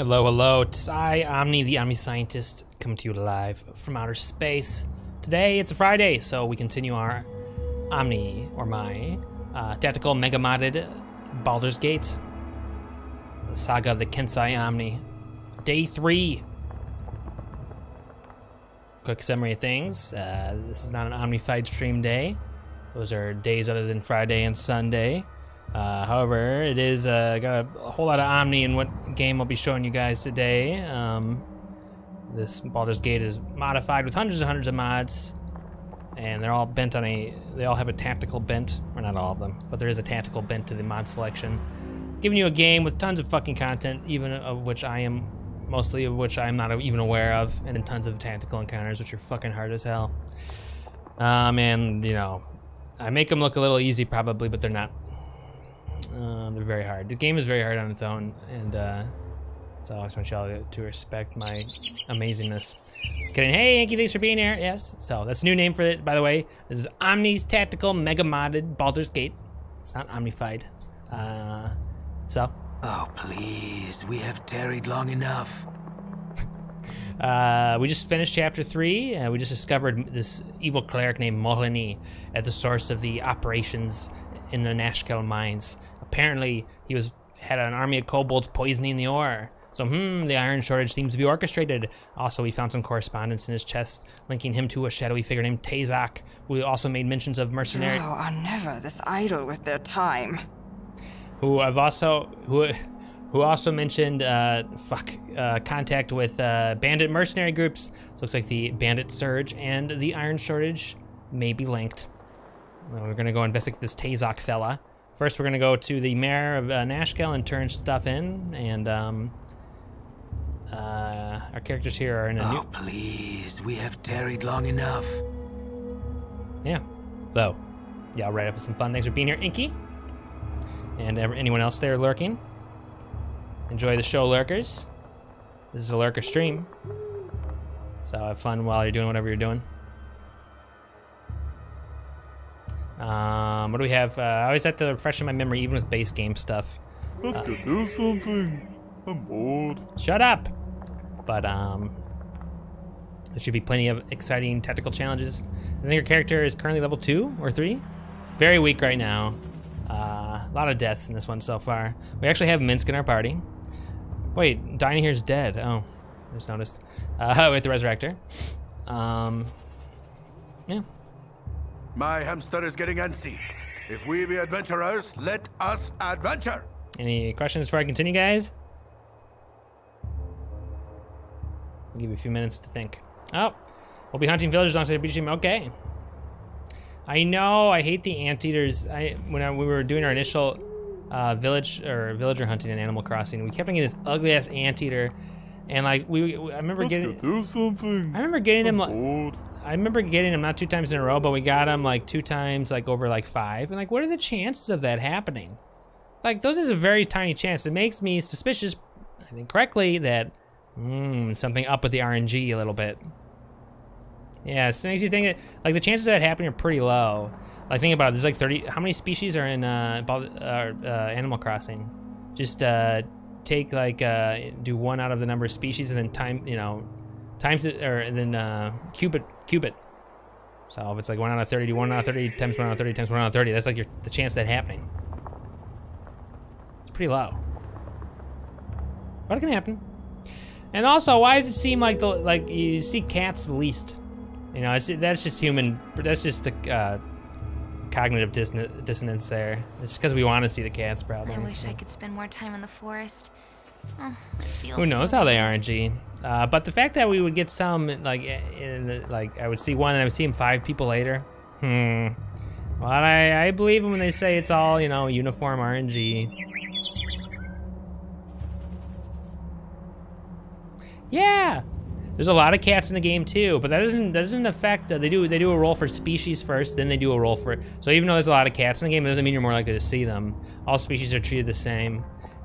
Hello, hello, it's I, Omni, the Omni Scientist, coming to you live from outer space. Today, it's a Friday, so we continue our Omni, or my, tactical mega-modded Baldur's Gate. The saga of the Kensai Omni. Day 3. Quick summary of things. This is not an Omni fight stream day. Those are days other than Friday and Sunday. However, it is, got a whole lot of Omni in what game I'll be showing you guys today. This Baldur's Gate is modified with hundreds and hundreds of mods, and they're all bent on they all have a tactical bent, or not all of them, but there is a tactical bent to the mod selection. Giving you a game with tons of fucking content, mostly of which I am not even aware of, and then tons of tactical encounters, which are fucking hard as hell. And, you know, I make them look a little easy probably, but they're not. They're very hard. The game is very hard on its own, and so I always want y'all to respect my amazingness. Just kidding. Hey, Yankee, thanks for being here. Yes, so that's a new name for it, by the way. This is Omni's Tactical Mega Modded Baldur's Gate. It's not Omnified. So. Oh, please, we have tarried long enough. We just finished Chapter 3, and we just discovered this evil cleric named Molahey at the source of the operations in the Nashkel Mines. Apparently, he had an army of kobolds poisoning the ore. So, the iron shortage seems to be orchestrated. Also, we found some correspondence in his chest linking him to a shadowy figure named Tazok. We also made mentions of mercenary. Oh, are never this idle with their time. Who also mentioned contact with bandit mercenary groups. So looks like the bandit surge and the iron shortage may be linked. We're gonna go investigate this Tazok fella. First, we're gonna go to the mayor of Nashkel and turn stuff in, and our characters here are in a new— Oh, please, we have tarried long enough. Yeah, so, yeah, right after some fun. Thanks for being here, Inky. And anyone else there lurking. Enjoy the show, lurkers. This is a lurker stream. So have fun while you're doing whatever you're doing. What do we have? I always have to refresh my memory, even with base game stuff. Let's go do something. I'm bored. Shut up! But, there should be plenty of exciting tactical challenges. I think your character is currently level 2 or 3. Very weak right now. A lot of deaths in this one so far. We actually have Minsc in our party. Wait, Dynaheir's dead. Oh, I just noticed. With the Resurrector. Yeah. My hamster is getting antsy. If we be adventurers, let us adventure. Any questions before I continue, guys? I'll give you a few minutes to think. Oh, we'll be hunting villagers on the beach team. Okay. I know. I hate the anteaters. When we were doing our initial villager hunting in Animal Crossing, we kept on getting this ugly ass anteater, and like I remember getting. Let's go do something. I remember getting him like. I remember getting him not 2 times in a row, but we got him like 2 times, like over like 5. And like, what are the chances of that happening? Like, those is a very tiny chance. It makes me suspicious, I think correctly, that something up with the RNG a little bit. Yeah, it makes you think that like the chances of that happening are pretty low. Like, think about it. There's like 30. How many species are in Animal Crossing? Just take like do 1 out of the number of species, and then cubit. So if it's like 1 out of 30, do 1 out of 30 times 1 out of 30 times 1 out of 30. That's like the chance of that happening. It's pretty low. But it can happen. And also, why does it seem like you see cats the least? You know, that's just human. That's just the cognitive dissonance there. It's because we want to see the cats, probably. I wish I could spend more time in the forest. Who knows how they RNG? But the fact that we would get some, I would see 1 and I would see him 5 people later. Well, I believe them when they say it's all, you know, uniform RNG. Yeah, there's a lot of cats in the game too, but that doesn't affect. They do a roll for species first, then they do a roll for. So even though there's a lot of cats in the game, it doesn't mean you're more likely to see them. All species are treated the same.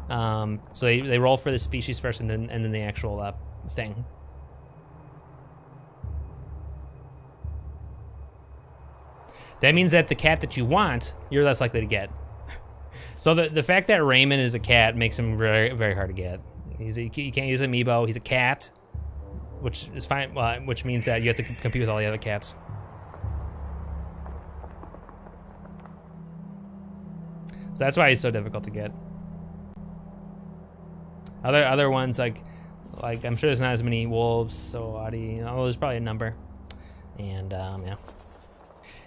So they roll for the species first, and then the actual thing. That means that the cat that you want, you're less likely to get. So the fact that Raymond is a cat makes him very, very hard to get. You can't use amiibo. He's a cat, which is fine. Which means that you have to compete with all the other cats. So that's why he's so difficult to get. Other ones like I'm sure there's not as many wolves. So there's probably a number, and yeah.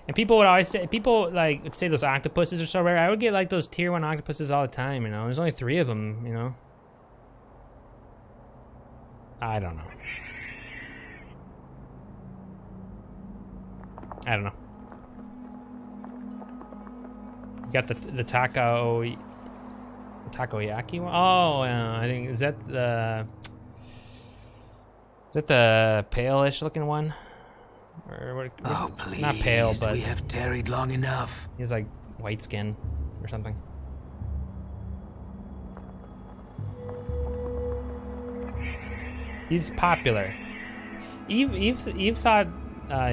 And people would always say, people would say those octopuses are so rare. I would get like those tier 1 octopuses all the time, you know. There's only 3 of them, you know. I don't know. I don't know. You got the takoyaki one? Oh, I think, is that the pale-ish looking one? Or what, please, not pale, but we have tarried long enough. He has like white skin or something. He's popular. Eve thought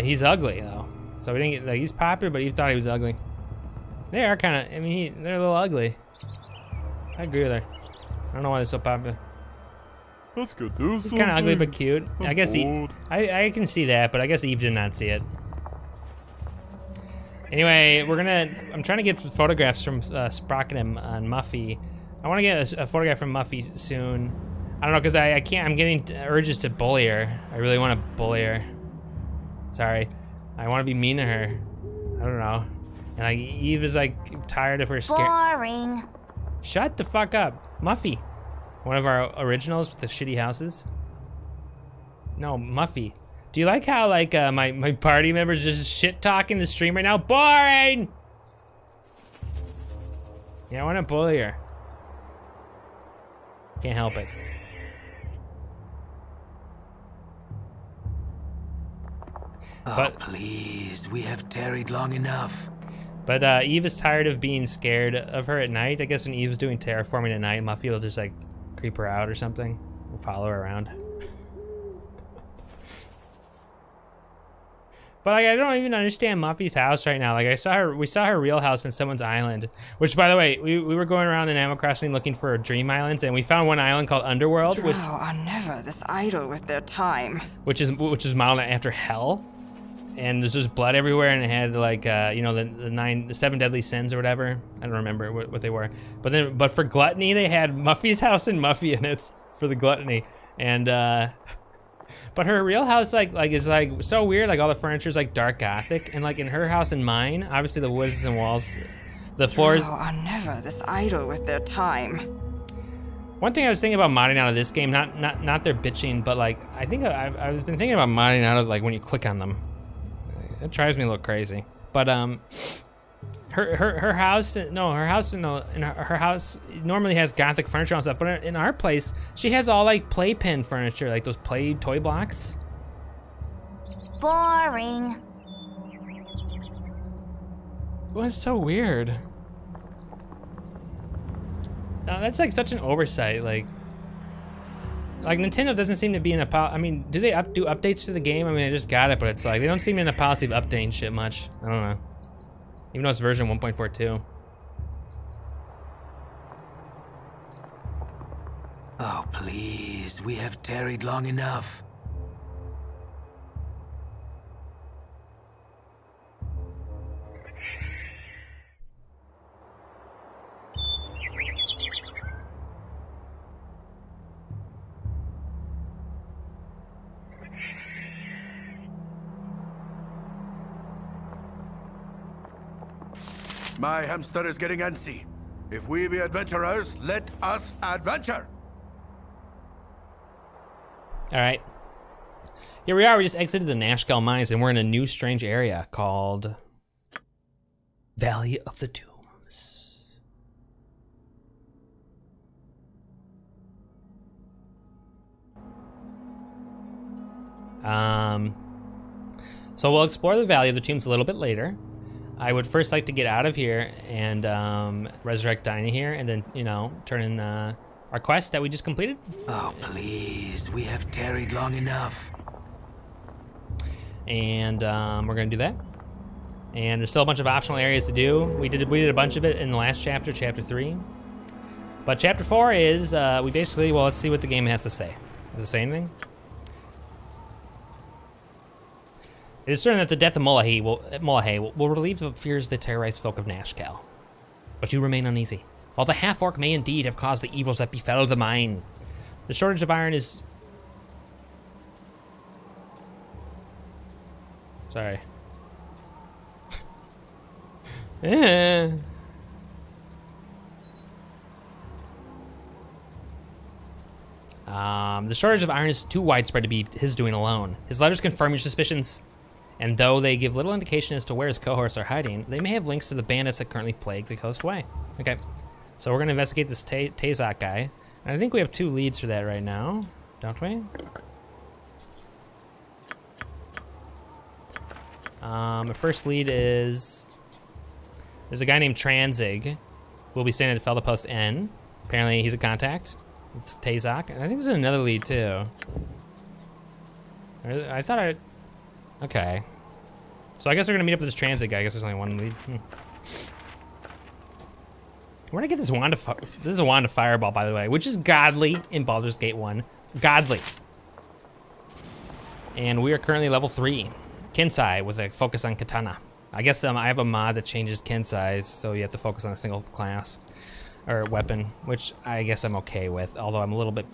he's ugly though, so we didn't get, like, he's popular, but Eve thought he was ugly. They are kind of, I mean, they're a little ugly. I agree with her. I don't know why they're so popular. Let's go do something. It's kind of ugly but cute. I guess Eve, I can see that, but I guess Eve did not see it. Anyway, I'm trying to get photographs from Sprocket and Muffy. I want to get a photograph from Muffy soon. I don't know, because I can't, I'm getting urges to bully her. I really want to bully her. Sorry. I want to be mean to her. I don't know. And like, Eve is like tired of her scare. Boring. Shut the fuck up. Muffy. One of our originals with the shitty houses. No, Muffy. Do you like how like my party members just shit talking the stream right now? Boring. Yeah, I want to bully her. Can't help it. Oh, but please, we have tarried long enough. But Eve is tired of being scared of her at night. I guess when Eve's doing terraforming at night, Muffy will just like creep her out or something, or follow her around. But like, I don't even understand Muffy's house right now. Like we saw her real house in someone's island, which by the way, we were going around in Animal Crossing looking for dream islands, and we found one island called Underworld. Drow are never this idle with their time. Which is modeled after hell. And there's just blood everywhere, and it had like you know the 7 deadly sins or whatever. I don't remember what they were. But for gluttony, they had Muffy's house and Muffy in it for the gluttony. And but her real house like is like so weird. Like all the furniture is like dark gothic, and like in her house and mine, obviously the woods and walls, the floors are never this idle with their time. One thing I was thinking about modding out of this game, not their bitching, but like I think I've been thinking about modding out of like when you click on them. It drives me a little crazy, but her house, no, her house, no, in her house normally has gothic furniture and stuff, but in our place, she has all like playpen furniture, like those play toy blocks. Boring. It was so weird. Now, that's like such an oversight, Like Nintendo doesn't seem to be in a policy. I mean, do they do updates to the game? I mean, I just got it, but it's like they don't seem in a policy of updating shit much. I don't know. Even though it's version 1.42. Oh please, we have tarried long enough. My hamster is getting antsy. If we be adventurers, let us adventure. All right. Here we are. We just exited the Nashkel Mines, and we're in a new strange area called Valley of the Tombs. So we'll explore the Valley of the Tombs a little bit later. I would first like to get out of here and resurrect Dynaheir, and then, you know, turn in our quest that we just completed. Oh, please, we have tarried long enough. And we're gonna do that. And there's still a bunch of optional areas to do. We did a bunch of it in the last chapter, chapter 3. But chapter 4 is, we basically, well, let's see what the game has to say. Does it say anything? It is certain that the death of Molahey will relieve the fears that terrorize folk of Nashkel. But you remain uneasy. While the half-orc may indeed have caused the evils that befell the mine, the shortage of iron is... Sorry. Yeah. The shortage of iron is too widespread to be his doing alone. His letters confirm your suspicions, and though they give little indication as to where his cohorts are hiding, they may have links to the bandits that currently plague the coastway. Okay, so we're gonna investigate this Tazok guy, and I think we have 2 leads for that right now, don't we? The first lead is there's a guy named Tranzig. We'll be standing at Felderpost N. Apparently, he's a contact. It's Tazok. And I think there's another lead, too. I thought I... Okay. So I guess we're going to meet up with this Transit guy. I guess there's only 1 lead. Where'd I get this wand of... This is a wand of fireball, by the way, which is godly in Baldur's Gate 1. Godly. And we are currently level 3. Kensai with a focus on katana. I guess I have a mod that changes Kensai, so you have to focus on a single class. Or weapon, which I guess I'm okay with, although I'm a little bit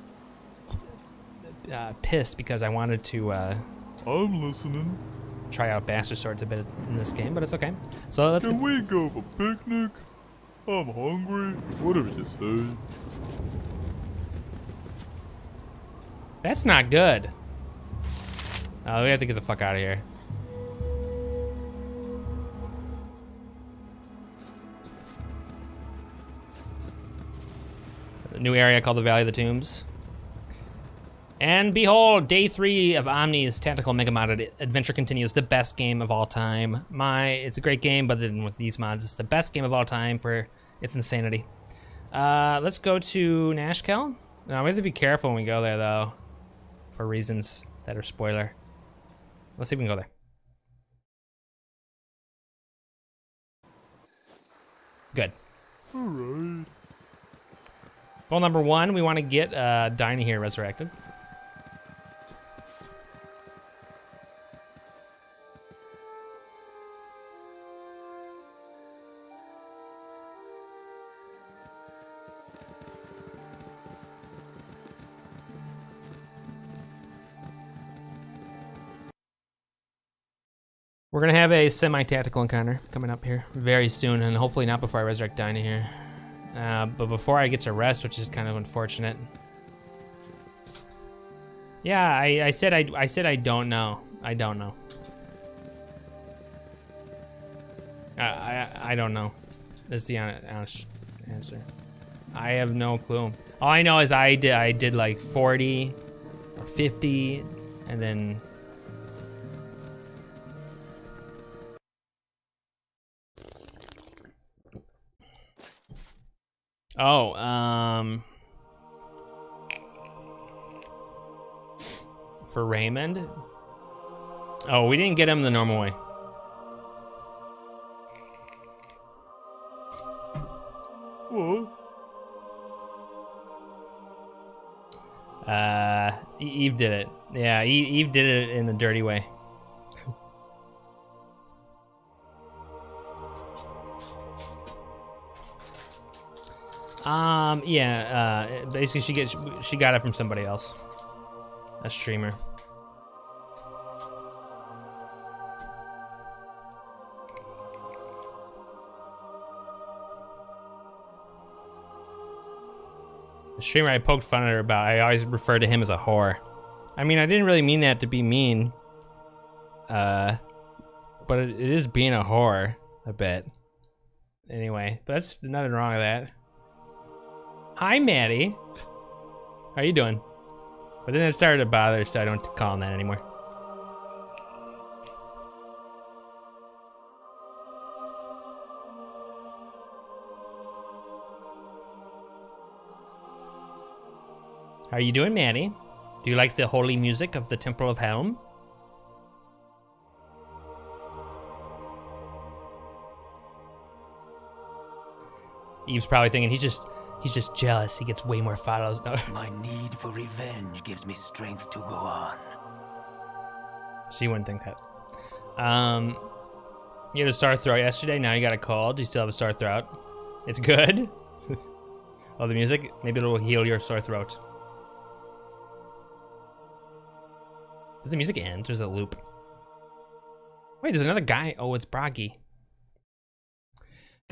pissed because I wanted to I'm listening. Try out bastard swords a bit in this game, but it's okay. So let's Can we go for picnic? I'm hungry. Whatever you say. That's not good. We have to get the fuck out of here. New area called the Valley of the Tombs. And behold, day 3 of Omni's tactical mega modded adventure continues. The best game of all time. It's a great game, but then with these mods, it's the best game of all time for its insanity. Let's go to Nashkel. Now we have to be careful when we go there, though, for reasons that are spoiler. Let's see if we can go there. Good. All right. Goal number 1, we want to get Dynaheir resurrected. We're gonna have a semi-tactical encounter coming up here very soon, and hopefully not before I resurrect Dynaheir. But before I get to rest, which is kind of unfortunate. Yeah, I said I don't know. I don't know. I don't know. That's the honest answer. I have no clue. All I know is I did like 40 or 50, and then. Oh, for Raymond? Oh, we didn't get him the normal way. Whoa. Eve did it. Yeah, Eve did it in a dirty way. Yeah, basically she got it from somebody else. A streamer. The streamer I poked fun at her about, I always referred to him as a whore. I mean, I didn't really mean that to be mean. But it is being a whore, a bit. Anyway, that's nothing wrong with that. Hi, Maddie. How you doing? But then it started to bother, so I don't call him that anymore. How are you doing, Maddie? Do you like the holy music of the Temple of Helm? Eve's probably thinking he's just He's just jealous. He gets way more followers. My need for revenge gives me strength to go on. She wouldn't think that. You had a star throw yesterday. Now you got a cold. Do you still have a sore throat? It's good. Oh, the music? Maybe it'll heal your sore throat. Does the music end? There's a loop. Wait, there's another guy. Oh, it's Bragi. You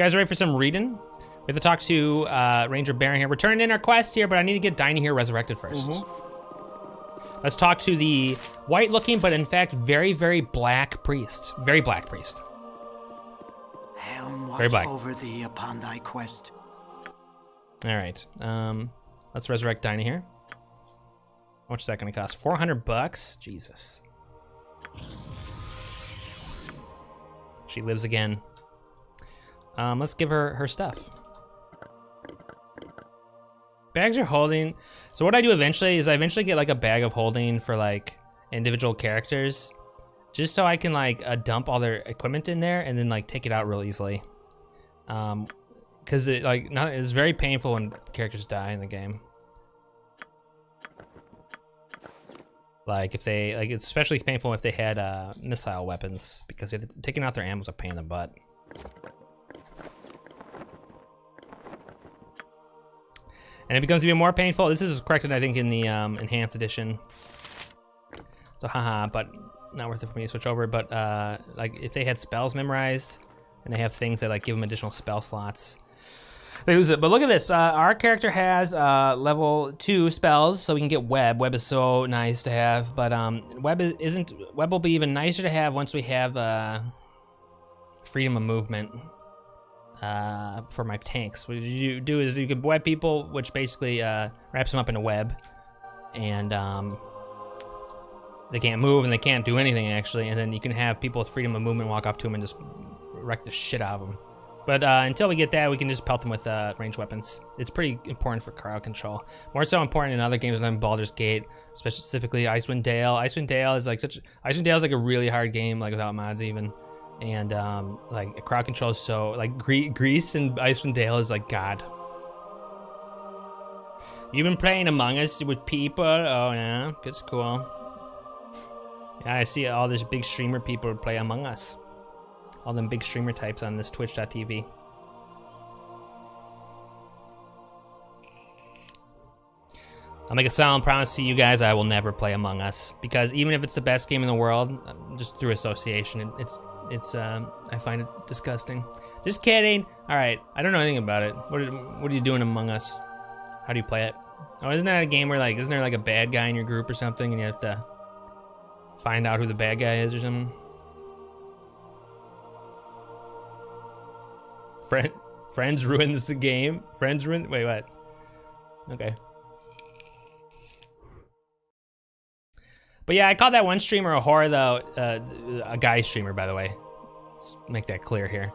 guys ready for some reading? We have to talk to Ranger Baron here. We're turning in our quest here, but I need to get Dynaheir resurrected first. Mm-hmm. Let's talk to the white-looking, but in fact, very, very black priest. Very black priest. Helm, watch over thee upon thy quest. All right. Let's resurrect Dynaheir. How much is that going to cost? 400 bucks? Jesus. She lives again. Let's give her her stuff. Bags are holding. So what I do eventually is I eventually get like a bag of holding for like individual characters, just so I can like dump all their equipment in there and then like take it out real easily. Cause it like it's very painful when characters die in the game. Like if they like, it's especially painful if they had missile weapons, because if taking out their ammo's a pain in the butt. And it becomes even more painful. This is corrected, I think, in the enhanced edition. So, haha, but not worth it for me to switch over. But like, if they had spells memorized, and they have things that like give them additional spell slots, they lose it. But look at this. Our character has level 2 spells, so we can get Web. Web is so nice to have, but Web will be even nicer to have once we have freedom of movement. For my tanks, what you do is you can web people, which basically wraps them up in a web, and they can't move and they can't do anything actually. And then you can have people with freedom of movement walk up to them and just wreck the shit out of them. But until we get that, we can just pelt them with ranged weapons. It's pretty important for crowd control. More so important in other games than Baldur's Gate, specifically Icewind Dale. Icewind Dale is like a really hard game, like without mods even. And like crowd control is so like Greece and Icewind Dale is like God. You've been playing Among Us with people? Oh yeah, that's cool. Yeah, I see all these big streamer people play Among Us. All them big streamer types on this Twitch.tv. I'll make a solemn promise to you guys, I will never play Among Us, because even if it's the best game in the world, just through association, it's I find it disgusting. Just kidding. All right, I don't know anything about it. What are you doing Among Us? How do you play it? Oh, isn't that a game where like, isn't there like a bad guy in your group or something, and you have to find out who the bad guy is or something? Friends ruins the game. Friends ruin. Wait, what? Okay. But yeah, I call that one streamer a whore, though. A guy streamer, by the way. Let's make that clear here.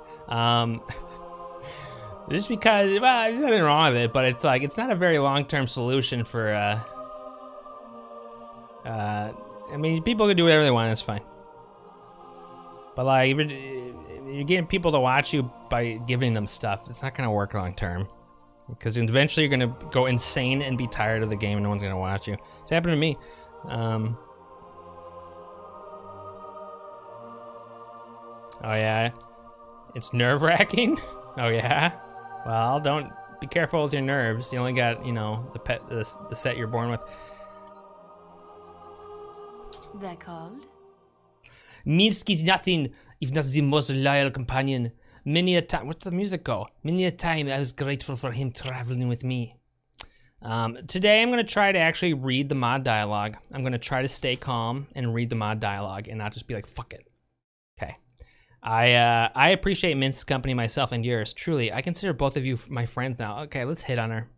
Just because, well, there's nothing wrong with it, but it's like, it's not a very long-term solution for, I mean, people can do whatever they want, it's fine. But like, if you're getting people to watch you by giving them stuff, it's not gonna work long-term. Because eventually you're gonna go insane and be tired of the game and no one's gonna watch you. It's happened to me. Oh yeah, it's nerve-wracking. Oh yeah, well, don't be careful with your nerves. You only got, you know, the set you're born with. They're called. Minsc is nothing if not the most loyal companion. Many a time, what's the music go? Many a time I was grateful for him traveling with me. Today I'm gonna try to actually read the mod dialogue. I'm gonna try to stay calm and read the mod dialogue and not just be like, fuck it. Okay. I appreciate Minsc's company myself and yours. Truly, I consider both of you my friends now. Okay, let's hit on her.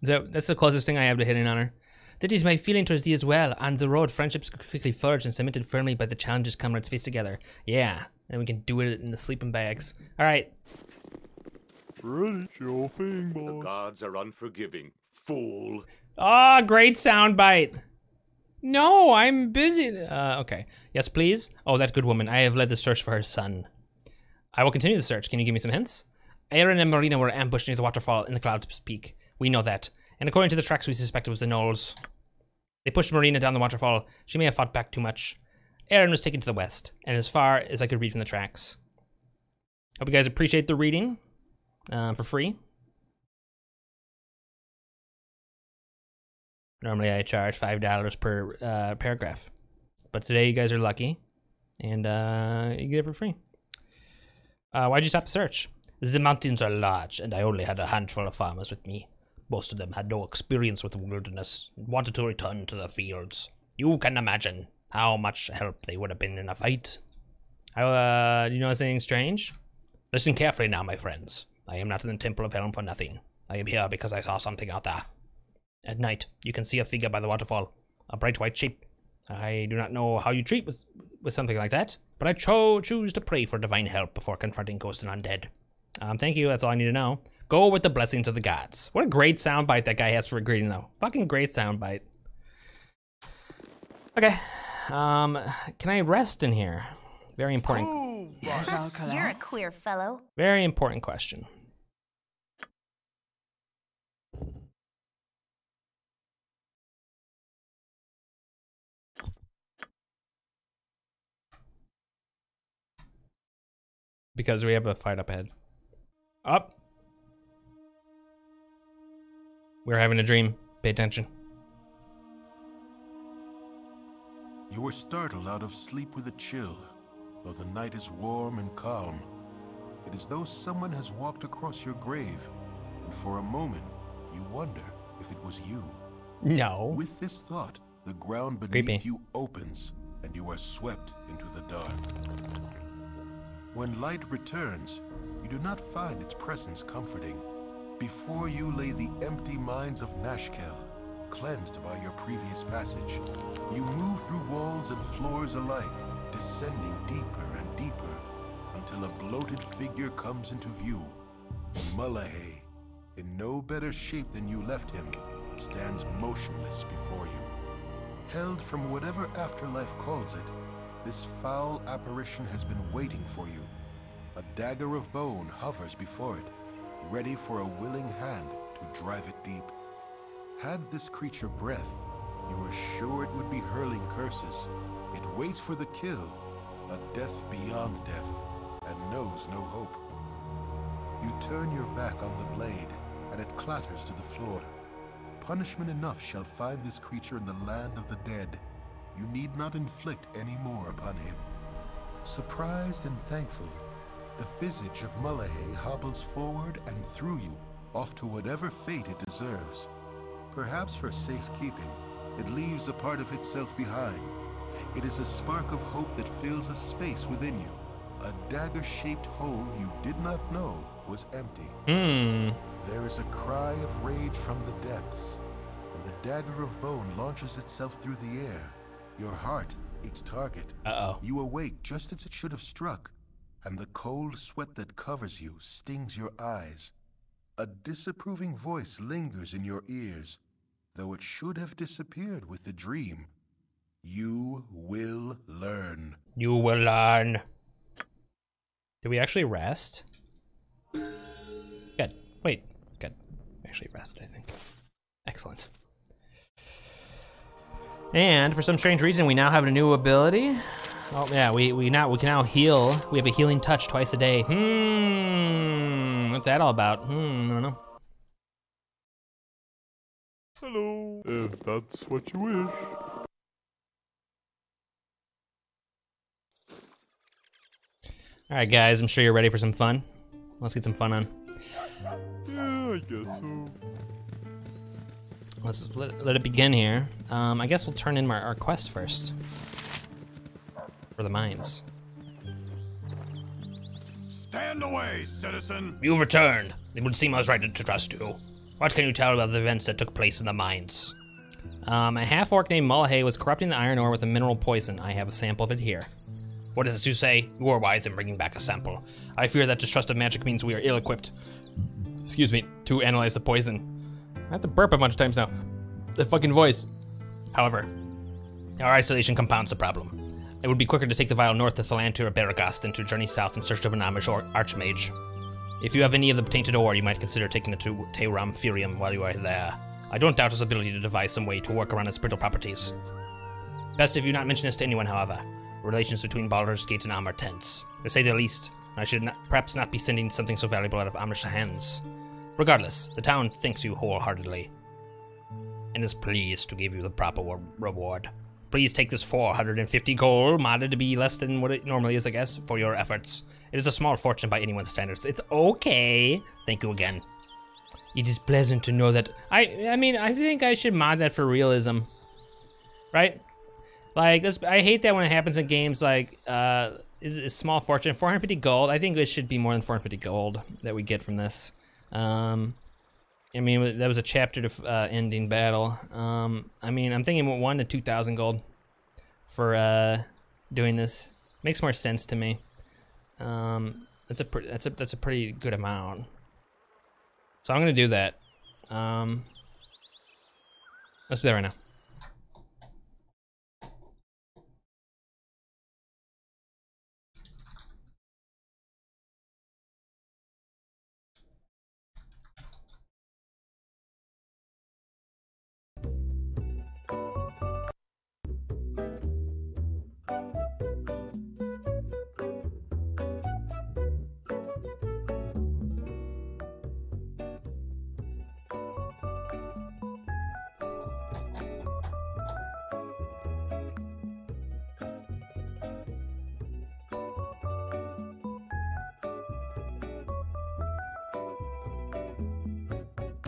That's the closest thing I have to hitting on her. That is my feeling towards thee as well. On the road, friendships quickly forged and cemented firmly by the challenges comrades face together. Yeah, and we can do it in the sleeping bags. All right. Your thing, boss. The gods are unforgiving, fool. Ah, oh, great soundbite. No, I'm busy. Okay. Yes, please. Oh, that good woman. I have led the search for her son. I will continue the search. Can you give me some hints? Eren and Marina were ambushed near the waterfall in the Cloud's Peak. We know that. And according to the tracks, we suspect it was the Knolls. They pushed Marina down the waterfall. She may have fought back too much. Eren was taken to the west, and as far as I could read from the tracks. Hope you guys appreciate the reading for free. Normally I charge $5 per paragraph, but today you guys are lucky, and you get it for free. Why'd you stop the search? The mountains are large, and I only had a handful of farmers with me. Most of them had no experience with the wilderness and wanted to return to the fields. You can imagine how much help they would have been in a fight. Do you notice anything strange? Listen carefully now, my friends. I am not in the Temple of Helm for nothing. I am here because I saw something out there. At night, you can see a figure by the waterfall, a bright white shape. I do not know how you treat with something like that, but I choose to pray for divine help before confronting ghosts and undead. Thank you, that's all I need to know. Go with the blessings of the gods. What a great soundbite that guy has for a greeting, though. Fucking great soundbite. Okay, can I rest in here? Very important. Hey, yes. You're a queer fellow. Very important question. Because we have a fight up ahead. Up! We're having a dream. Pay attention. You were startled out of sleep with a chill. Though the night is warm and calm, it is though someone has walked across your grave, and for a moment, you wonder if it was you. No. With this thought, the ground beneath you opens, and you are swept into the dark. When light returns, you do not find its presence comforting. Before you lay the empty mines of Nashkel, cleansed by your previous passage. You move through walls and floors alike, descending deeper and deeper, until a bloated figure comes into view. Molahey, in no better shape than you left him, stands motionless before you. Held from whatever afterlife calls it, this foul apparition has been waiting for you. A dagger of bone hovers before it, ready for a willing hand to drive it deep. Had this creature breath, you were sure it would be hurling curses. It waits for the kill, a death beyond death, and knows no hope. You turn your back on the blade, and it clatters to the floor. Punishment enough shall find this creature in the land of the dead. You need not inflict any more upon him. Surprised and thankful, the visage of Molahey hobbles forward and through you, off to whatever fate it deserves. Perhaps for safekeeping, it leaves a part of itself behind. It is a spark of hope that fills a space within you, a dagger-shaped hole you did not know was empty. There is a cry of rage from the depths, and the dagger of bone launches itself through the air. Your heart, its target. You awake just as it should have struck, and the cold sweat that covers you stings your eyes. A disapproving voice lingers in your ears, though it should have disappeared with the dream. You will learn. You will learn. Did we actually rest? Good. Wait. Good. We actually rested, I think. Excellent. And for some strange reason, we now have a new ability. Oh yeah, we can now heal. We have a healing touch twice a day. What's that all about? I don't know. Hello, if that's what you wish. All right, guys, I'm sure you're ready for some fun. Let's get some fun on. Yeah, I guess so. Let's let it begin here. I guess we'll turn in our quest first. For the mines. Stand away, citizen! You've returned. It would seem I was right to trust you. What can you tell about the events that took place in the mines? A half-orc named Molahey was corrupting the iron ore with a mineral poison. I have a sample of it here. What is this you say? You are wise in bringing back a sample. I fear that distrust of magic means we are ill-equipped. Excuse me, to analyze the poison. I have to burp a bunch of times now. The fucking voice. However, our isolation compounds the problem. It would be quicker to take the vial north to Thalantur or Beragast than to journey south in search of an Amish or Archmage. If you have any of the tainted ore, you might consider taking it to Teram Furium while you are there. I don't doubt his ability to devise some way to work around its brittle properties. Best if you not mention this to anyone, however. Relations between Baldur's Gate and Am are tense, to say the least, and I should perhaps not be sending something so valuable out of Amish's hands. Regardless, the town thanks you wholeheartedly, and is pleased to give you the proper reward. Please take this 450 gold, modded to be less than what it normally is, I guess, for your efforts. It is a small fortune by anyone's standards. It's okay. Thank you again. It is pleasant to know that... I mean, I think I should mod that for realism. Right? Like, this, I hate that when it happens in games, like, is small fortune. 450 gold. I think it should be more than 450 gold that we get from this. I mean, that was a chapter to ending battle. I mean, I'm thinking 1,000 to 2,000 gold for doing this. Makes more sense to me. That's a pretty good amount. So I'm gonna do that. Let's do that right now.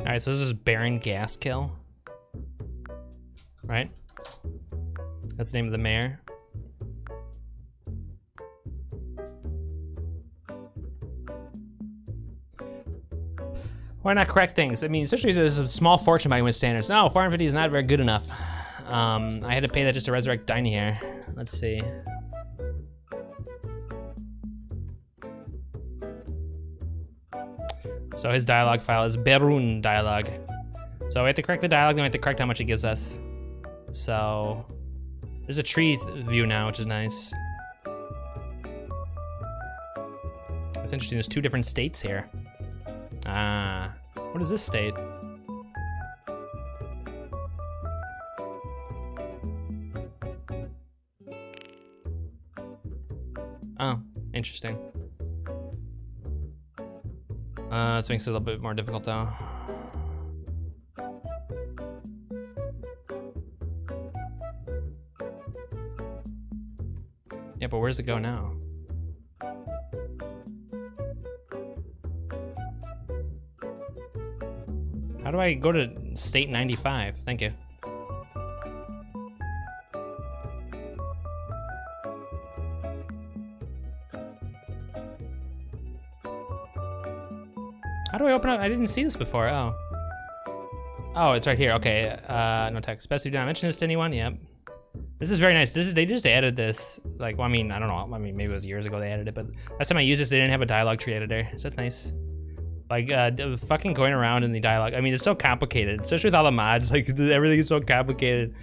All right, so this is Baron Gaskill, right? That's the name of the mayor. Why not correct things? I mean, especially there's a small fortune by anyone's standards. No, 450 is not very good enough. I had to pay that just to resurrect Dynaheir. Let's see. So his dialogue file is Berun dialogue. So we have to correct the dialogue, then we have to correct how much it gives us. So there's a tree view now, which is nice. It's interesting, there's two different states here. Ah, what is this state? Oh, interesting. This makes it a little bit more difficult, though. Yeah, but where does it go now? How do I go to state 95? Thank you. How do I open up? I didn't see this before. Oh. Oh, it's right here. Okay. No text. Best you did not mention this to anyone. Yep. This is very nice. This is, they just added this. Like, well, I mean, I don't know. I mean, maybe it was years ago they added it, but last time I used this, they didn't have a dialogue tree editor. So that's nice. Like, fucking going around in the dialogue. I mean, it's so complicated, especially with all the mods. Like, everything is so complicated.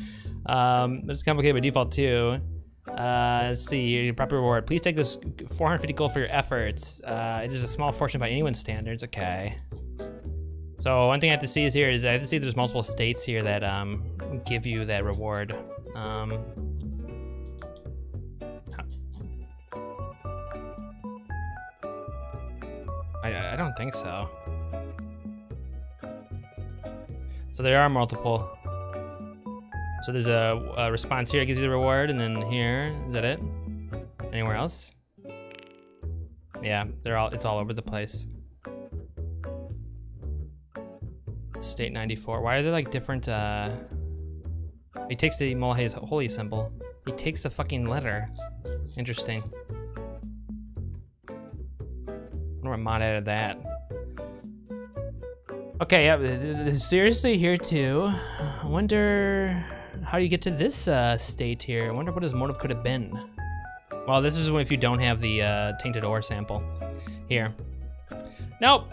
It's complicated by default, too. Let's see, your proper reward. Please take this 450 gold for your efforts. It is a small fortune by anyone's standards. Okay. So one thing I have to see is here is I have to see there's multiple states here that give you that reward. I don't think so. So there are multiple. So there's a response here, it gives you the reward, and then here, is that it? Anywhere else? Yeah, they're all, it's all over the place. State 94, why are there like different, He takes the Molahey's holy symbol. He takes the fucking letter. Interesting. I wonder what mod added that. Okay, yeah, seriously here too. I wonder... how do you get to this state here? I wonder what his motive could have been. Well, this is if you don't have the tainted ore sample here. Nope,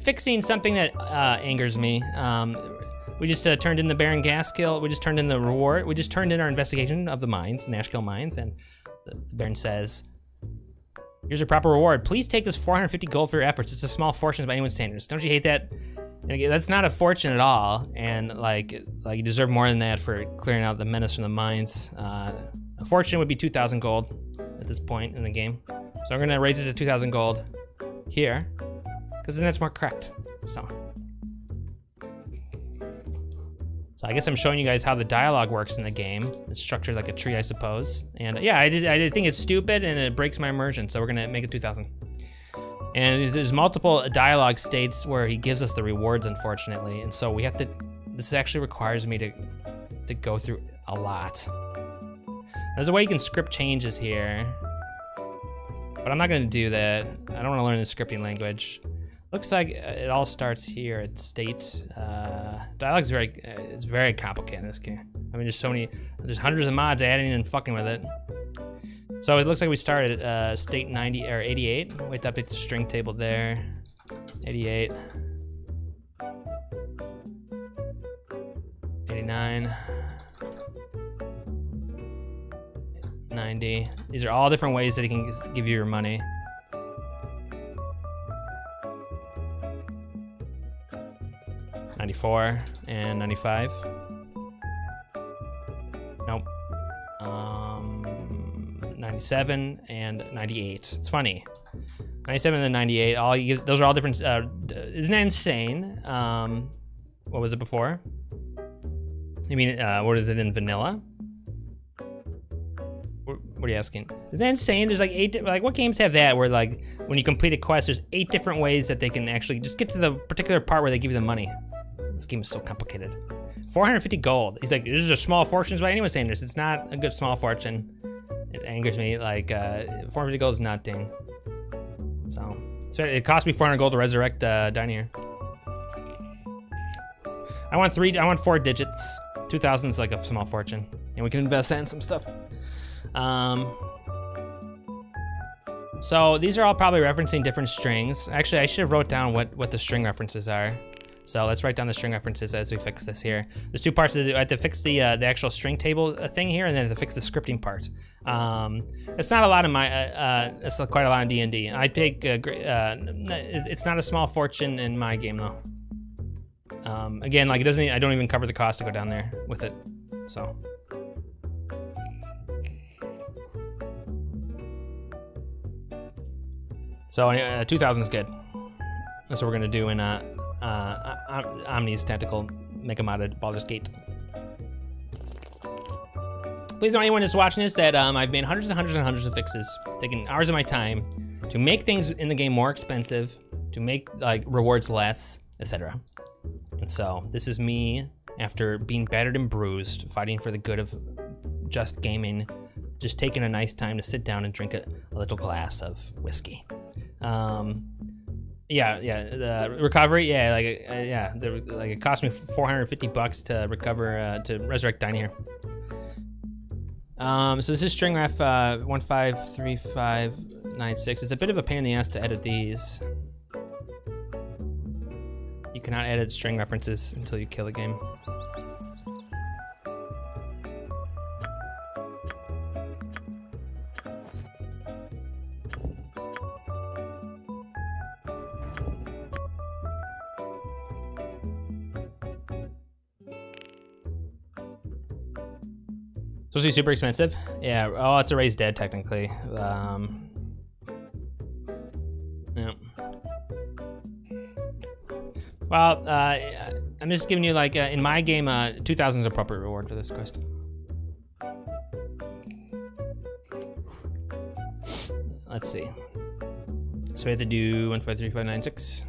fixing something that angers me. We just turned in the Baron Gaskill. We just turned in the reward. We just turned in our investigation of the mines, the Nashkel Mines, and the Baron says, Here's your proper reward. Please take this 450 gold for your efforts. It's a small fortune by anyone's standards. Don't you hate that? And again, that's not a fortune at all. And like you deserve more than that for clearing out the menace from the mines. A fortune would be 2,000 gold at this point in the game. So I'm gonna raise it to 2,000 gold here, because then that's more correct. So I guess I'm showing you guys how the dialogue works in the game. It's structured like a tree, I suppose. And yeah, I think it's stupid and it breaks my immersion. So we're gonna make it 2,000. And there's multiple dialogue states where he gives us the rewards, unfortunately. And so we have to, this actually requires me to go through a lot. There's a way you can script changes here, but I'm not gonna do that. I don't wanna learn the scripting language. Looks like it all starts here at state. Dialogue's it's very complicated in this game. I mean, there's hundreds of mods adding and fucking with it. So it looks like we started at state 90 or 88. Wait to update the string table there. 88. 89. 90. These are all different ways that it can give you your money. And 95. Nope. 97 and 98. It's funny. 97 and 98. Those are all different. Isn't that insane? What was it before? I mean, what is it in vanilla? What are you asking? Isn't that insane? There's like eight. Like, what games have that? Where like when you complete a quest, there's 8 different ways that they can actually just get to the particular part where they give you the money. This game is so complicated. 450 gold. He's like, this is a small fortune by anyone saying this. It's not a good small fortune. It angers me. Like, 450 gold is nothing. So it cost me 400 gold to resurrect Dynaheir. I want 4 digits. 2,000 is like a small fortune, and we can invest that in some stuff. So these are all probably referencing different strings. Actually, I should have wrote down what the string references are. So let's write down the string references as we fix this here. There's two parts. I have to fix the actual string table thing here, and then I have to fix the scripting part. It's not a lot of my, it's quite a lot in D&D. I take, it's not a small fortune in my game though. Again, like I don't even cover the cost to go down there with it, so. So 2,000 is good. That's what we're gonna do in, Omni's tactical, make him out of Baldur's Gate. Please don't anyone that's watching this that I've made hundreds and hundreds and hundreds of fixes, taking hours of my time to make things in the game more expensive, to make like rewards less, etc. And so this is me after being battered and bruised, fighting for the good of just gaming, just taking a nice time to sit down and drink a little glass of whiskey. Yeah, the recovery, like it cost me 450 bucks to recover, to resurrect Dynaheir. So this is string ref 153596. It's a bit of a pain in the ass to edit these. You cannot edit string references until you kill the game. Supposed to be super expensive? Yeah, oh, it's a raised dead technically. Yeah. Well, I'm just giving you like, in my game, 2,000 is an appropriate reward for this quest. Let's see. So we have to do 153596.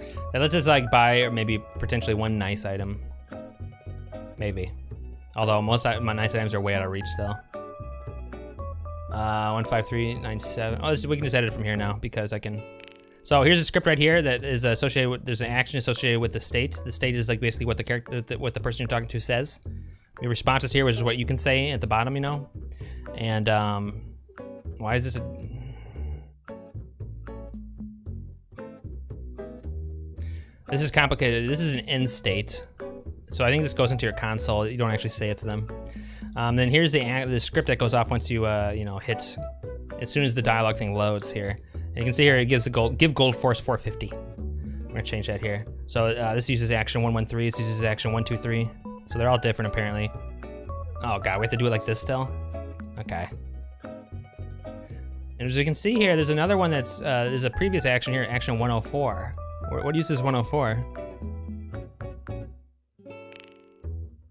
Now let's just like buy or maybe potentially one nice item. Maybe. Although most of my nice items are way out of reach still. 15397. Oh, we can just edit it from here now because I can. So here's a script right here that is associated with, there's an action associated with the state. The state is like basically what the character, what the person you're talking to says. Your response is here, which is what you can say at the bottom, you know? And why is this a... This is complicated. This is an end state. So I think this goes into your console. You don't actually say it to them. Then here's the script that goes off once you you know, hit, as soon as the dialogue thing loads here. And you can see here it gives a gold, give gold force 450. I'm gonna change that here. So this uses action 113. This uses action 123. So they're all different apparently. Oh god, we have to do it like this still. Okay. And as you can see here, there's another one that's there's a previous action here, action 104. What uses 104?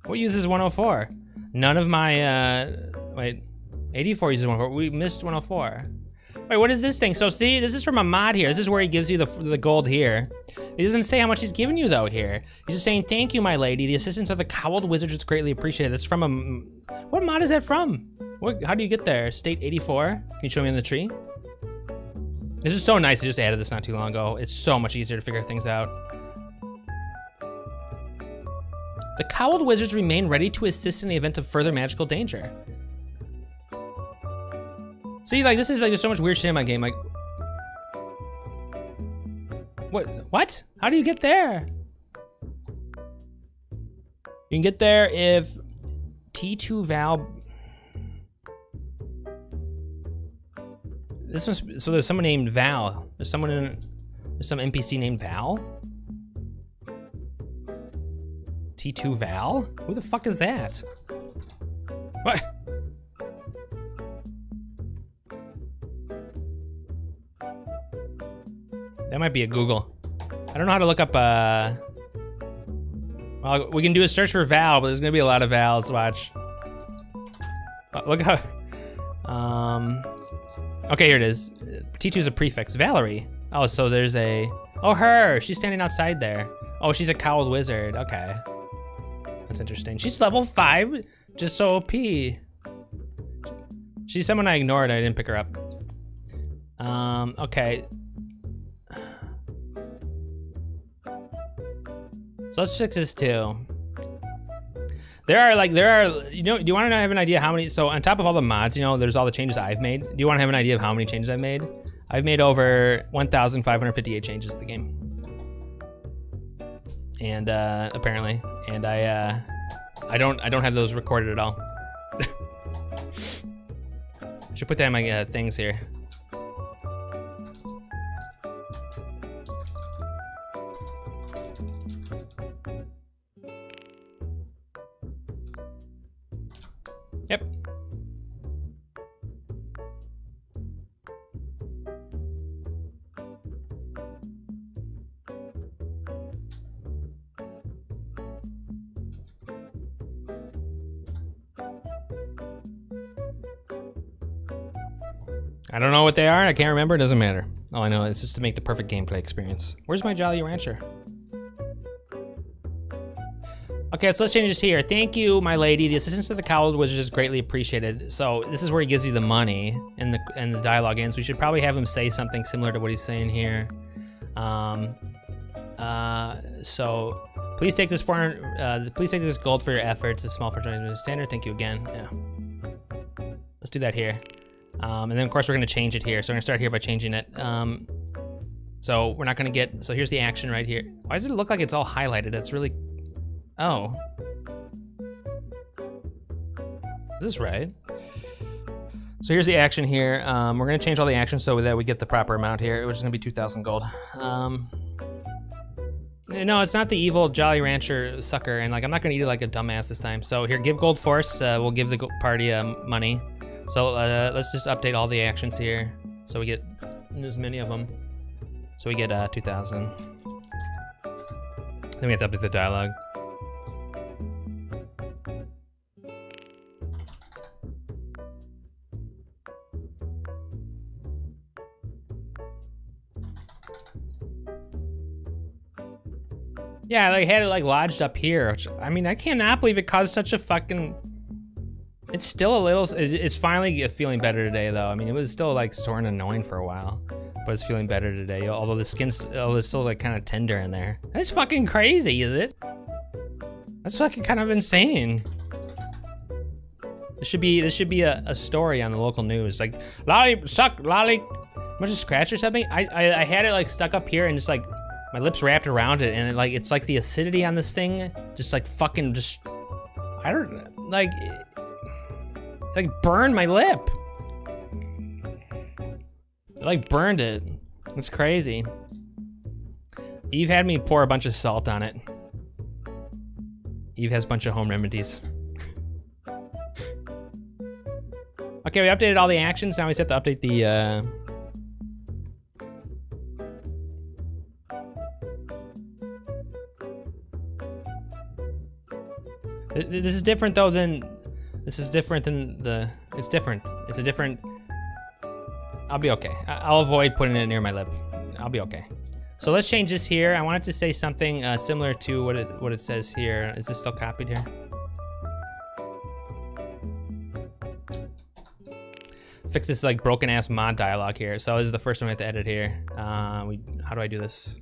What uses 104? None of my wait, 84 uses 104. We missed 104. Wait, what is this thing? So see, this is from a mod here. This is where he gives you the gold here. He doesn't say how much he's giving you though here. He's just saying, thank you, my lady. The assistance of the cowled wizards is greatly appreciated. That's from a, what mod is that from? What, how do you get there? State 84? Can you show me on the tree? This is so nice, I just added this not too long ago. It's so much easier to figure things out. The cowled wizards remain ready to assist in the event of further magical danger. See, like, this is like, there's so much weird shit in my game, like. What? How do you get there? You can get there if T2 Val. This one's, so there's someone named Val. There's someone in, there's some NPC named Val? T2 Val? Who the fuck is that? What? That might be a Google. I don't know how to look up, well, we can do a search for Val, but there's gonna be a lot of Vals, watch. Oh, look how, okay, here it is. T2 is a prefix. Valerie. Oh, so there's a... Oh, her! She's standing outside there. Oh, she's a cowled wizard. Okay. That's interesting. She's level 5, just so OP. She's someone I ignored. I didn't pick her up. Okay. So let's fix this too. There are like, you know, do you want to have an idea how many, so on top of all the mods, you know, there's all the changes I've made. Do you want to have an idea of how many changes I've made? I've made over 1,558 changes to the game. And apparently, and I don't have those recorded at all. I should put that in my things here. Yep. I don't know what they are, I can't remember, it doesn't matter. All I know is just to make the perfect gameplay experience. Where's my Jolly Rancher? Okay, so let's change this here. Thank you, my lady. The assistance of the cowled wizard is greatly appreciated. So this is where he gives you the money, and the dialogue ends. We should probably have him say something similar to what he's saying here. So please take this gold for your efforts. It's small for the standard. Thank you again. Yeah. Let's do that here, and then of course we're gonna change it here. So I'm gonna start here by changing it. So we're not gonna get. So here's the action right here. Why does it look like it's all highlighted? That's really. Oh. Is this right? So here's the action here. We're gonna change all the actions so that we get the proper amount here, which is gonna be 2,000 gold. No, it's not the evil Jolly Rancher sucker, and like I'm not gonna eat it like a dumbass this time. So here, give gold force. We'll give the party money. So let's just update all the actions here, so we get, there's many of them. So we get 2,000. Then we have to update the dialogue. Yeah, I had it like lodged up here. Which, I mean, I cannot believe it caused such a fucking. It's still a little. It's finally feeling better today, though. I mean, it was still like sore and annoying for a while, but it's feeling better today. Although the skin's, it's still like kind of tender in there. That's fucking crazy, is it? That's fucking kind of insane. This should be a story on the local news, like lolly, much a scratch or something. I had it like stuck up here and just like. My lips wrapped around it, and it's like the acidity on this thing, just like fucking, just I don't like. Like, burned my lip. I, like, burned it. It's crazy. Eve had me pour a bunch of salt on it. Eve has a bunch of home remedies. Okay, we updated all the actions. Now we just have to update the, This is different though than... This is different than the... It's different. It's a different... I'll be okay. I'll avoid putting it near my lip. I'll be okay. So let's change this here. I wanted to say something similar to what it says here. Is this still copied here? Fix this like broken ass mod dialogue here. So this is the first one we have to edit here. How do I do this?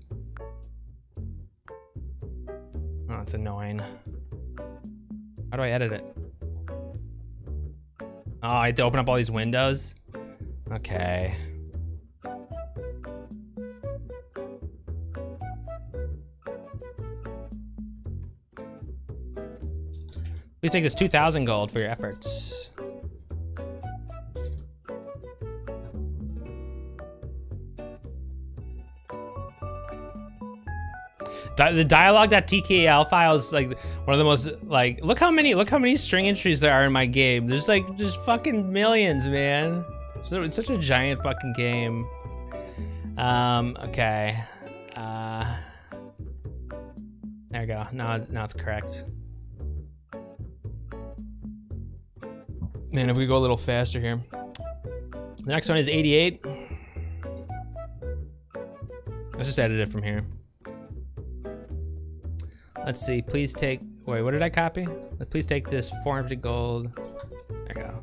Oh, it's annoying. How do I edit it? Oh, I have to open up all these windows? Okay. Please take this 2,000 gold for your efforts. The dialogue.tkl file is like one of the most like look how many string entries there are in my game. There's like just fucking millions, man. So it's such a giant fucking game. Okay. There we go. Now it's correct. Man, if we go a little faster here. The next one is 88. Let's just edit it from here. Let's see, please take, wait, what did I copy? Please take this 400 gold. There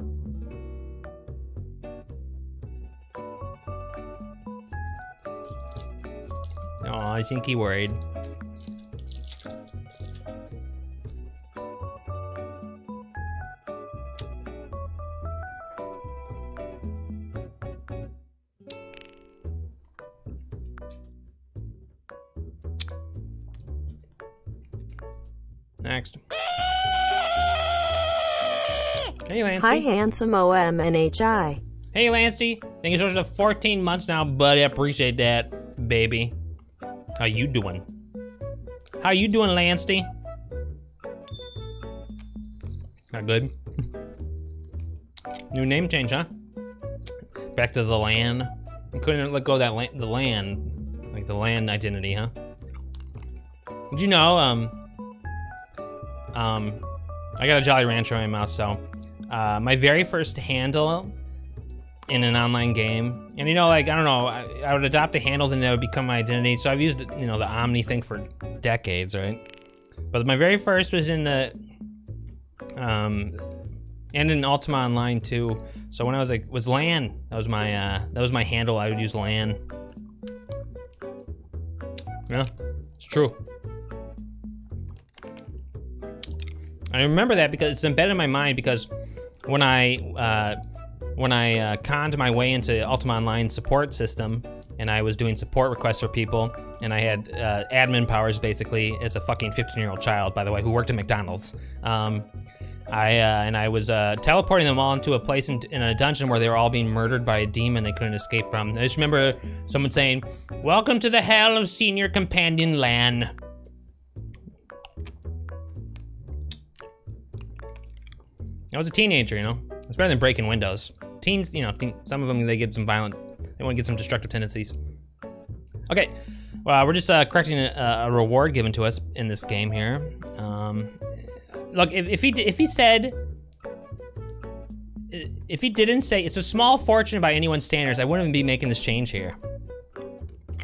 we go. Aw, I think he worried. Next. Hey, Lancey. Hi, handsome OMNHI. Hey, Lancey. Thank you so much for 14 months now, buddy. I appreciate that, baby. How you doing? How you doing, Lancey? Not good. New name change, huh? Back to the land. I couldn't let go of that the land. Like the land identity, huh? Did you know, I got a Jolly Rancher in my mouth, so my very first handle in an online game, and you know, like, I don't know, I would adopt a handle and that would become my identity, so I've used, you know, the Omni thing for decades, right? But my very first was in the, and in Ultima Online too, so when I was like, was LAN, that was my handle, I would use LAN. Yeah, it's true. I remember that because it's embedded in my mind because when I conned my way into Ultima Online support system and I was doing support requests for people and I had admin powers basically as a fucking 15-year-old child, by the way, who worked at McDonald's. I was teleporting them all into a place in a dungeon where they were all being murdered by a demon they couldn't escape from. And I just remember someone saying, "Welcome to the hell of Senior Companion Lan." I was a teenager, you know? It's better than breaking windows. Teens, you know, some of them, they get some violent, they want to get some destructive tendencies. Okay, well, we're just correcting a reward given to us in this game here. Look, if he didn't say, it's a small fortune by anyone's standards, I wouldn't even be making this change here.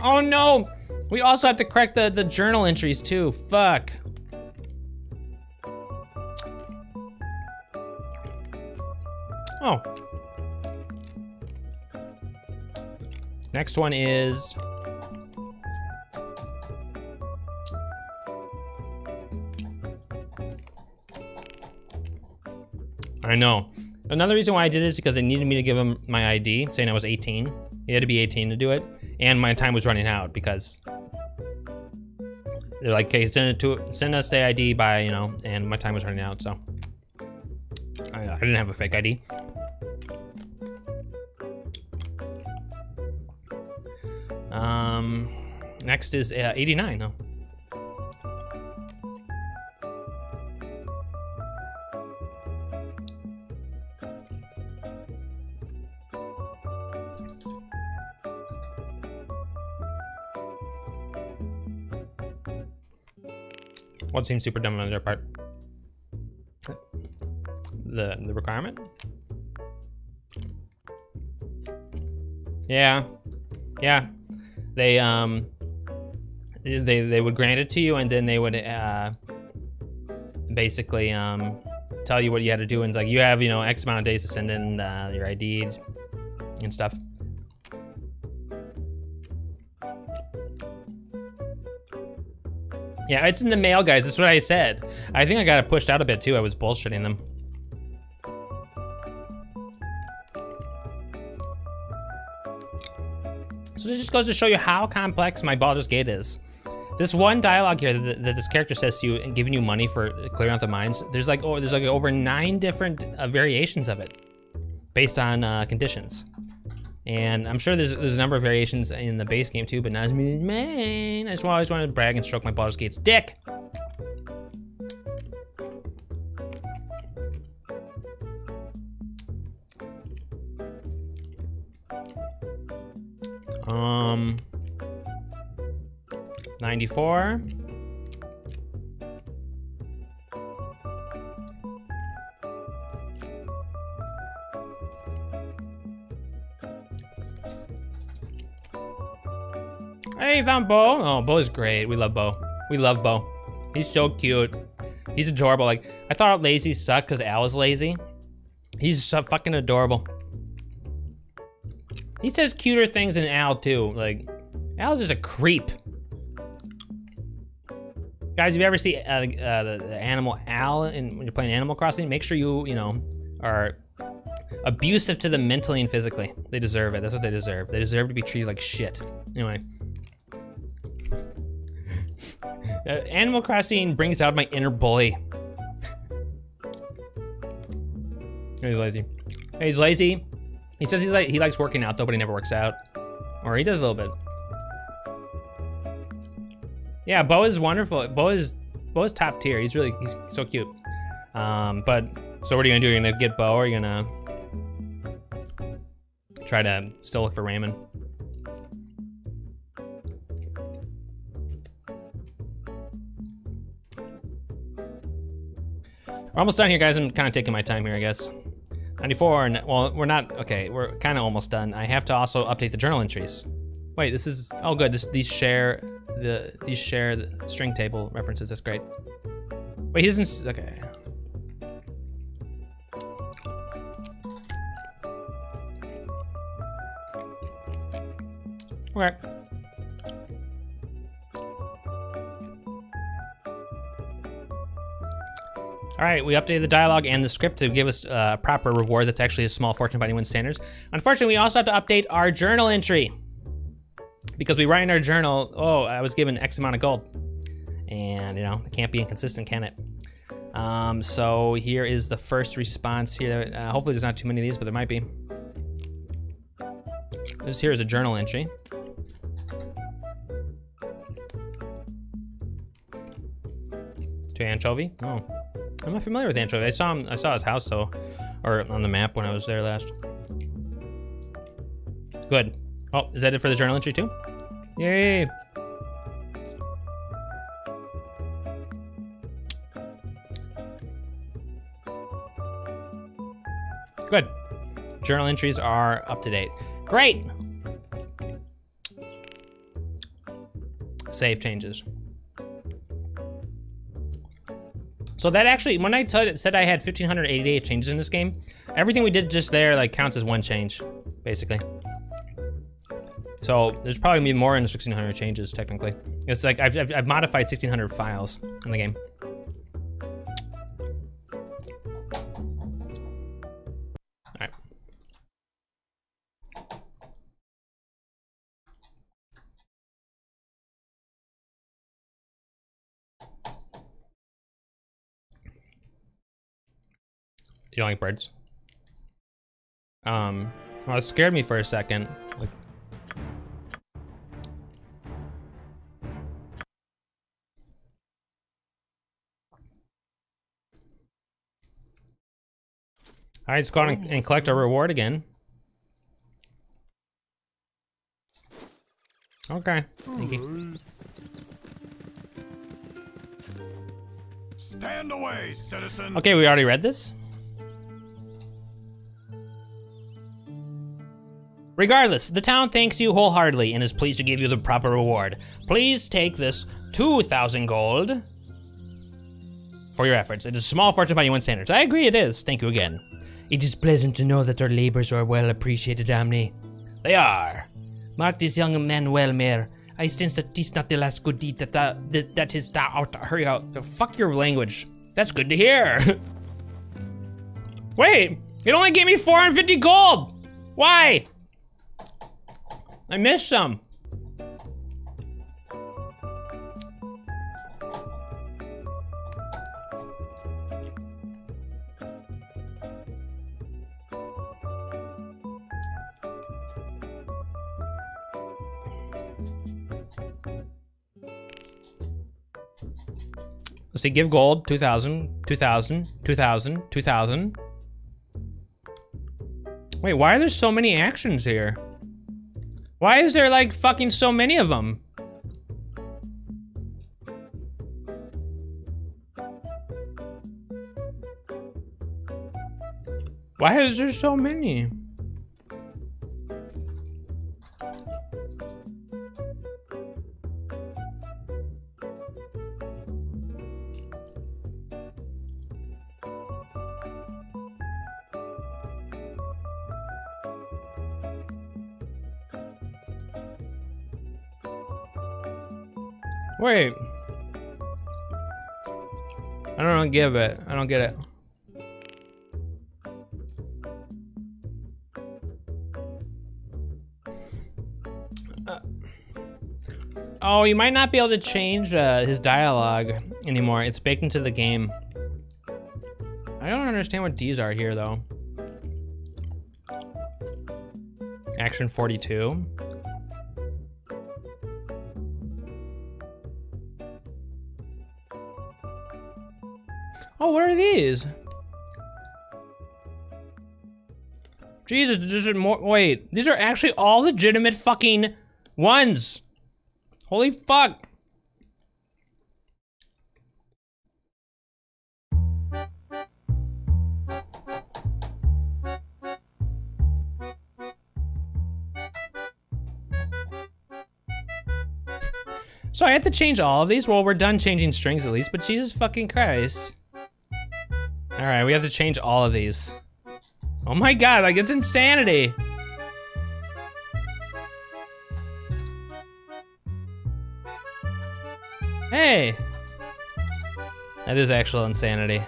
Oh no, we also have to correct the journal entries too, fuck. Oh. Next one is... I know. Another reason why I did it is because they needed me to give him my ID, saying I was 18. He had to be 18 to do it. And my time was running out because they're like, okay, send us the ID by, you know, and my time was running out, so. I I didn't have a fake ID. Next is 89. Oh. Well, it seems super dumb on their part. The requirement? Yeah. Yeah. They would grant it to you, and then they would basically tell you what you had to do, and it's like, you have, you know, X amount of days to send in your IDs and stuff. Yeah, it's in the mail, guys. That's what I said. I think I got it pushed out a bit too. I was bullshitting them. So this just goes to show you how complex my Baldur's Gate is. This one dialogue here that this character says to you, and giving you money for clearing out the mines, there's like, oh, there's like over 9 different variations of it based on conditions. And I'm sure there's a number of variations in the base game too, but not as many. I just always wanted to brag and stroke my Baldur's Gate's dick. '94. Hey, you found Bo. Oh, Bo is great. We love Bo. We love Bo. He's so cute. He's adorable. Like, I thought lazy sucked because Al was lazy. He's so fucking adorable. He says cuter things than Al too. Like, Al's just a creep. Guys, if you ever see the animal Al when you're playing Animal Crossing, make sure you know, are abusive to them mentally and physically. They deserve it. That's what they deserve. They deserve to be treated like shit. Anyway. Animal Crossing brings out my inner bully. He's lazy. He's lazy. He says he's like, he likes working out though, but he never works out. Or he does a little bit. Yeah, Bo is wonderful. Bo is top tier. He's so cute. So what are you gonna do? You're gonna get Bo, or you're gonna try to still look for Raymond? We're almost done here, guys. I'm kind of taking my time here, I guess. 94, and well, we're not, okay, we're kind of almost done. I have to also update the journal entries. Wait, this is, oh good, these share the string table references, that's great. Wait, he doesn't, okay. Okay. All right, we updated the dialogue and the script to give us a proper reward that's actually a small fortune by anyone's standards. Unfortunately, we also have to update our journal entry because we write in our journal, oh, I was given X amount of gold. And, you know, it can't be inconsistent, can it? So here is the first response here. Hopefully there's not too many of these, but there might be. This here is a journal entry. To anchovy, oh. I'm not familiar with anchovy. I saw his house, so, or on the map when I was there last. Good. Oh, is that it for the journal entry too? Yay! Good. Journal entries are up to date. Great! Save changes. So that actually, when I said I had 1,588 changes in this game, everything we did just there like counts as one change, basically. So there's probably gonna be more in the 1,600 changes technically. It's like I've modified 1,600 files in the game. All right. You don't like birds? Well, it scared me for a second. Like, all right, let's go on and collect our reward again. Okay, thank you. Stand away, citizen. Okay, we already read this. Regardless, the town thanks you wholeheartedly and is pleased to give you the proper reward. Please take this 2,000 gold for your efforts. It is a small fortune by UN standards. I agree it is. Thank you again. It is pleasant to know that our labors are well appreciated, Omni. They are. Mark this young man well, Mayor. I sense that this is not the last good deed that is out. Hurry out. Fuck your language. That's good to hear. Wait, it only gave me 450 gold. Why? I missed some. Let's see, give gold, 2,000, 2,000, 2,000, 2,000. Wait, why are there so many actions here? Why is there like fucking so many of them? Why is there so many? Wait. I don't give it. I don't get it. Oh, you might not be able to change his dialogue anymore. It's baked into the game. I don't understand what these are here, though. Action 42. Oh, what are these? Jesus, there's more. Wait, these are actually all legitimate fucking ones. Holy fuck. So I have to change all of these? Well, we're done changing strings at least, but Jesus fucking Christ. All right, we have to change all of these. Oh my God, like it's insanity. Hey. That is actual insanity.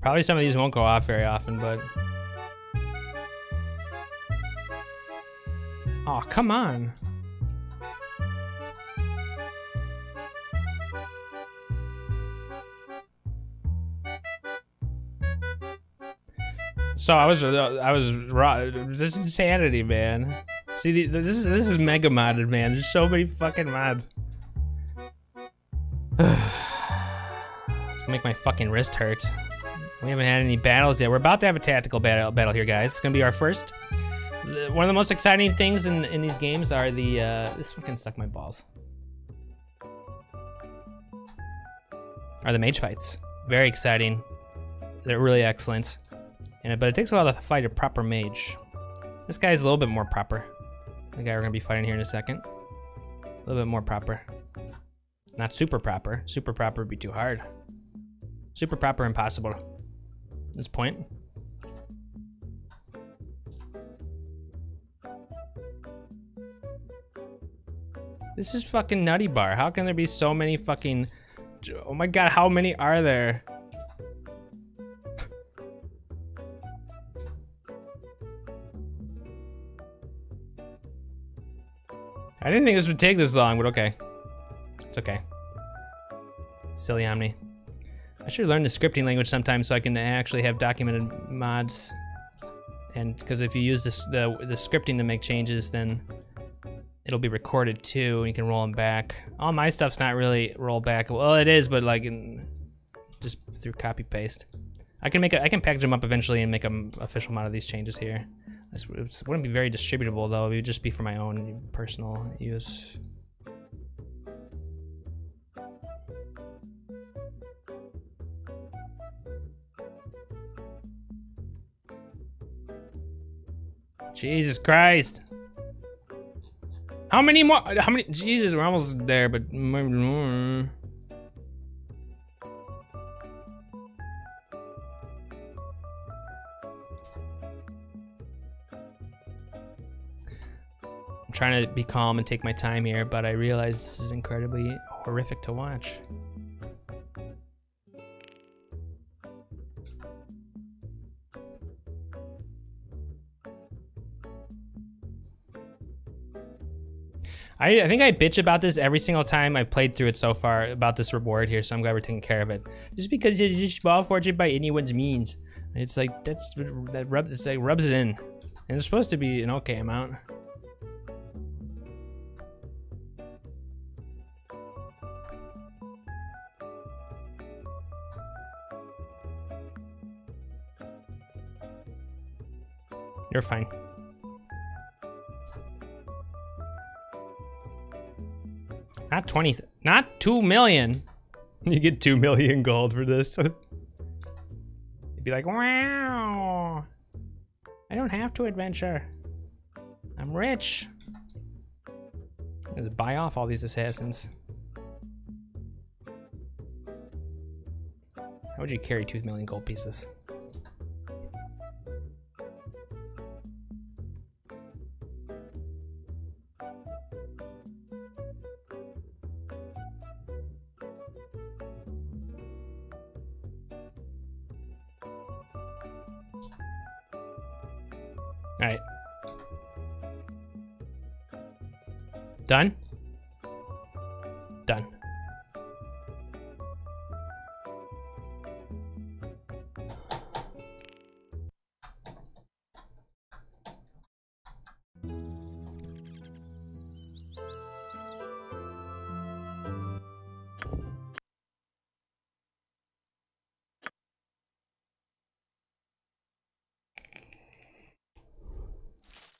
Probably some of these won't go off very often, but. Oh, come on. So I was wrong. This is insanity, man. See, this is mega modded, man. There's so many fucking mods. It's gonna make my fucking wrist hurt. We haven't had any battles yet. We're about to have a tactical battle here, guys. It's gonna be our first. One of the most exciting things in these games are the, this fucking suck my balls. Are the mage fights. Very exciting. They're really excellent. But it takes a while to fight a proper mage. This guy's a little bit more proper. The guy we're gonna be fighting here in a second. A little bit more proper. Not super proper. Super proper would be too hard. Super proper impossible. At this point. This is fucking nutty bar. How can there be so many fucking, oh my God, how many are there? I didn't think this would take this long, but okay. It's okay. Silly Omni. I should learn the scripting language sometime so I can actually have documented mods. And because if you use this, the scripting to make changes, then it'll be recorded too, and you can roll them back. All my stuff's not really roll back. Well, it is, but like in, just through copy paste. I can make a, I can package them up eventually and make an official mod of these changes here. This wouldn't be very distributable though. It would just be for my own personal use. Jesus Christ! How many more? How many? Jesus, we're almost there, but I'm trying to be calm and take my time here, but I realize this is incredibly horrific to watch. I think I bitch about this every single time I've played through it so far about this reward here, so I'm glad we're taking care of it. Just because you just ball fortune by anyone's means. It's like, it's like rubs it in. And it's supposed to be an okay amount. You're fine. Not 20, not 2 million. You get 2 million gold for this. You'd be like, wow. I don't have to adventure. I'm rich. Let's buy off all these assassins. How would you carry 2 million gold pieces? Done? Done.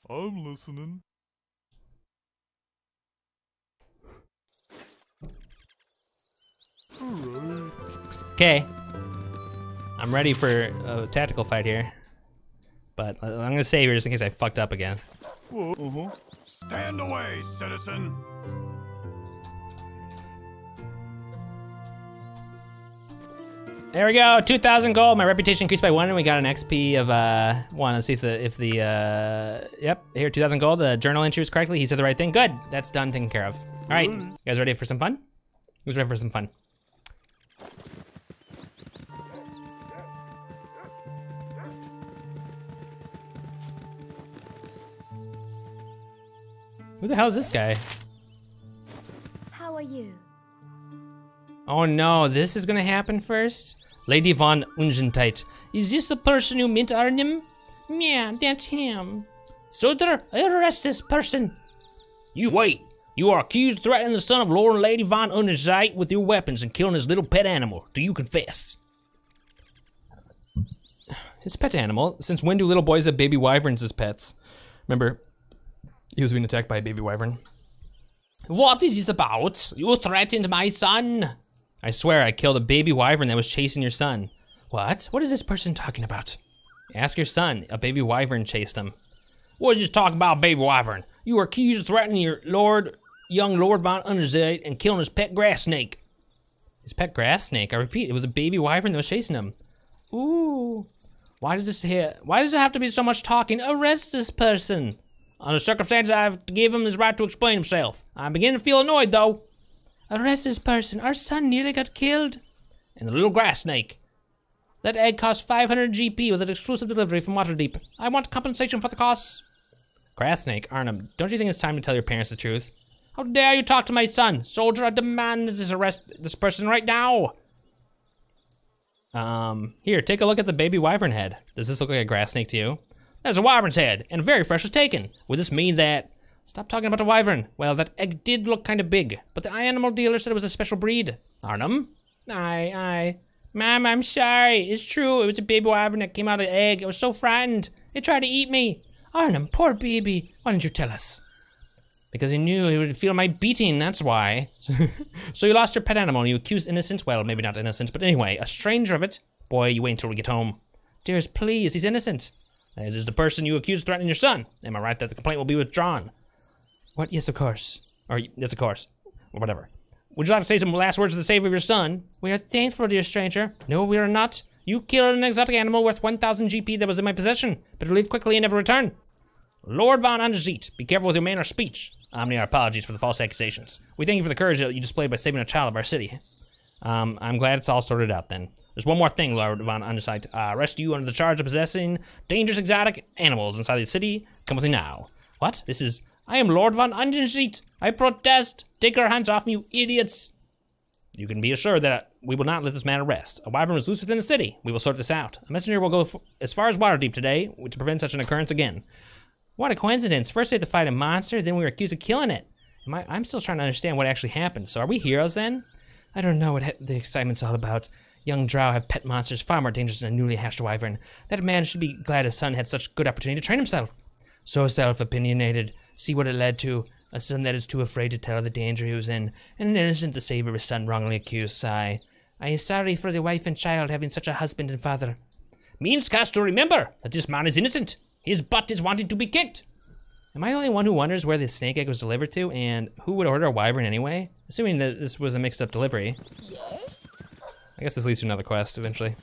I'm listening. Okay, I'm ready for a tactical fight here, but I'm gonna save here just in case I fucked up again. Stand away, citizen. There we go, 2,000 gold. My reputation increased by 1, and we got an XP of 1. Let's see yep, here, 2,000 gold. The journal entry was correctly. He said the right thing. Good, that's done, taken care of. All right, you guys ready for some fun? Who's ready for some fun? Who the hell is this guy? How are you? Oh no, this is gonna happen first? Lady von Ungentite. Is this the person you met, Arnim? Yeah, that's him. Soldier, arrest this person. You wait. You are accused of threatening the son of Lord and Lady von Ungentite with your weapons and killing his little pet animal. Do you confess? His pet animal? Since when do little boys have baby wyverns as pets? Remember, he was being attacked by a baby wyvern. What is this about? You threatened my son! I swear I killed a baby wyvern that was chasing your son. What? What is this person talking about? Ask your son. A baby wyvern chased him. What is this talk about, baby wyvern? You were accused of threatening your young Lord von Ungentite and killing his pet grass snake. His pet grass snake? I repeat, it was a baby wyvern that was chasing him. Ooh. Why does it have to be so much talking? Arrest this person! Under circumstances, I have to give him his right to explain himself. I'm beginning to feel annoyed, though. Arrest this person. Our son nearly got killed. And the little grass snake. That egg cost 500 GP with an exclusive delivery from Waterdeep. I want compensation for the costs. Grass snake, Arnim, don't you think it's time to tell your parents the truth? How dare you talk to my son? Soldier, I demand this arrest this person right now. Here, take a look at the baby wyvern head. Does this look like a grass snake to you? There's a wyvern's head, and very fresh was taken. Would this mean that... Stop talking about the wyvern. Well, that egg did look kind of big, but the animal dealer said it was a special breed. Arnum? Aye. Mom, I'm sorry. It's true. It was a baby wyvern that came out of the egg. I was so frightened. It tried to eat me. Arnum, poor baby. Why didn't you tell us? Because he knew he would feel my beating, that's why. So you lost your pet animal and you accused innocent, well, maybe not innocent, but anyway, a stranger of it. Boy, you wait until we get home. Dearest, please, he's innocent. This is the person you accused of threatening your son. Am I right that the complaint will be withdrawn? What? Yes, of course. Or, yes, of course. Or whatever. Would you like to say some last words to the savior of your son? We are thankful, dear stranger. No, we are not. You killed an exotic animal worth 1,000 GP that was in my possession. Better leave quickly and never return. Lord Von Anderzit, be careful with your manner of speech. Omni, our apologies for the false accusations. We thank you for the courage that you displayed by saving a child of our city. I'm glad it's all sorted out then. There's one more thing, Lord Von Undersight. I arrest you under the charge of possessing dangerous exotic animals inside the city. Come with me now. What? This is... I am Lord Von Undersight. I protest. Take your hands off me, you idiots. You can be assured that we will not let this matter rest. A wyvern was loose within the city. We will sort this out. A messenger will go as far as Waterdeep today to prevent such an occurrence again. What a coincidence. First we had to fight a monster, then we were accused of killing it. I'm still trying to understand what actually happened. So are we heroes then? I don't know what the excitement's all about. Young drow have pet monsters far more dangerous than a newly hatched wyvern. That man should be glad his son had such good opportunity to train himself. So self-opinionated. See what it led to. A son that is too afraid to tell of the danger he was in. And an innocent to save his son wrongly accused. Sigh. I am sorry for the wife and child having such a husband and father. Minsc has to remember that this man is innocent. His butt is wanting to be kicked. Am I the only one who wonders where this snake egg was delivered to and who would order a wyvern anyway? Assuming that this was a mixed up delivery. Yes. I guess this leads to another quest eventually.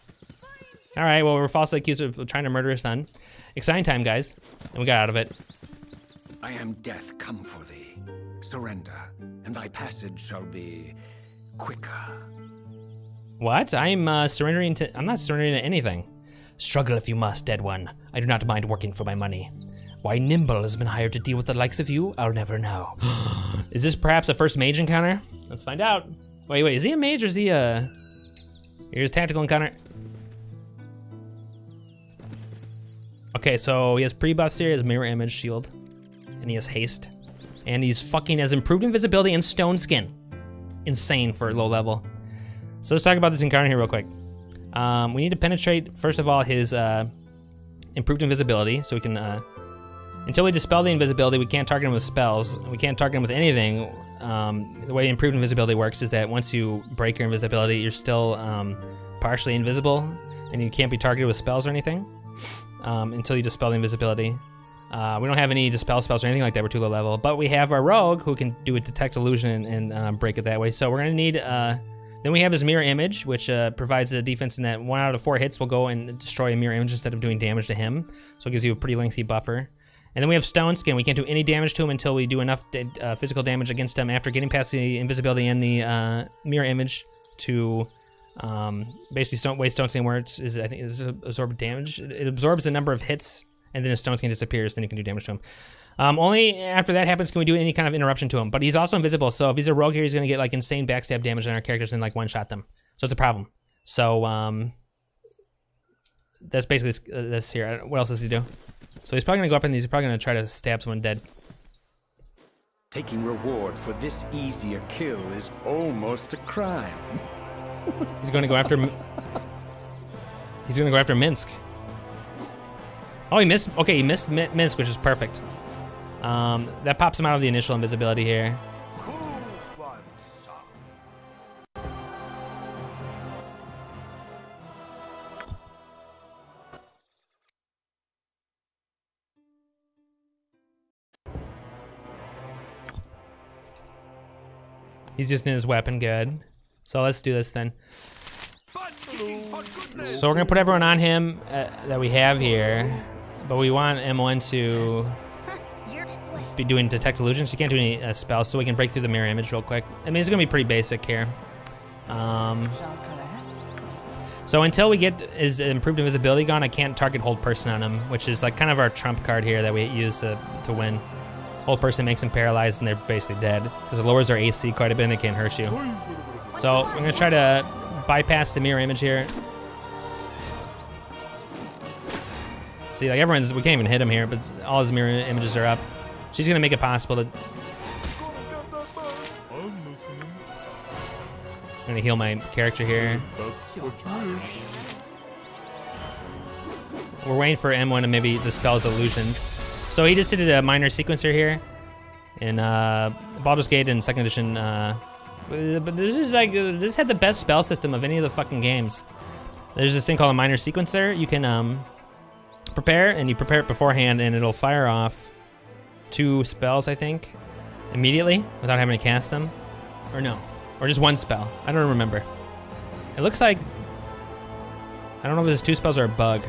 All right, well, we're falsely accused of trying to murder his son. Exciting time, guys. And we got out of it. I am death come for thee. Surrender, and thy passage shall be quicker. What? I'm surrendering to, I'm not surrendering to anything. Struggle if you must, dead one. I do not mind working for my money. Why Nimbul has been hired to deal with the likes of you, I'll never know. Is this perhaps a first mage encounter? Let's find out. Wait, is he a mage or is he a... Here's tactical encounter. Okay, so he has pre-buffs here, he has mirror image shield. And he has haste. And he's fucking has improved invisibility and stone skin. Insane for low level. So let's talk about this encounter here real quick. We need to penetrate, first of all, his improved invisibility, so we can, until we dispel the invisibility, we can't target him with spells. We can't target him with anything. The way improved invisibility works is that once you break your invisibility, you're still partially invisible, and you can't be targeted with spells or anything until you dispel the invisibility. We don't have any dispel spells or anything like that, we're too low level, but we have our rogue who can do a detect illusion and break it that way, so we're gonna need, then we have his mirror image, which provides a defense in that 1 out of 4 hits will go and destroy a mirror image instead of doing damage to him. So it gives you a pretty lengthy buffer. And then we have Stone Skin. We can't do any damage to him until we do enough physical damage against him after getting past the invisibility and the mirror image to basically Stone Skin works is I think is absorb damage. It absorbs a number of hits, and then his Stone Skin disappears. Then you can do damage to him. Only after that happens can we do any kind of interruption to him, but he's also invisible, so if he's a rogue here, he's gonna get like insane backstab damage on our characters and like one-shot them. So it's a problem. So, that's basically this here. What else does he do? So he's probably gonna go up and he's probably gonna try to stab someone dead. Taking reward for this easier kill is almost a crime. He's gonna go after... He's gonna go after Minsc. Oh, he missed... Okay, he missed Minsc, which is perfect. That pops him out of the initial invisibility here. He's just in his weapon, good. So let's do this then. So we're gonna put everyone on him that we have here, but we want M1 to... be doing detect illusions. You can't do any spells, so we can break through the mirror image real quick. I mean, it's gonna be pretty basic here. So until we get his improved invisibility gone, I can't target hold person on him, which is like kind of our trump card here that we use to win. Hold Person makes them paralyzed, and they're basically dead. Because it lowers their AC quite a bit, and they can't hurt you. So I'm going to try to bypass the mirror image here. See, like everyone's, we can't even hit him here, but all his mirror images are up. She's going to make it possible to... I'm gonna heal my character here. We're waiting for M1 to maybe dispel his illusions. So he just did a minor sequencer here in Baldur's Gate in 2nd edition. But this is like, this had the best spell system of any of the fucking games. There's this thing called a minor sequencer. You can prepare, and you prepare it beforehand, and it'll fire off 2 spells, I think, immediately without having to cast them, or no. Or just 1 spell. I don't remember. It looks like... I don't know if this is 2 spells or a bug.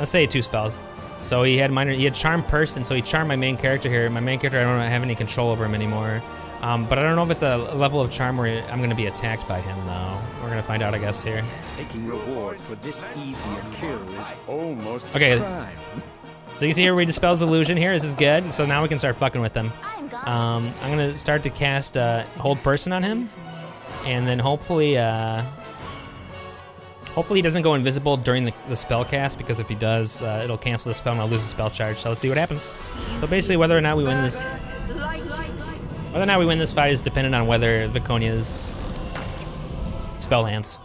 Let's say 2 spells. So he had minor... He had Charm Person, so he charmed my main character here. My main character, I don't have any control over him anymore. But I don't know if it's a level of charm where I'm going to be attacked by him, though. We're going to find out, I guess, here. Taking reward for this easier kill is almost okay. Crime. So you can see here we dispels illusion here. This is good. So now we can start fucking with them. I'm gonna start to cast Hold Person on him, and then hopefully, hopefully he doesn't go invisible during the spell cast, because if he does, it'll cancel the spell and I'll lose the spell charge. So let's see what happens. So basically, whether or not we win this, fight is dependent on whether Viconia's spell lands.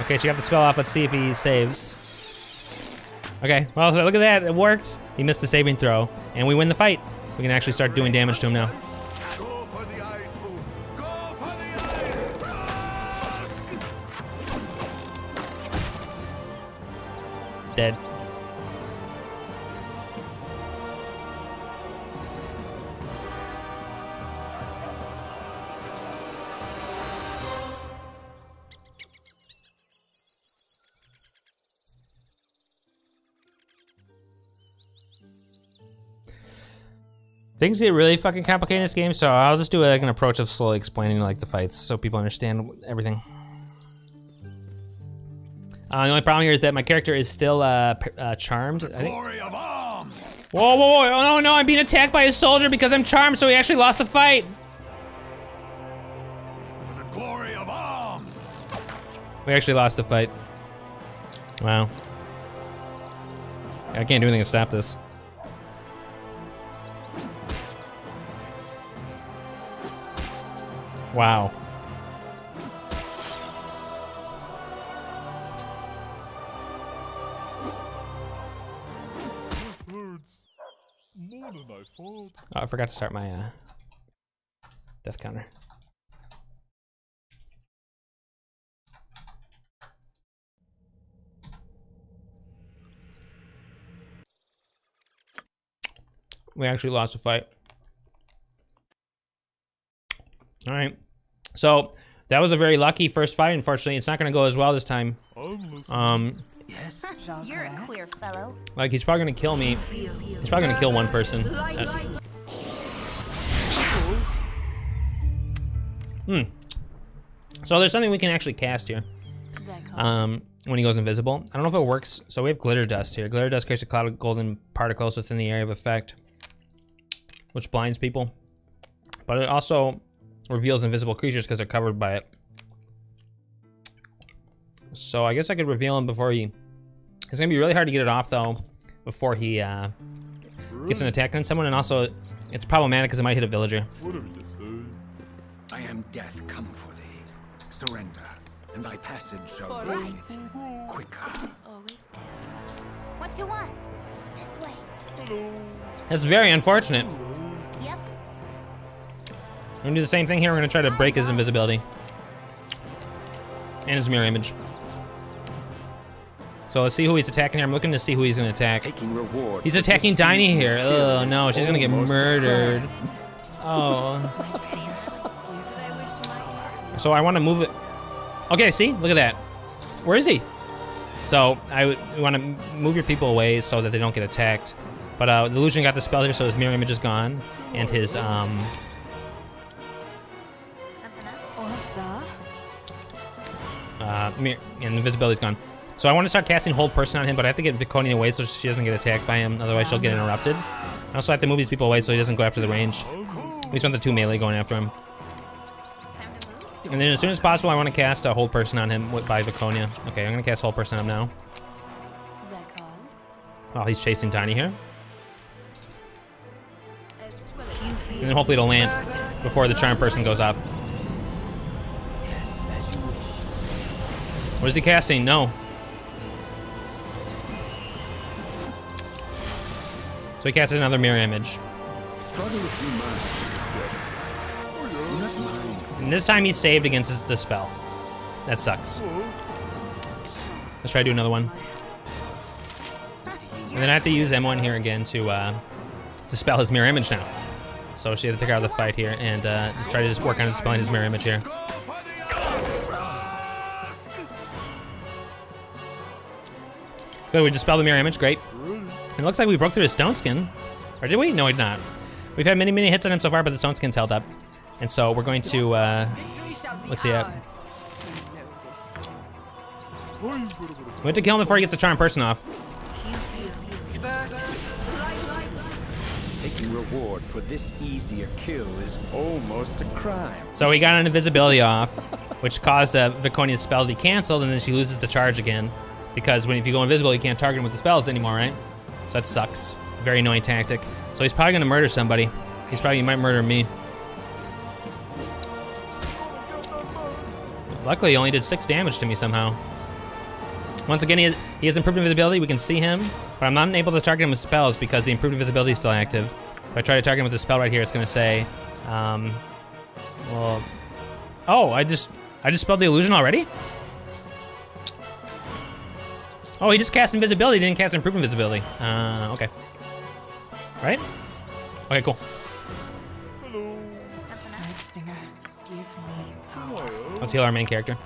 Okay, she got the spell off. Let's see if he saves. Okay, well, look at that, it worked. He missed the saving throw, and we win the fight. We can actually start doing damage to him now. Dead. Things get really fucking complicated in this game, so I'll just do like an approach of slowly explaining like the fights so people understand everything. The only problem here is that my character is still charmed. I think. Whoa, whoa, whoa, oh no, no, I'm being attacked by a soldier because I'm charmed, so he actually lost the fight. We actually lost the fight. Wow. I can't do anything to stop this. Wow. Oh, I forgot to start my death counter. We actually lost the fight. All right. So that was a very lucky first fight. Unfortunately, it's not going to go as well this time. Yes, you're a clear fellow. Like he's probably going to kill me. He's probably going to kill one person. So there's something we can actually cast here. When he goes invisible, I don't know if it works. So we have glitter dust here. Glitter dust creates a cloud of golden particles within the area of effect, which blinds people, but it also reveals invisible creatures because they're covered by it. So I guess I could reveal him before he... It's gonna be really hard to get it off though before he gets an attack on someone, and also it's problematic because it might hit a villager. I am death come for thee. Surrender, and thy passage shall be quicker. What you want? This way. Hello. That's very unfortunate. We're gonna do the same thing here. We're gonna try to break his invisibility and his mirror image. So let's see who he's attacking here. I'm looking to see who he's gonna attack. He's attacking Dynaheir. Oh no, she's gonna get murdered. Oh. So I want to move it. Okay, see, look at that. Where is he? So I want to move your people away so that they don't get attacked. But the illusion got dispelled here, so his mirror image is gone, and his and invisibility's gone. So I want to start casting Hold Person on him, but I have to get Viconia away so she doesn't get attacked by him, otherwise she'll get interrupted. I also have to move these people away so he doesn't go after the range. We just want the two melee going after him. And then as soon as possible, I want to cast a Hold Person on him by Viconia. Okay, I'm going to cast Hold Person on him now. Oh, he's chasing Tiny here. And then hopefully it'll land before the Charm Person goes off. What is he casting? No. So he casted another Mirror Image. And this time he's saved against the spell. That sucks. Let's try to do another one. And then I have to use M1 here again to dispel his Mirror Image now. So she had to take out of the fight here and just try to just work on dispelling his Mirror Image here. Good, we dispelled the Mirror Image, great. It looks like we broke through his Stone Skin. Or did we? No, we did not. We've had many, many hits on him so far, but the Stone Skin's held up. And so we're going to, let's see. We have to kill him before he gets the Charm Person off. Taking reward for this easier kill is almost a crime. So he got an Invisibility off, which caused Viconia's spell to be canceled, and then she loses the charge again. Because if you go invisible, you can't target him with the spells anymore, right? So that sucks. Very annoying tactic. So he's probably gonna murder somebody. He's probably, he might murder me. Luckily, he only did 6 damage to me somehow. Once again, he has improved invisibility. We can see him, but I'm not able to target him with spells because the improved invisibility is still active. If I try to target him with a spell right here, it's gonna say, well, oh, I just spelled the illusion already? Oh, he just cast invisibility, didn't cast improved invisibility. Okay. Right? Okay, cool. Hello. Let's heal our main character.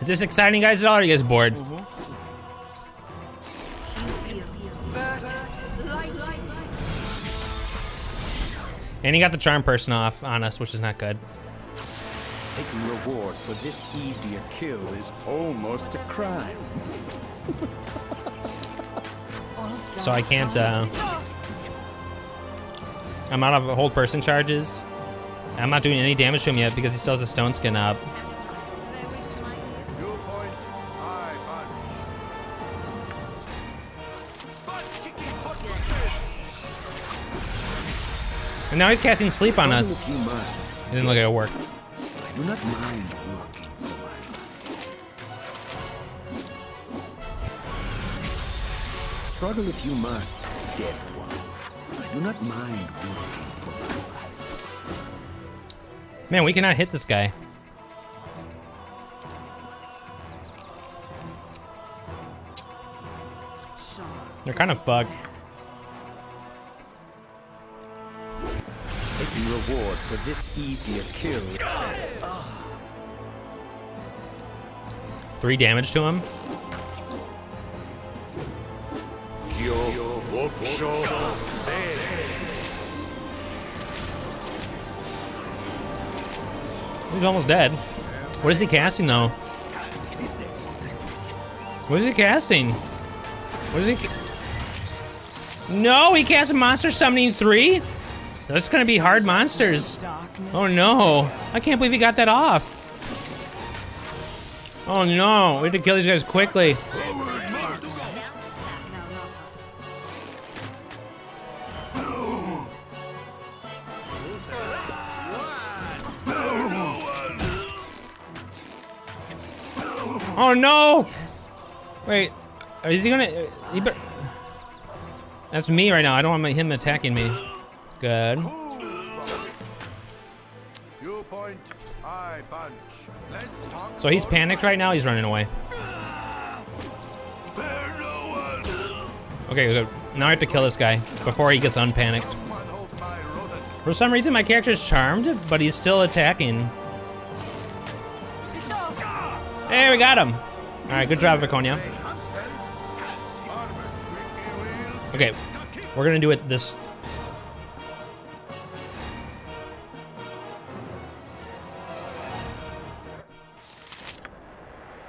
Is this exciting, guys, at all, or are you guys bored? And he got the Charm Person off on us, which is not good. Taking reward for this easier kill is almost a crime. So I can't, I'm out of Hold Person charges. I'm not doing any damage to him yet because he still has a Stone Skin up. And now he's casting Sleep on us. It didn't look like it worked. I do not mind working. Struggle if you must, dead one. I do not mind working for my life. Man, we cannot hit this guy. They're kind of fucked. Taking reward for this easier kill. 3 damage to him. He's almost dead. What is he casting though? What is he casting? What is he No, he cast Monster Summoning 3? That's gonna be hard monsters. Oh no. I can't believe he got that off. Oh no, we have to kill these guys quickly. Oh no! Wait, is he gonna? He better, that's me right now. I don't want him attacking me. Good. So he's panicked right now. He's running away. Okay, good. Now I have to kill this guy before he gets unpanicked. For some reason, my character's charmed, but he's still attacking. Hey, we got him! Alright, good job, Viconia. Okay, we're gonna do it this...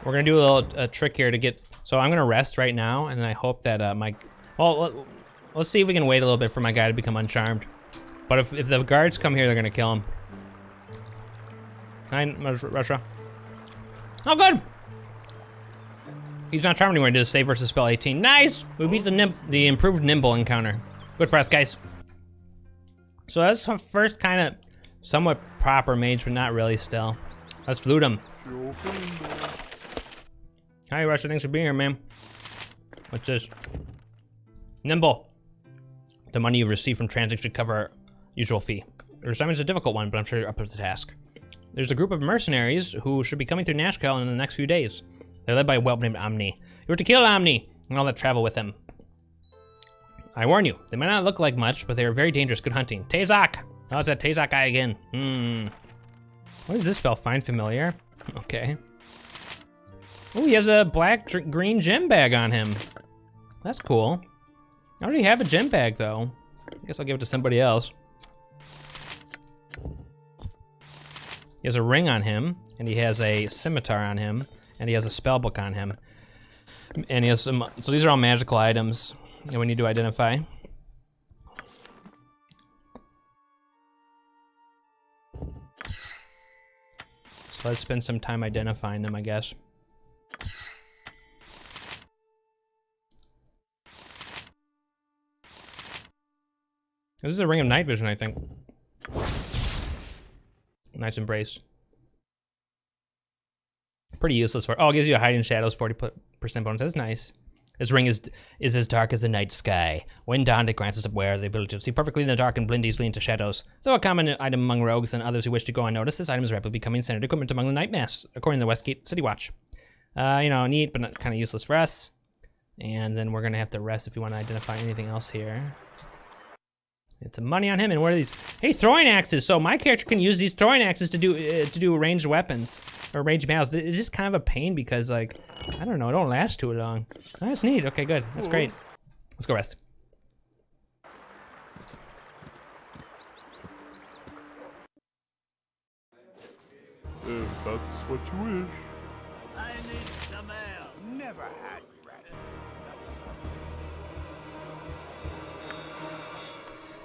We're gonna do a little trick here to get So I'm gonna rest right now, and I hope that my, well, let's see if we can wait a little bit for my guy to become uncharmed. But if the guards come here, they're gonna kill him. Nine, Russia. Oh, good. He's not charmed anymore. He did a save versus spell 18. Nice. We beat the improved Nimbul encounter. Good for us, guys. So that's the first kind of somewhat proper mage, but not really still. Let's flute him. Hi, Russia. Thanks for being here, man. What's this? Nimbul. The money you've received from Tranzig should cover our usual fee. Your assignment's a difficult one, but I'm sure you're up to the task. There's a group of mercenaries who should be coming through Nashkel in the next few days. They're led by a whelp named Omni. You were to kill Omni and all that travel with him. I warn you, they might not look like much, but they are very dangerous. Good hunting. Tazok! Oh, it's that Tazok guy again. Hmm. What is this spell? Find familiar? Okay. Oh, he has a black green gem bag on him. That's cool. I already have a gem bag though. I guess I'll give it to somebody else. He has a ring on him, and he has a scimitar on him, and he has a spell book on him. And he has some, so these are all magical items that we need to identify. So let's spend some time identifying them, I guess. This is a ring of night vision, I think. Nice embrace. Pretty useless for, oh, it gives you a hide in shadows 40% bonus, that's nice. This ring is as dark as the night sky. When dawned, it grants us aware the ability to see perfectly in the dark and blend easily into shadows. So a common item among rogues and others who wish to go unnoticed, this item is rapidly becoming standard equipment among the night mass, according to the Westgate City Watch. You know, neat, but not kind of useless for us. And then we're gonna have to rest if you wanna identify anything else here. It's some money on him, and what are these? Hey, throwing axes! So my character can use these throwing axes to do ranged weapons, or ranged battles. It's just kind of a pain because, like, I don't know, it don't last too long. Oh, that's neat, okay, good, that's great. Let's go rest. If that's what you wish. I need some ale, never had.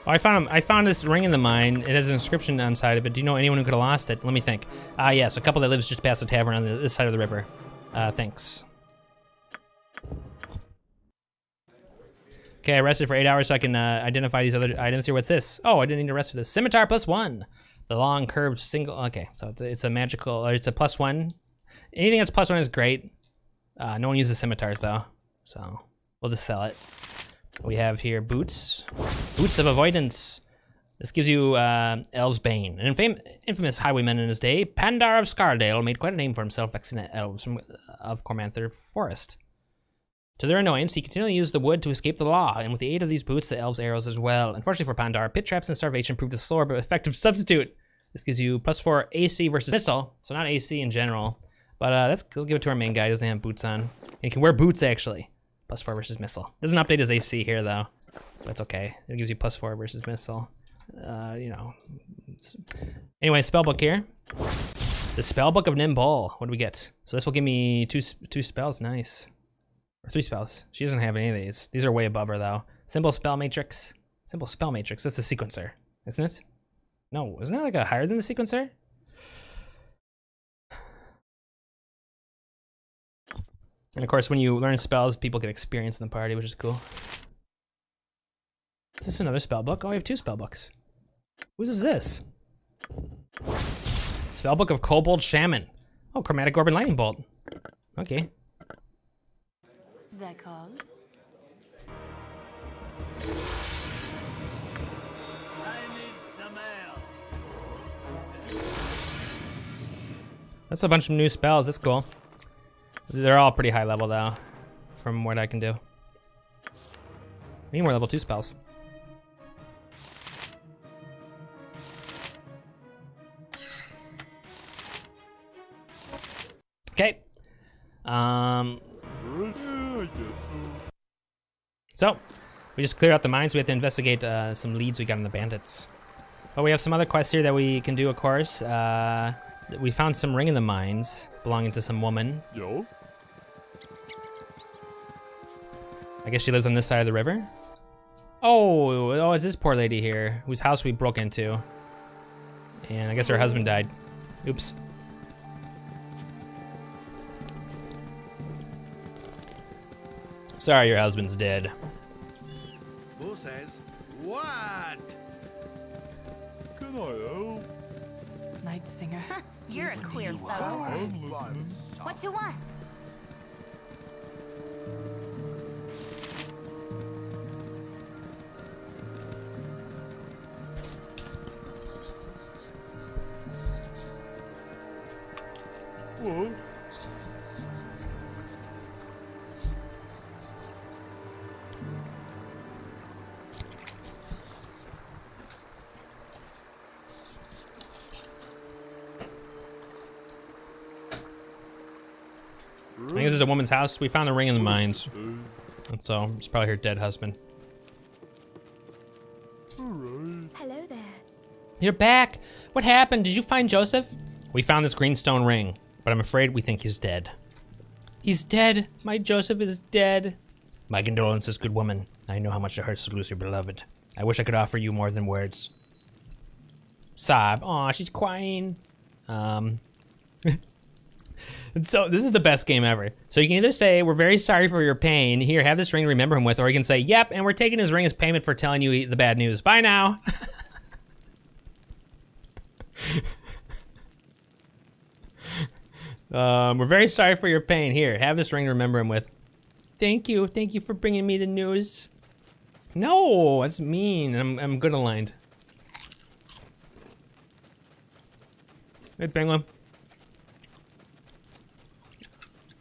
Oh, I found this ring in the mine. It has an inscription on the side of it. Do you know anyone who could have lost it? Let me think. Ah, yes, a couple that lives just past the tavern on this side of the river. Thanks. Okay, I rested for 8 hours so I can identify these other items here. What's this? Oh, I didn't need to rest for this. Scimitar +1. The long curved single, okay, so it's a magical, or it's a +1. Anything that's +1 is great. No one uses scimitars though, so we'll just sell it. We have here boots. Boots of avoidance. This gives you Elves' Bane. An infamous highwayman in his day, Pandar of Scardale made quite a name for himself vexing the elves of Cormanther Forest. To their annoyance, he continually used the wood to escape the law, and with the aid of these boots, the elves' arrows as well. Unfortunately for Pandar, pit traps and starvation proved a slower but effective substitute. This gives you +4 AC versus pistol, so not AC in general, but let's give it to our main guy. He doesn't have boots on. And he can wear boots, actually. +4 versus missile. Doesn't update his AC here though, but it's okay. It gives you +4 versus missile. You know. Anyway, spellbook here. The spellbook of Nimbul. What do we get? So this will give me two spells. Nice, or three spells. She doesn't have any of these. These are way above her though. Simple spell matrix. Simple spell matrix. That's the sequencer, isn't it? No, isn't that like a higher than the sequencer? And of course, when you learn spells, people get experience in the party, which is cool. Is this another spell book? Oh, we have two spell books. Whose is this? Spellbook of Kobold Shaman. Oh, Chromatic Orb and Lightning Bolt. Okay. That call. That's a bunch of new spells. That's cool. They're all pretty high level though, from what I can do. I need more level 2 spells. Okay. So, we just cleared out the mines. We have to investigate some leads we got on the bandits. But we have some other quests here that we can do, of course. We found some ring in the mines belonging to some woman. Yo. I guess she lives on this side of the river. Oh, it's this poor lady here whose house we broke into. And I guess her husband died. Oops. Sorry, your husband's dead. Who says what? Can I help? Night Singer. You're a queer fellow. What you want? Whoa. I think this is a woman's house. We found a ring in the mines. And so it's probably her dead husband. Hello there. You're back. What happened? Did you find Joseph? We found this green stone ring, but I'm afraid we think he's dead. He's dead. My Joseph is dead. My condolences, good woman. I know how much it hurts to lose your beloved. I wish I could offer you more than words. Sob. Aw, she's crying. So this is the best game ever. So you can either say, we're very sorry for your pain. Here, have this ring to remember him with. Or you can say, yep, and we're taking his ring as payment for telling you the bad news. Bye now. We're very sorry for your pain. Here, have this ring to remember him with. Thank you for bringing me the news. No, that's mean. I'm good aligned. Hey, penguin.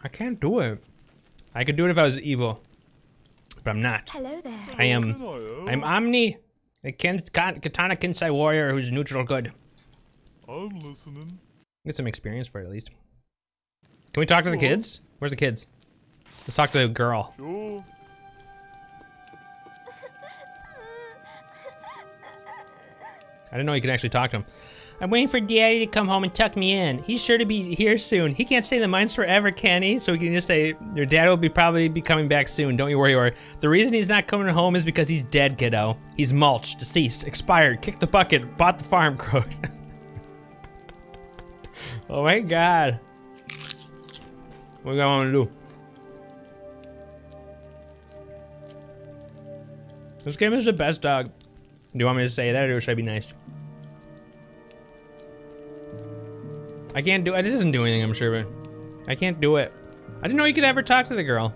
I can't do it. I could do it if I was evil, but I'm not. Hello there. I'm Omni, a Katana Kensai warrior who's neutral good. I'm listening. Get some experience for it at least. Can we talk to the kids? Where's the kids? Let's talk to a girl. Sure. I didn't know you could actually talk to him. I'm waiting for Daddy to come home and tuck me in. He's sure to be here soon. He can't stay in the mines forever, can he? So we can just say, your dad will probably be coming back soon. Don't you worry, or the reason he's not coming home is because he's dead, kiddo. He's mulched, deceased, expired, kicked the bucket, bought the farm, croaked. Oh my God. What do I want to do? This game is the best dog. Do you want me to say that or should I be nice? I can't do it. This doesn't do anything, I'm sure, but I can't do it. I didn't know you could ever talk to the girl.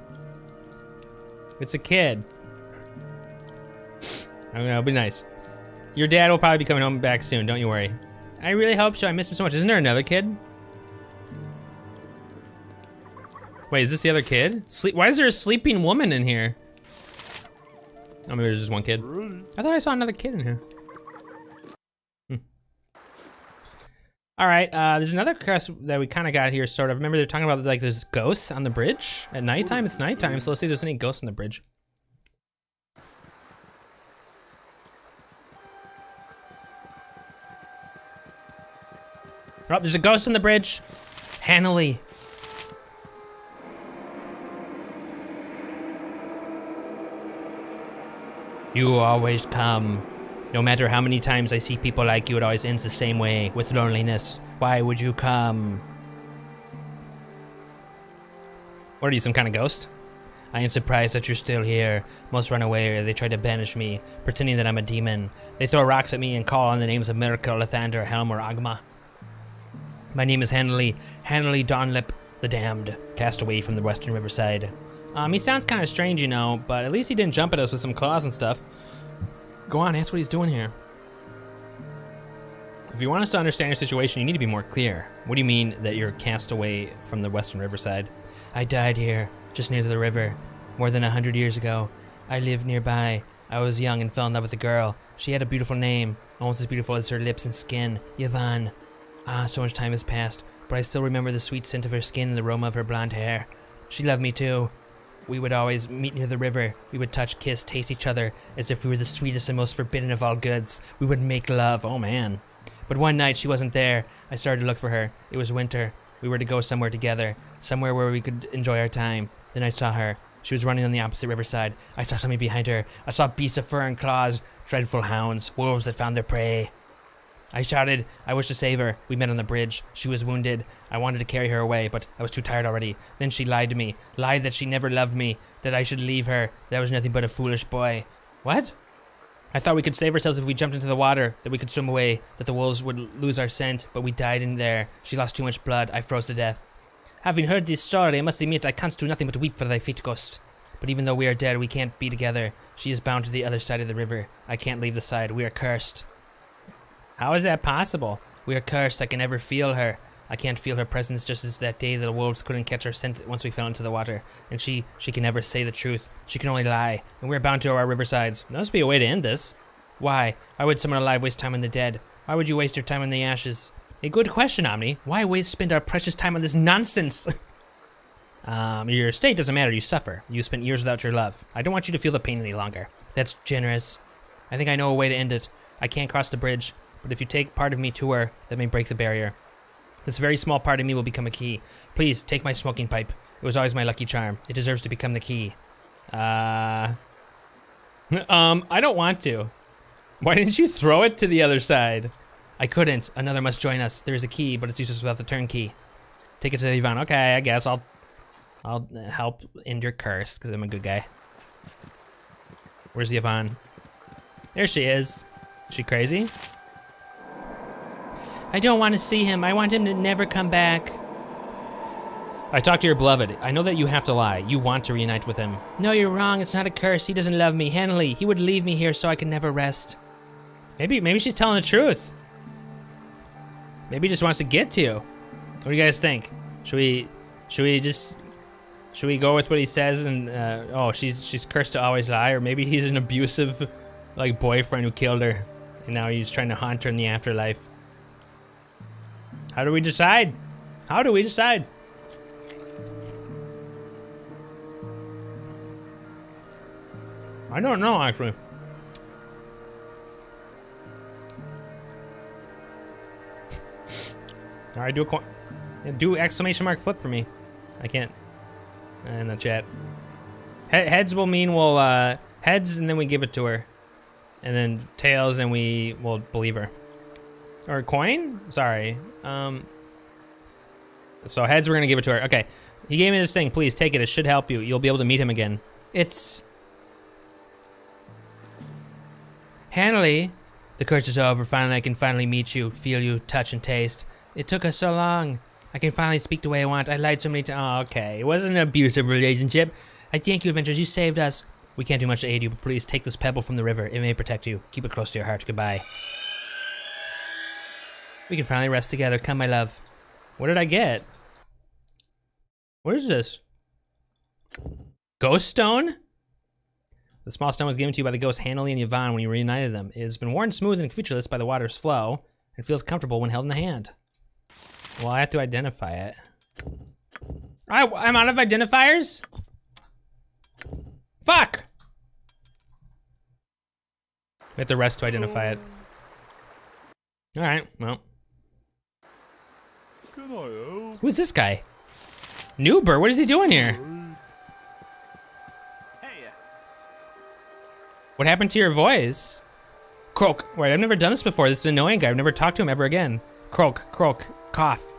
It's a kid. I mean, I'll be nice. Your dad will probably be coming home back soon, don't you worry. I really hope so. I miss him so much. Isn't there another kid? Wait, is this the other kid? Why is there a sleeping woman in here? Oh, maybe there's just one kid. I thought I saw another kid in here. All right, there's another quest that we kind of got here, sort of. Remember they're talking about like there's ghosts on the bridge at nighttime. It's nighttime, so let's see if there's any ghosts on the bridge. Oh, there's a ghost on the bridge. Hanalee. You always come. No matter how many times I see people like you, it always ends the same way, with loneliness. Why would you come? What are you, some kind of ghost? I am surprised that you're still here. Most run away or they try to banish me, pretending that I'm a demon. They throw rocks at me and call on the names of Miracle, Lathander, Helm, or Agma. My name is Hanalee, Hanalee Donlip the Damned, cast away from the western riverside. He sounds kind of strange, you know, but at least he didn't jump at us with some claws and stuff. Go on, ask what he's doing here. If you want us to understand your situation, you need to be more clear. What do you mean that you're cast away from the western riverside? I died here, just near to the river, more than 100 years ago. I lived nearby. I was young and fell in love with a girl. She had a beautiful name, almost as beautiful as her lips and skin, Yvonne. Ah, so much time has passed, but I still remember the sweet scent of her skin and the aroma of her blonde hair. She loved me too. We would always meet near the river. We would touch, kiss, taste each other as if we were the sweetest and most forbidden of all goods. We would make love. Oh, man. But one night, she wasn't there. I started to look for her. It was winter. We were to go somewhere together, somewhere where we could enjoy our time. Then I saw her. She was running on the opposite riverside. I saw something behind her. I saw beasts of fur and claws, dreadful hounds, wolves that found their prey. I shouted. I wished to save her. We met on the bridge. She was wounded. I wanted to carry her away, but I was too tired already. Then she lied to me. Lied that she never loved me. That I should leave her. That I was nothing but a foolish boy. What? I thought we could save ourselves if we jumped into the water. That we could swim away. That the wolves would lose our scent, but we died in there. She lost too much blood. I froze to death. Having heard this story, I must admit I can't do nothing but weep for thy fate, ghost. But even though we are dead, we can't be together. She is bound to the other side of the river. I can't leave the side. We are cursed. How is that possible? We are cursed. I can never feel her. I can't feel her presence, just as that day the wolves couldn't catch her scent once we fell into the water. And she can never say the truth. She can only lie. And we are bound to our riversides. There must be a way to end this. Why? Why would someone alive waste time in the dead? Why would you waste your time in the ashes? A good question, Omni. Why spend our precious time on this nonsense? Your state doesn't matter. You suffer. You spent years without your love. I don't want you to feel the pain any longer. That's generous. I think I know a way to end it. I can't cross the bridge. But if you take part of me to her, that may break the barrier. This very small part of me will become a key. Please, take my smoking pipe. It was always my lucky charm. It deserves to become the key. I don't want to. Why didn't you throw it to the other side? I couldn't. Another must join us. There is a key, but it's useless without the turnkey. Take it to Yvonne. Okay, I guess I'll help end your curse, because I'm a good guy. Where's the Yvonne? There she is. Is she crazy? I don't want to see him. I want him to never come back. I talked to your beloved. I know that you have to lie. You want to reunite with him. No, you're wrong. It's not a curse. He doesn't love me. Hanalee, he would leave me here so I could never rest. Maybe she's telling the truth. Maybe he just wants to get to you. What do you guys think? Should we go with what he says and oh, she's cursed to always lie, or maybe he's an abusive like boyfriend who killed her and now he's trying to haunt her in the afterlife. How do we decide? How do we decide? I don't know, actually. All right, do exclamation mark flip for me. I can't. In the chat. Heads will mean we'll heads, and then we give it to her, and then tails, and we will believe her. Or coin? Sorry. So heads, we're gonna give it to her. Okay. He gave me this thing. Please take it. It should help you. You'll be able to meet him again. It's Hanalee. The curse is over. Finally, I can finally meet you, feel you, touch and taste. It took us so long. I can finally speak the way I want. I lied so many times. Oh, okay. It wasn't an abusive relationship. I thank you, adventurers. You saved us. We can't do much to aid you, but please take this pebble from the river. It may protect you. Keep it close to your heart. Goodbye. We can finally rest together. Come, my love. What did I get? What is this? Ghost stone? The small stone was given to you by the ghosts Hanalee and Yvonne when you reunited them. It has been worn smooth and featureless by the water's flow and feels comfortable when held in the hand. Well, I have to identify it. I'm out of identifiers? Fuck! We have to rest to identify it. Alright, well. Who's this guy? Newber, what is he doing here? Hey. What happened to your voice? Croak. Wait, I've never done this before. This is an annoying guy. I've never talked to him ever again. Croak, croak, cough.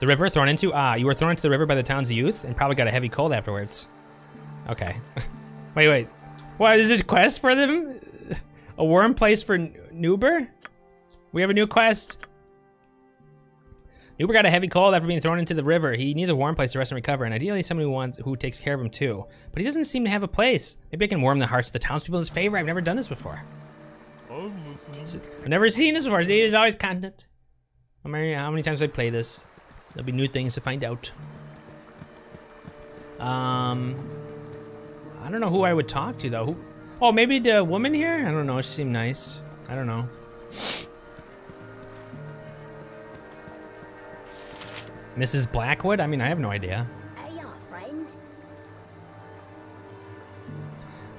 The river thrown into? Ah, you were thrown into the river by the town's youth and probably got a heavy cold afterwards. Okay. wait. What is this quest for them? A warm place for Newber? We have a new quest. Newber got a heavy cold after being thrown into the river. He needs a warm place to rest and recover, and ideally somebody who takes care of him too. But he doesn't seem to have a place. Maybe I can warm the hearts of the townspeople in his favor. I've never done this before. I've never seen this before. It is always content. I mean, how many times I play this? There'll be new things to find out. I don't know who I would talk to though. Oh, maybe the woman here? I don't know. She seemed nice. I don't know. Mrs. Blackwood? I mean, I have no idea.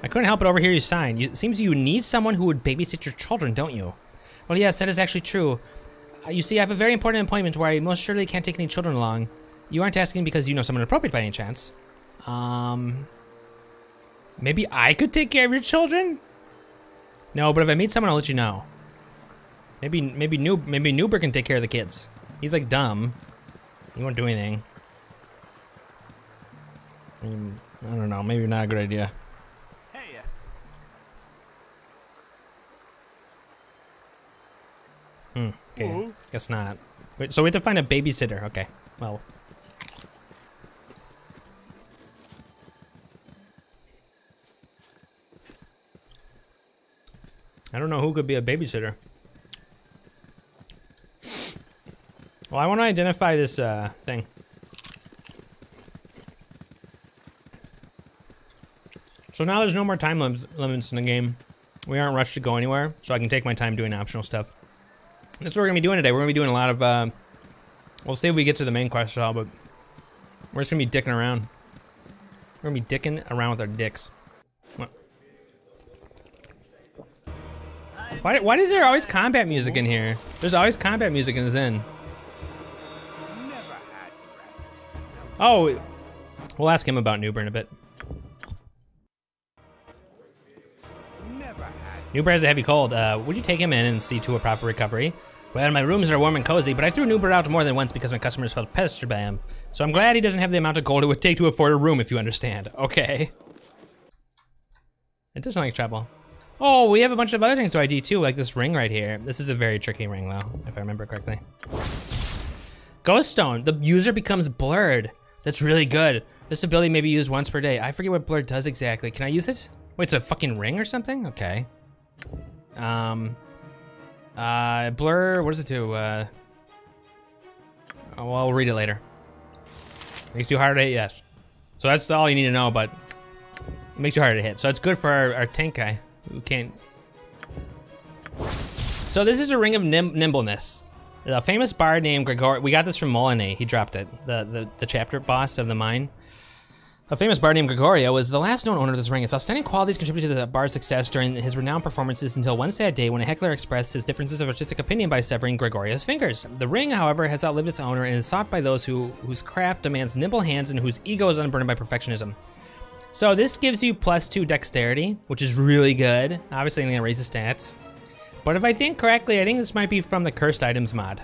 I couldn't help but overhear you sign. It seems you need someone who would babysit your children, don't you? Well, yes, that is actually true. You see, I have a very important appointment where I most surely can't take any children along. You aren't asking because you know someone appropriate by any chance. Maybe I could take care of your children? No, but if I meet someone, I'll let you know. Maybe Newber can take care of the kids. He's like dumb. He won't do anything. I don't know, maybe not a good idea. Hey. Okay, mm-hmm. Guess not. Wait, so we have to find a babysitter, okay. Well. I don't know who could be a babysitter. Well, I want to identify this thing. So now there's no more time limits in the game. We aren't rushed to go anywhere, so I can take my time doing optional stuff. That's what we're gonna be doing today. We're gonna be doing a lot of, we'll see if we get to the main quest at all, but we're just gonna be dicking around. We're gonna be dicking around with our dicks. Why is there always combat music in here? There's always combat music in this inn. Oh, we'll ask him about Newber in a bit. Newber has a heavy cold. Would you take him in and see to a proper recovery? Well, my rooms are warm and cozy, but I threw Newber out more than once because my customers felt pestered by him. So I'm glad he doesn't have the amount of gold it would take to afford a room, if you understand. Okay. It doesn't like trouble. Oh, we have a bunch of other things to ID too, like this ring right here. This is a very tricky ring though, if I remember correctly. Ghost Stone, the user becomes blurred. That's really good. This ability may be used once per day. I forget what blur does exactly. Can I use it? Wait, it's a fucking ring or something? Okay. Blur, what does it do? Oh, well, I'll read it later. Makes you harder to hit, yes. So that's all you need to know, but it makes you harder to hit. So it's good for our tank guy who can't. So this is a ring of nimbleness. The famous bard named Gregor, we got this from Molahey, he dropped it. The chapter boss of the mine. A famous bard named Gregorio was the last known owner of this ring. Its outstanding qualities contributed to the bard's success during his renowned performances until one sad day when a heckler expressed his differences of artistic opinion by severing Gregorio's fingers. The ring, however, has outlived its owner and is sought by those whose craft demands nimble hands and whose ego is unburdened by perfectionism. So this gives you +2 dexterity, which is really good. Obviously, I'm gonna raise the stats. But if I think correctly, I think this might be from the cursed items mod.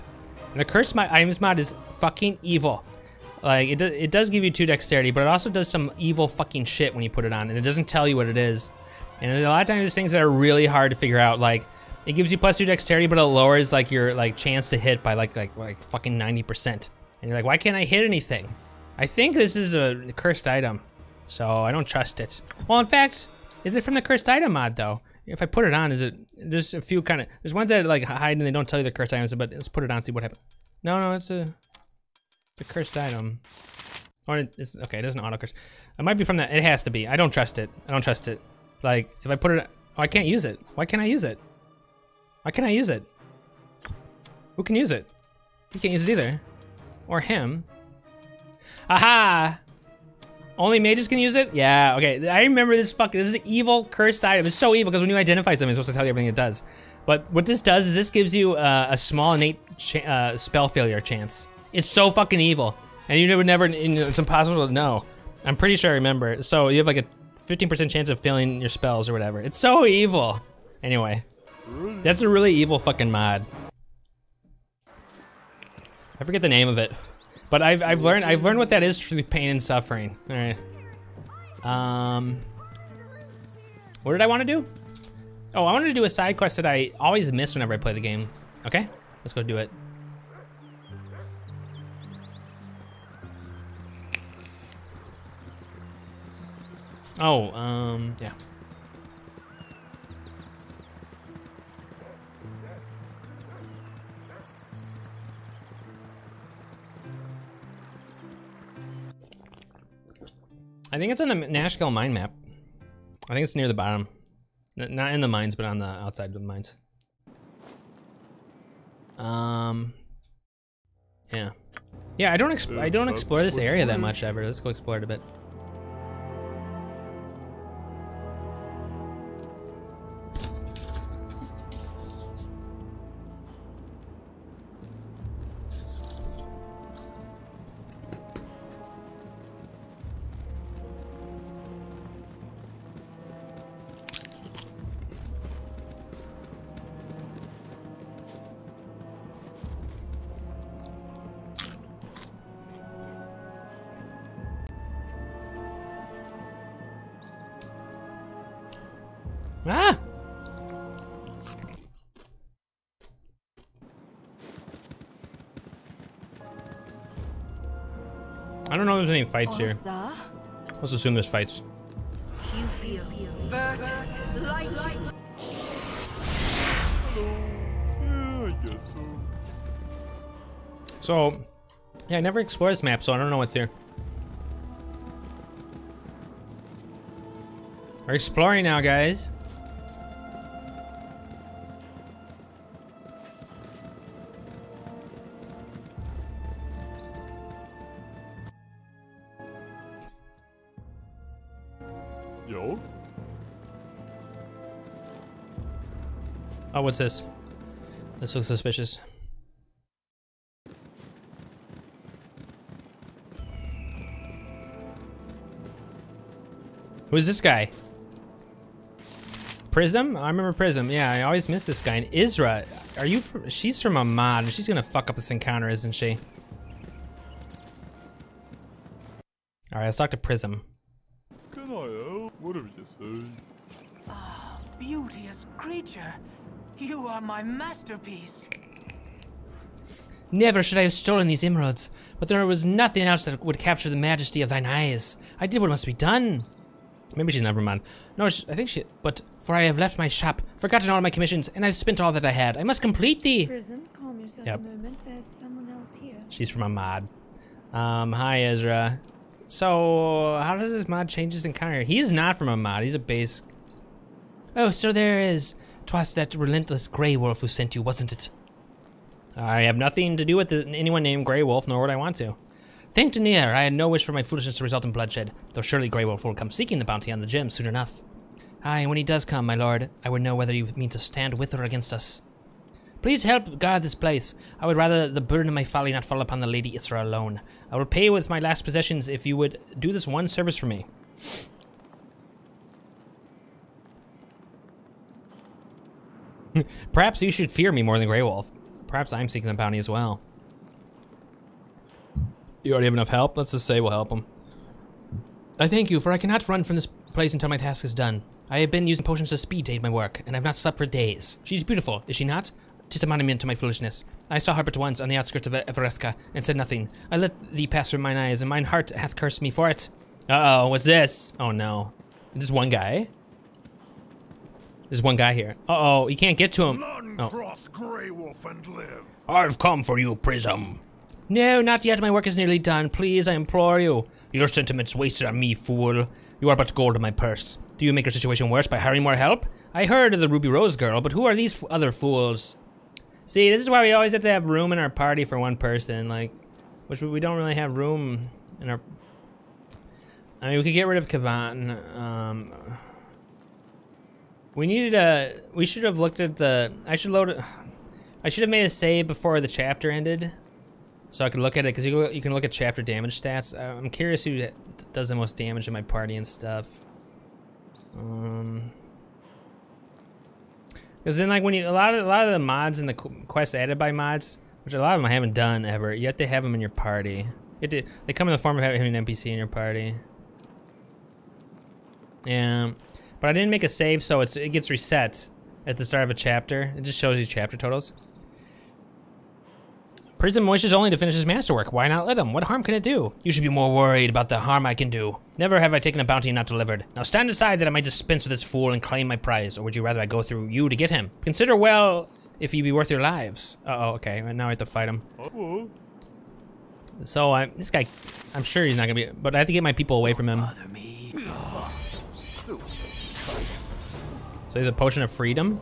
And the cursed items mod is fucking evil. Like, it does give you 2 dexterity, but it also does some evil fucking shit when you put it on, and it doesn't tell you what it is. And a lot of times there's things that are really hard to figure out, like, it gives you +2 dexterity, but it lowers, like, your, like, chance to hit by, like fucking 90%. And you're like, why can't I hit anything? I think this is a cursed item, so I don't trust it. Well, in fact, is it from the cursed item mod, though? If I put it on, is it, there's a few kind of, there's ones that, like, hide and they don't tell you the cursed items, but let's put it on, see what happens. No, it's a cursed item. Or it's, okay, it doesn't auto curse. It might be from that. It has to be. I don't trust it. Like, if I put it, oh, I can't use it. Why can't I use it? Why can't I use it? Who can use it? He can't use it either. Or him. Aha! Only mages can use it? Yeah, okay. I remember this fucking, this is an evil cursed item. It's so evil because when you identify something, it's supposed to tell you everything it does. But what this does is this gives you a small innate spell failure chance. It's so fucking evil, and you would never, it's impossible to know. I'm pretty sure I remember. So you have like a 15% chance of failing your spells or whatever. It's so evil. Anyway, that's a really evil fucking mod. I forget the name of it, but I've learned what that is through pain and suffering. All right. What did I want to do? Oh, I wanted to do a side quest that I always miss whenever I play the game. Okay, let's go do it. Oh, yeah. I think it's on the Nashkel mine map. I think it's near the bottom. Not in the mines, but on the outside of the mines. Yeah. Yeah, I don't explore this area that much ever. Let's go explore it a bit. Ah! I don't know if there's any fights here. Let's assume there's fights. So, yeah, I never explored this map, so I don't know what's here. We're exploring now, guys. Yo. Oh, what's this? This looks suspicious. Who's this guy? Prism? I remember Prism. Yeah, I always miss this guy. And Isra, are you from, she's from a mod, and she's gonna fuck up this encounter, isn't she? Alright, let's talk to Prism. Can I help? What have you seen? Ah, beauteous creature. You are my masterpiece. Never should I have stolen these emeralds, but there was nothing else that would capture the majesty of thine eyes. I did what must be done. Maybe she's never mind. No, I think she. But for I have left my shop, forgotten all my commissions, and I've spent all that I had. I must complete thee. Prison, calm yourself a moment. There's someone else here. She's from a mod. Hi, Isra. So, how does this mod change his encounter? He is not from a mod. He's a base. Oh, so there is. 'Twas that relentless Greywolf who sent you, wasn't it? I have nothing to do with anyone named Greywolf, nor would I want to. Thank Dynaheir, I had no wish for my foolishness to result in bloodshed, though surely Greywolf will come seeking the bounty on the gem soon enough. Aye, and when he does come, my lord, I would know whether you mean to stand with or against us. Please help guard this place. I would rather the burden of my folly not fall upon the Lady Isra alone. I will pay with my last possessions if you would do this one service for me. Perhaps you should fear me more than Greywolf. Perhaps I'm seeking the bounty as well. You already have enough help? Let's just say we'll help him. I thank you, for I cannot run from this place until my task is done. I have been using potions to speed to aid my work, and I have not slept for days. She's beautiful, is she not? 'Tis a monument to my foolishness. I saw her but once on the outskirts of Everesca, and said nothing. I let thee pass from mine eyes, and mine heart hath cursed me for it. Uh-oh, what's this? Oh no. Is this one guy? There's one guy here. Uh-oh, you can't get to him. Oh. Cross Greywolf and live. I've come for you, Prism. No, not yet. My work is nearly done. Please, I implore you. Your sentiments wasted on me, fool. You are but gold in my purse. Do you make your situation worse by hiring more help? I heard of the Ruby Rose girl, but who are these other fools? See, this is why we always have to have room in our party for one person, like, which we don't really have room in our... I mean, we could get rid of Kavan. We needed a... We should have looked at the... I should have made a save before the chapter ended. So I could look at it, because you can look at chapter damage stats. I'm curious who does the most damage in my party and stuff. Because then, like, when you a lot of the mods and the quests added by mods, which a lot of them I haven't done ever, yet they have them in your party. They come in the form of having an NPC in your party. Yeah, but I didn't make a save, so it gets reset at the start of a chapter. It just shows you chapter totals. Prism wishes only to finish his masterwork. Why not let him? What harm can it do? You should be more worried about the harm I can do. Never have I taken a bounty and not delivered. Now stand aside that I might dispense with this fool and claim my prize, or would you rather I go through you to get him? Consider well if you be worth your lives. Uh-oh, okay, now I have to fight him. Uh-oh. So, this guy, I'm sure he's not gonna be, but I have to get my people away from him. Don't bother me. So he's a potion of freedom?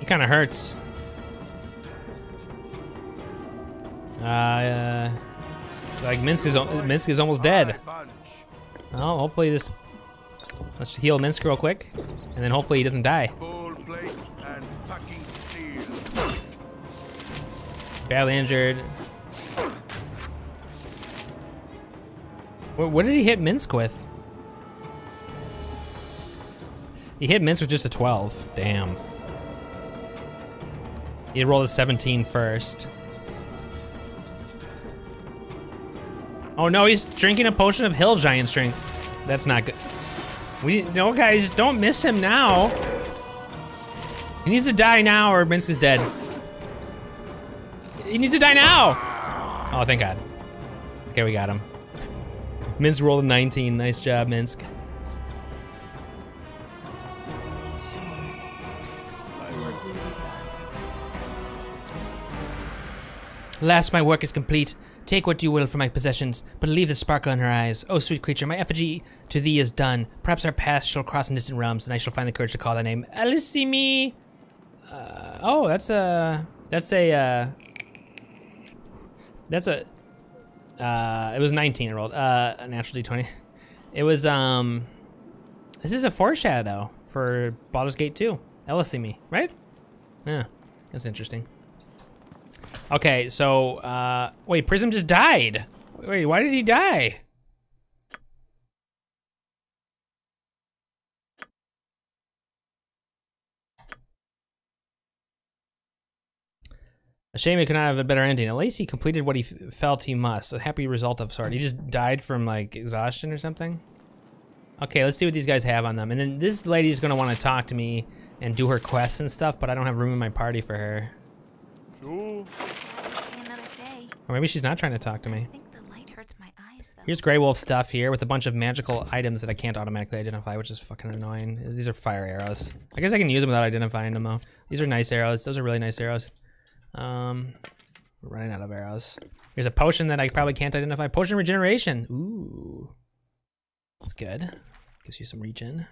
It kind of hurts. Like Minsc is almost dead. Well, hopefully this. Let's heal Minsc real quick, and then hopefully he doesn't die. Badly injured. What did he hit Minsc with? He hit Minsc with just a 12. Damn. He rolled a 17 first. Oh no, he's drinking a potion of hill giant strength. That's not good. No, guys, don't miss him now. He needs to die now or Minsc is dead. He needs to die now. Oh, thank God. Okay, we got him. Minsc rolled a 19. Nice job, Minsc. Alas, my work is complete. Take what you will from my possessions, but leave the sparkle in her eyes. Oh, sweet creature, my effigy to thee is done. Perhaps our paths shall cross in distant realms, and I shall find the courage to call thy name. Ellesime. Oh, it was 19 year old. A natural D20. It was, this is a foreshadow for Baldur's Gate 2. Ellesime, right? Yeah, that's interesting. Okay, so, wait, Prism just died. Wait, why did he die? A shame it could not have a better ending. At least he completed what he felt he must. A happy result of sort. He just died from, like, exhaustion or something? Okay, let's see what these guys have on them. And then this lady's gonna want to talk to me and do her quests and stuff, but I don't have room in my party for her. Ooh. Or maybe she's not trying to talk to me. I think the light hurts my eyes, though. Here's Greywolf stuff here with a bunch of magical items that I can't automatically identify, which is fucking annoying. These are fire arrows. I guess I can use them without identifying them, though. These are nice arrows. Those are really nice arrows. Running out of arrows. Here's a potion that I probably can't identify. Potion regeneration. Ooh. That's good. Gives you some regen.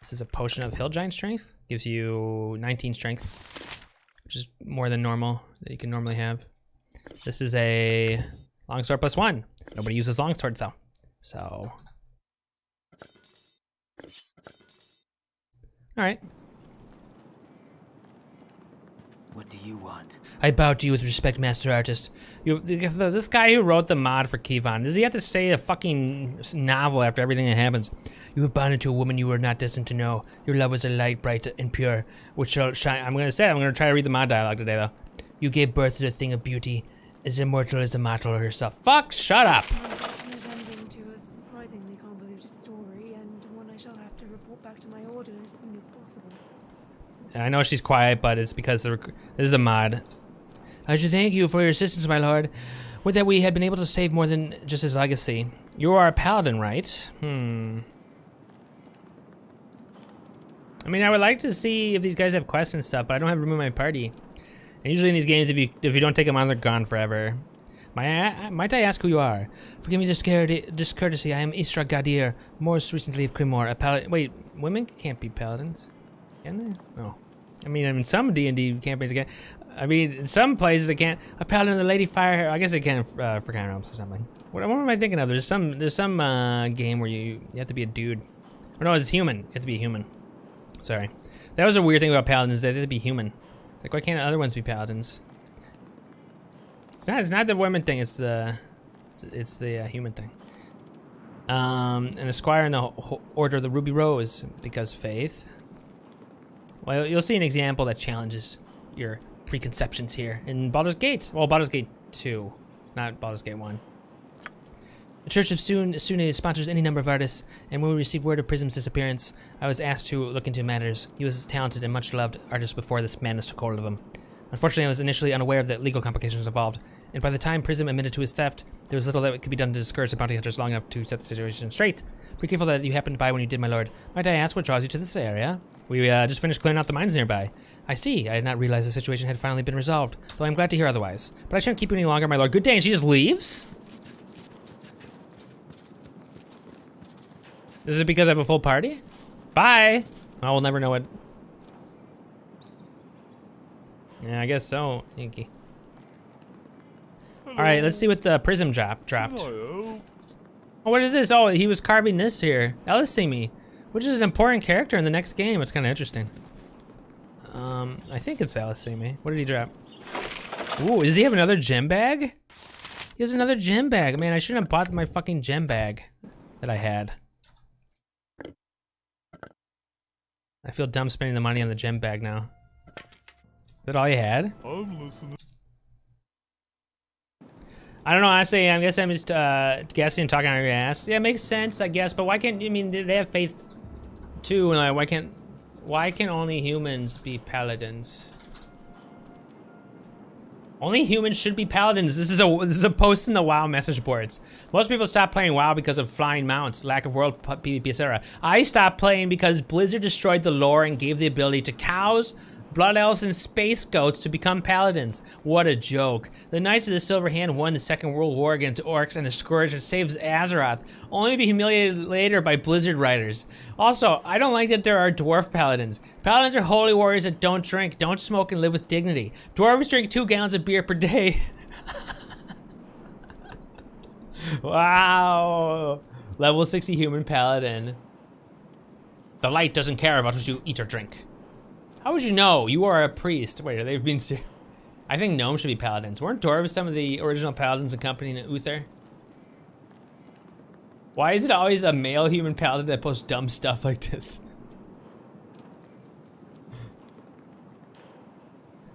This is a potion of hill giant strength. Gives you 19 strength. Which is more than normal that you can normally have. This is a longsword +1. Nobody uses longswords though, so. All right. What do you want? I bow to you with respect, master artist. This guy who wrote the mod for Kevon, does he have to say a fucking novel after everything that happens? You have bonded to a woman you were not destined to know. Your love was a light, bright and pure, which shall shine. I'm gonna try to read the mod dialogue today though. You gave birth to the thing of beauty, as immortal as the model herself. Fuck, shut up. I know she's quiet, but it's because this is a mod. I should thank you for your assistance, my lord. Would that we had been able to save more than just his legacy. You are a paladin, right? Hmm. I mean, I would like to see if these guys have quests and stuff, but I don't have room in my party. And usually in these games, if you don't take them on, they're gone forever. Might I ask who you are? Forgive me this discourtesy. I am Isra Gadir, most recently of Cremor, a paladin. Wait, women can't be paladins. Can they? No. I mean, in some D&D campaigns, again. I mean, in some places they can't. A paladin of the Lady Firehair. I guess they can for kind of realms or something. What am I thinking of? There's some game where you have to be a dude. Or no, it's human. You have to be a human. Sorry. That was a weird thing about paladins. They have to be human. It's like, why can't other ones be paladins? It's not the women thing. It's the human thing. And a squire in the Order of the Ruby Rose because faith. Well, you'll see an example that challenges your preconceptions here in Baldur's Gate. Well, Baldur's Gate 2, not Baldur's Gate 1. The Church of Sune sponsors any number of artists, and when we received word of Prism's disappearance, I was asked to look into matters. He was a talented and much-loved artist before this madness took hold of him. Unfortunately, I was initially unaware of the legal complications involved, and by the time Prism admitted to his theft, there was little that could be done to discourage the bounty hunters long enough to set the situation straight. Be careful that you happened by when you did, my lord. Might I ask what draws you to this area? We just finished clearing out the mines nearby. I see. I had not realized the situation had finally been resolved, though I'm glad to hear otherwise. But I shan't keep you any longer, my lord. Good day, and she just leaves? This is because I have a full party? Bye! I will never know what... Yeah, I guess so, Inky. Alright, let's see what the Prism dropped. Hello. Oh, what is this? Oh, he was carving this here. Ellesime. Which is an important character in the next game. It's kind of interesting. I think it's Ellesime. What did he drop? Ooh, does he have another gem bag? He has another gem bag. Man, I shouldn't have bought my fucking gem bag that I had. I feel dumb spending the money on the gem bag now. Is that all you had? I'm listening. I don't know, honestly, I guess I'm just guessing and talking out of your ass. Yeah, it makes sense, I guess, but why can't, I mean, they have faiths too, and like, why can only humans be paladins? Only humans should be paladins. This is a post in the WoW message boards. Most people stop playing WoW because of flying mounts, lack of world PvP, etc. I stopped playing because Blizzard destroyed the lore and gave the ability to cows, blood elves, and space goats to become paladins. What a joke. The Knights of the Silver Hand won the Second World War against orcs and a scourge that saves Azeroth, only to be humiliated later by Blizzard writers. Also, I don't like that there are dwarf paladins. Paladins are holy warriors that don't drink, don't smoke, and live with dignity. Dwarves drink 2 gallons of beer per day. Wow. Level 60 human paladin. The light doesn't care about what you eat or drink. How would you know? You are a priest. Wait, are they being serious? I think gnomes should be paladins. Weren't dwarves some of the original paladins accompanying Uther? Why is it always a male human paladin that posts dumb stuff like this?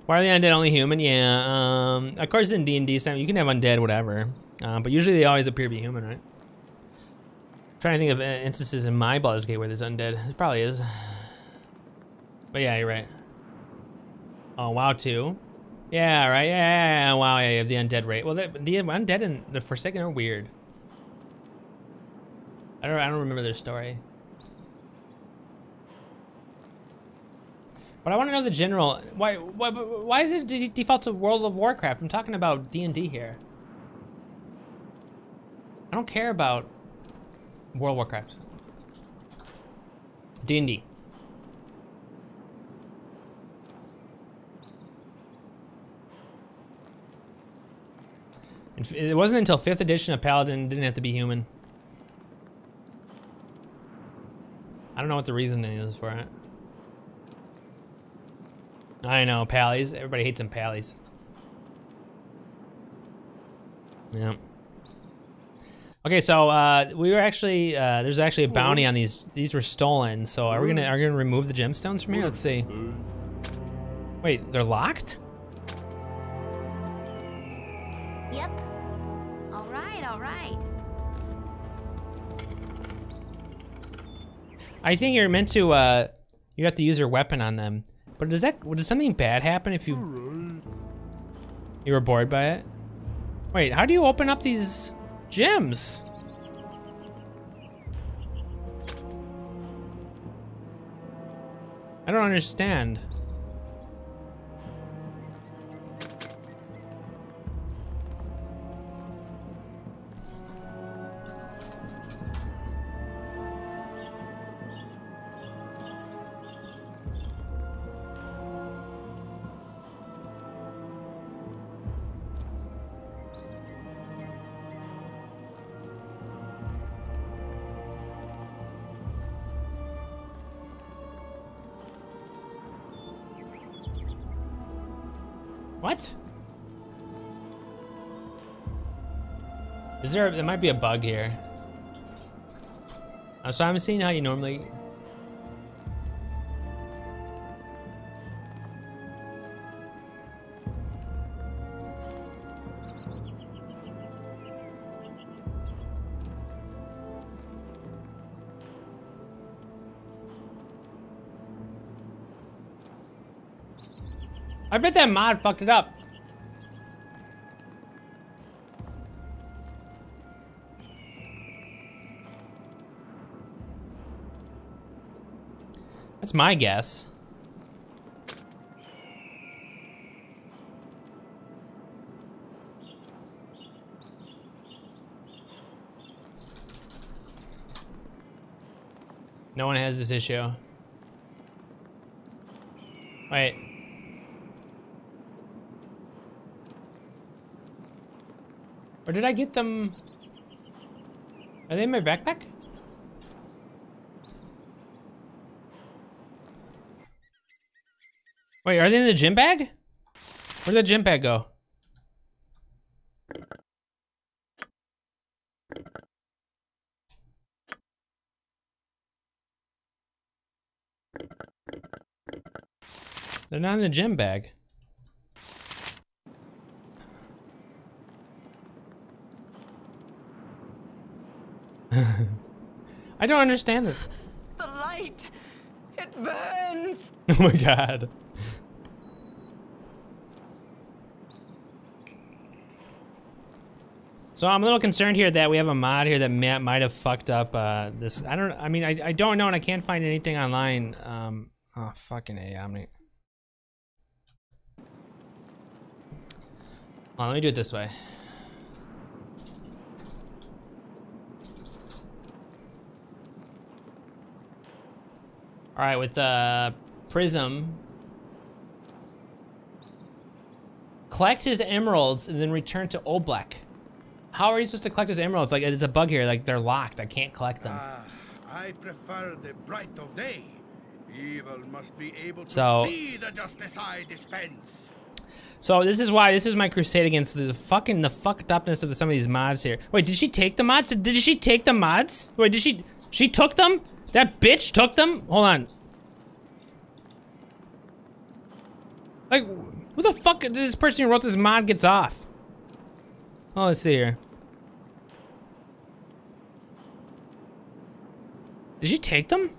Why are they undead only human? Yeah, of course in D&D, Sam, you can have undead, whatever. But usually they always appear to be human, right? I'm trying to think of instances in my Baldur's Gate where there's undead. It probably is. But yeah, you're right. Oh, WoW 2. Yeah, right, yeah, WoW, yeah, you have the undead rate. Well, the undead and the Forsaken are weird. I don't remember their story. But I wanna know the general, why is it default to World of Warcraft? I'm talking about D&D here. I don't care about World of Warcraft. D&D. It wasn't until 5th edition a paladin didn't have to be human. I don't know what the reasoning is for it. I know, pallies. Everybody hates them pallies. Yeah. Okay, so we were actually there's actually a bounty on these. These were stolen. So are we gonna remove the gemstones from here? Let's see. Wait, they're locked? Yep. All right, all right. I think you're meant to, you have to use your weapon on them. But does something bad happen if you were bored by it? Wait, how do you open up these gems? I don't understand. What? There might be a bug here. So I'm seeing how you normally... I bet that mod fucked it up. That's my guess. No one has this issue. Wait. Or did I get them? Are they in my backpack? Wait, are they in the gym bag? Where'd the gym bag go? They're not in the gem bag. I don't understand this. The light, it burns. Oh my god. So I'm a little concerned here that we have a mod here that might have fucked up this. I don't know, and I can't find anything online. Oh, fucking A, Omni. Oh, let me do it this way. All right, with Prism. Collect his emeralds and then return to Oblak. How are you supposed to collect his emeralds? Like, there's a bug here, like they're locked. I can't collect them. I prefer the bright of day. Evil must be able to see the justice I dispense. So this is why, this is my crusade against the fucked upness of some of these mods here. Wait, did she take the mods? Did she take the mods? Wait, did she took them? That bitch took them? Hold on. Like, who the fuck did this person who wrote this mod gets off? Oh, let's see here. Did she take them?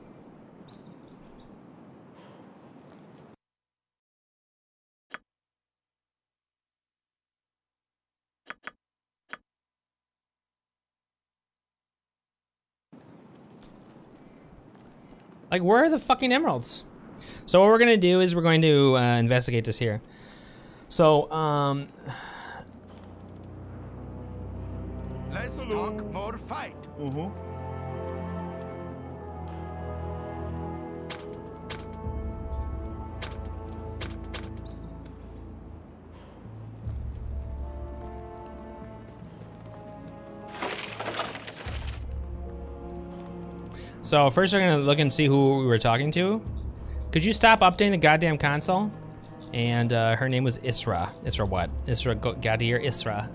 Like, where are the fucking emeralds? So what we're gonna do is we're going to investigate this here. So, let's talk more fight. So first we're gonna look and see who we were talking to. Could you stop updating the goddamn console? And her name was Isra. Isra what? Isra Gadir Isra.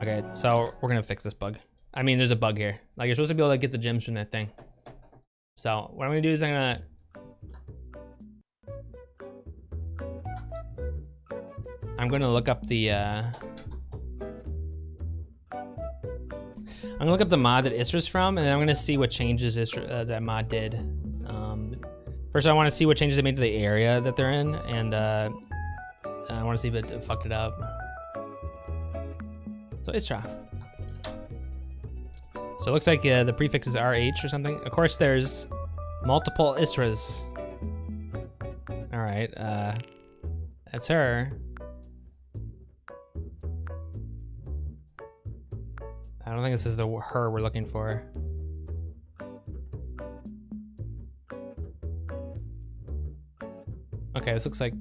Okay, so we're gonna fix this bug. I mean, there's a bug here. Like, you're supposed to be able to get the gems from that thing. So what I'm gonna do is I'm gonna... look up the, I'm gonna look up the mod that Isra's from, and then I'm gonna see what changes Isra, that mod did. First I wanna see what changes it made to the area that they're in, and I wanna see if it fucked it up. So Isra. So it looks like the prefix is RH or something. Of course, there's multiple Isras. All right, that's her. I don't think this is the her we're looking for. Okay, this looks like...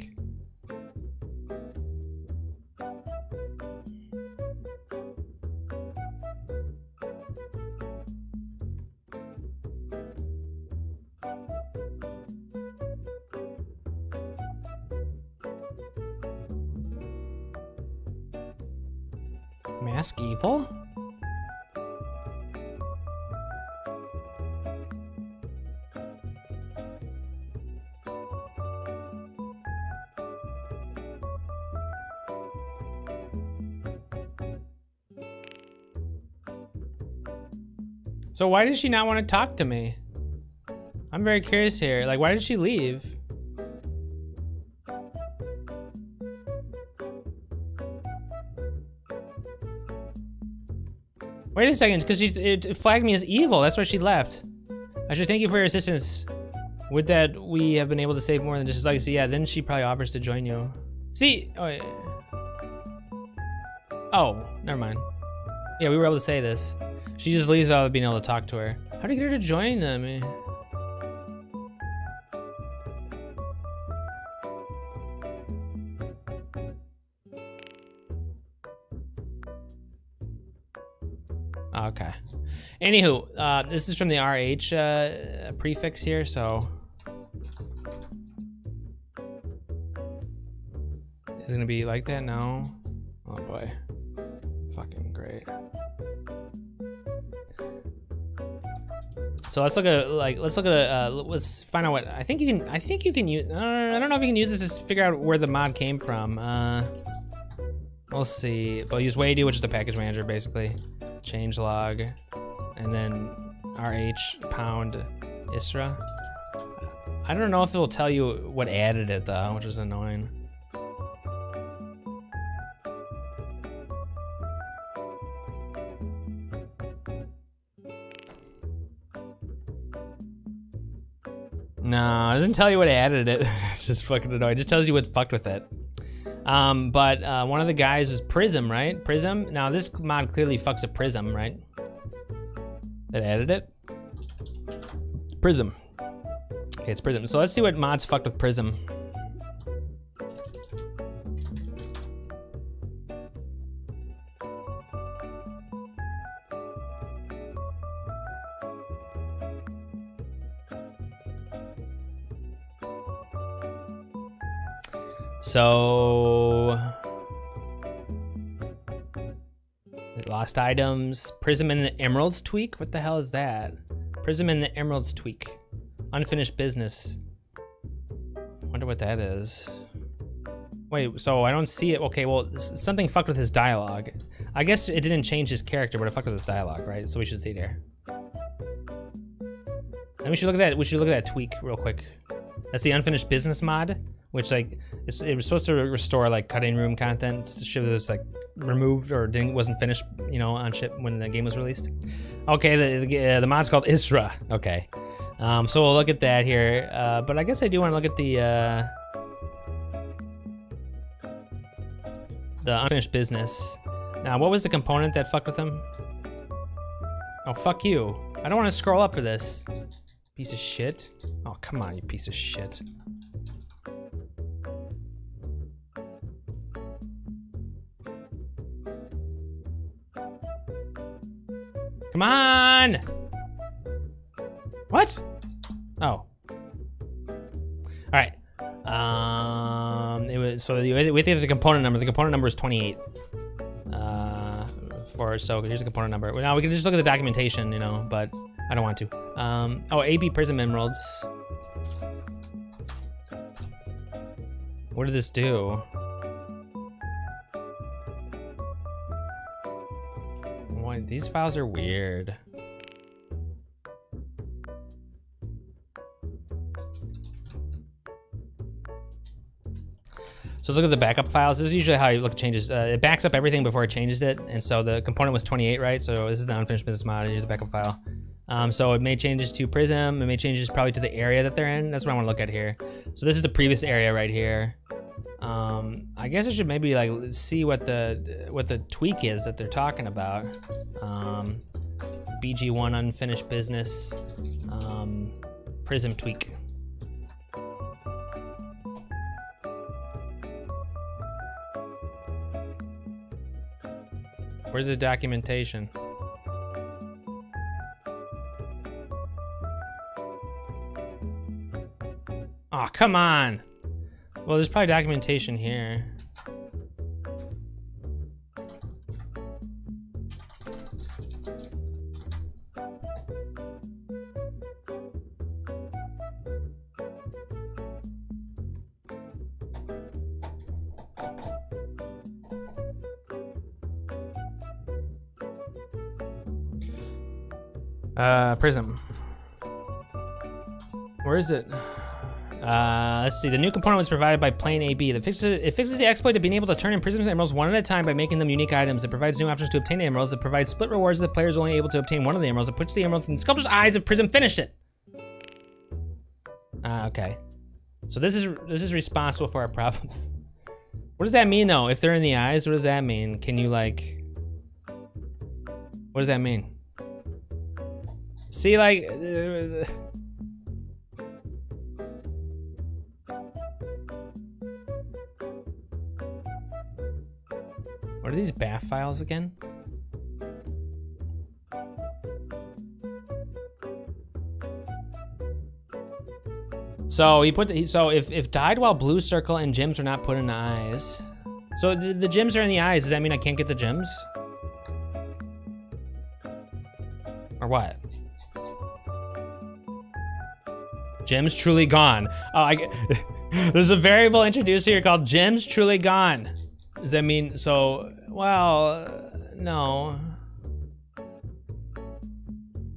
Mask evil? So why did she not want to talk to me? I'm very curious here. Like, why did she leave? Wait a second, because it flagged me as evil. That's why she left. I should thank you for your assistance. With that, we have been able to save more than just his legacy. Yeah, then she probably offers to join you. See? Oh, yeah. Oh, never mind. Yeah, we were able to say this. She just leaves without being able to talk to her. How do you get her to join me? Okay. Anywho, this is from the RH prefix here, so it's gonna be like that now. Oh boy, fucking great. So let's look at let's find out what I think you can use. I don't know if you can use this to figure out where the mod came from. We'll see. But use WayDo, which is the package manager, basically. Changelog, and then RH pound Isra. I don't know if it will tell you what added it though, which is annoying. No, it doesn't tell you what added it. It's just fucking annoying. It just tells you what fucked with it. But one of the guys was Prism, right? Prism? Now this mod clearly fucks a Prism, right? It added it? Prism. Okay, it's Prism. So let's see what mods fucked with Prism. So, lost items, Prism and the Emeralds tweak? What the hell is that? Prism and the Emeralds tweak. Unfinished business. Wonder what that is. Wait, so I don't see it. Okay, well, something fucked with his dialogue. I guess it didn't change his character, but it fucked with his dialogue, right? So we should see there. And we should look at that. We should look at that tweak real quick. That's the unfinished business mod, which like it was supposed to restore like cutting room content, shit that was like removed or wasn't finished, you know, on ship when the game was released. Okay, the mod's called Isra. Okay, so we'll look at that here. But I guess I do want to look at the unfinished business. Now, what was the component that fucked with him? Oh, fuck you! I don't want to scroll up for this piece of shit. Oh, come on, you piece of shit. Come on! What? Oh. Alright. It was, so with the component number. The component number is 28. So here's the component number. Now we can just look at the documentation, you know, but I don't want to. Oh, AB Prism Emeralds. What did this do? These files are weird. So let's look at the backup files. This is usually how you look at changes. It backs up everything before it changes it. And so the component was 28, right? So this is the unfinished business mod. Here's the backup file. So it made changes to Prism. It made changes probably to the area that they're in. That's what I want to look at here. So this is the previous area right here. I guess I should maybe like see what the tweak is that they're talking about. BG1 unfinished business, Prism tweak. Where's the documentation? Oh, come on. Well, there's probably documentation here. Prism. Where is it? Let's see, the new component was provided by Plain AB. It fixes the exploit of being able to turn in Prism's emeralds one at a time by making them unique items. It provides new options to obtain emeralds. It provides split rewards that players are only able to obtain one of the emeralds. It puts the emeralds in the sculptor's eyes if Prism finished it. Okay. So this is responsible for our problems. What does that mean though? If they're in the eyes, what does that mean? Can you like, what does that mean? See like, what are these BAF files again? So he put the, so if died while blue circle and gems are not put in the eyes. So the gems are in the eyes. Does that mean I can't get the gems? Or what? Jim's truly gone. Oh, there's a variable introduced here called Jim's truly gone. Does that mean, so, well, no.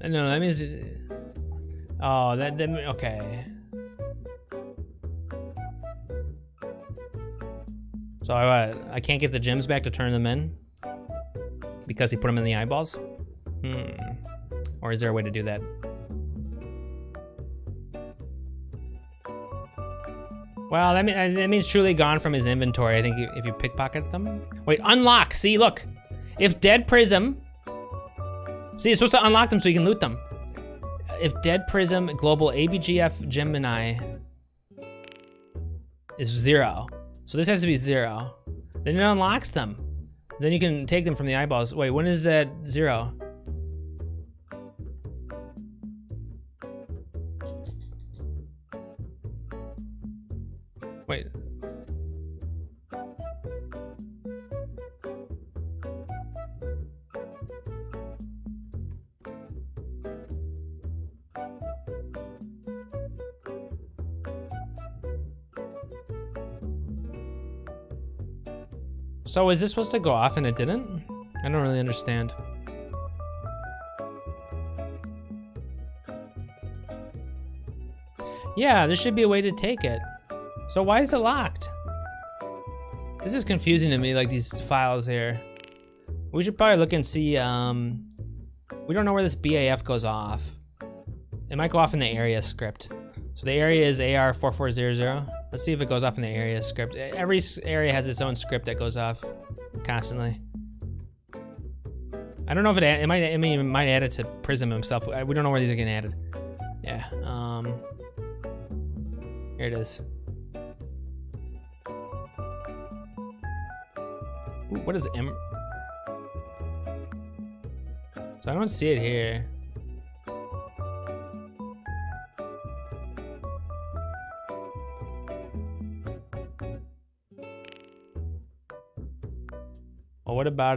No, that means, oh, that okay. So I can't get the gems back to turn them in because he put them in the eyeballs? Hmm. Or is there a way to do that? Well, that means truly gone from his inventory. I think if you pickpocket them. Wait, unlock, see, look. If dead prism, see, it's supposed to unlock them so you can loot them. If dead prism, global ABGF Gemini is 0. So this has to be 0. Then it unlocks them. Then you can take them from the eyeballs. Wait, when is that 0? Wait. So is this supposed to go off and it didn't? I don't really understand. Yeah, there should be a way to take it. So why is it locked? This is confusing to me, like these files here. We should probably look and see, we don't know where this BAF goes off. It might go off in the area script. So the area is AR4400. Let's see if it goes off in the area script. Every area has its own script that goes off constantly. I don't know if it might add it to Prism himself. We don't know where these are getting added. Yeah, here it is. Ooh, what is M? So I don't see it here. Well, what about,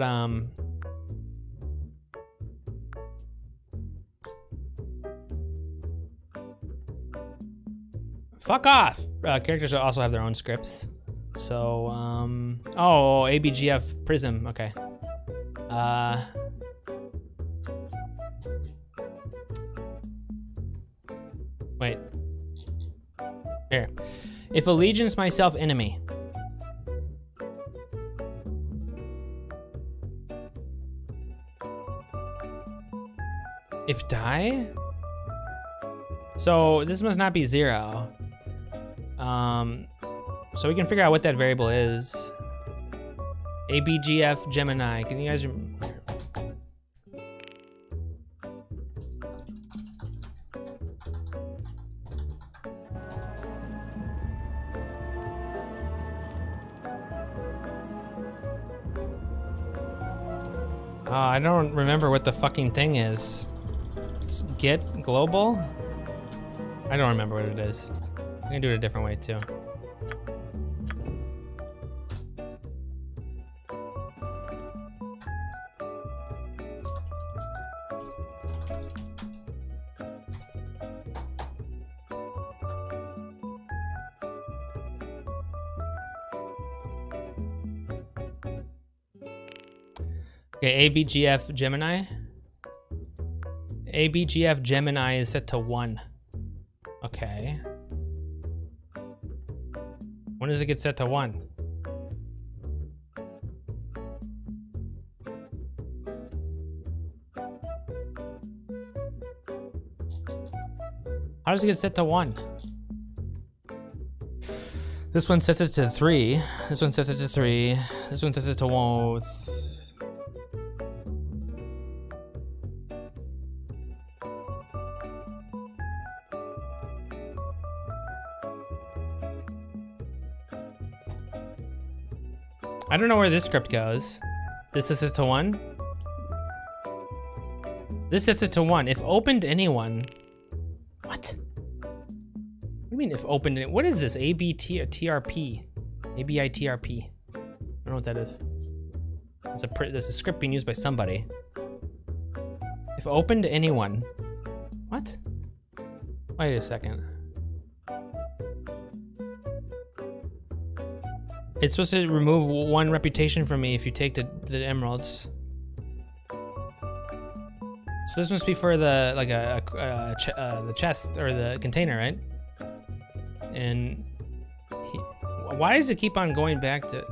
fuck off! Characters also have their own scripts. So, oh, ABGF Prism, okay. Wait. Here. If allegiance, myself, enemy. If die? So this must not be 0. So we can figure out what that variable is. ABGF Gemini. Can you guys? I don't remember what the fucking thing is. It's get global. I don't remember what it is. I'm gonna do it a different way too. Okay, ABGF Gemini. ABGF Gemini is set to 1. Okay. When does it get set to 1? How does it get set to 1? This one sets it to 3. This one sets it to 3. This one sets it to 1. I don't know where this script goes. This sets it to 1. This sets it to 1. If opened anyone, what? What do you mean if opened anyone? What is this? ABT or TRP? ABITRP. I don't know what that is. There's a script being used by somebody. If opened anyone, what? Wait a second. It's supposed to remove one reputation from me if you take the emeralds. So this must be for the like the chest or the container, right? And he, why does it keep on going back to?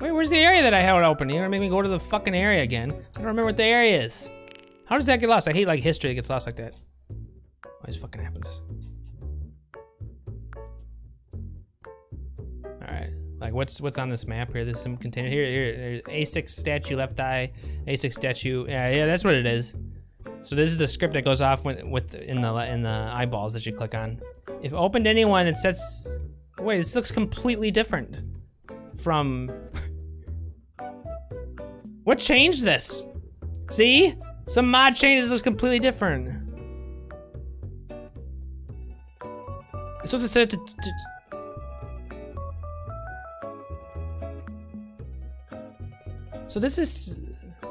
Wait, where's the area that I held open? You're gonna make me go to the fucking area again. I don't remember what the area is. How does that get lost? I hate like history that gets lost like that. Always fucking happens. All right. Like what's on this map here? There's some container here. A6 statue, left eye. A6 statue. Yeah, that's what it is. So this is the script that goes off in the eyeballs that you click on. If opened anyone, it sets. Wait, this looks completely different from. What changed this? See, some mod changes looks completely different. It's supposed to set it to So this is. I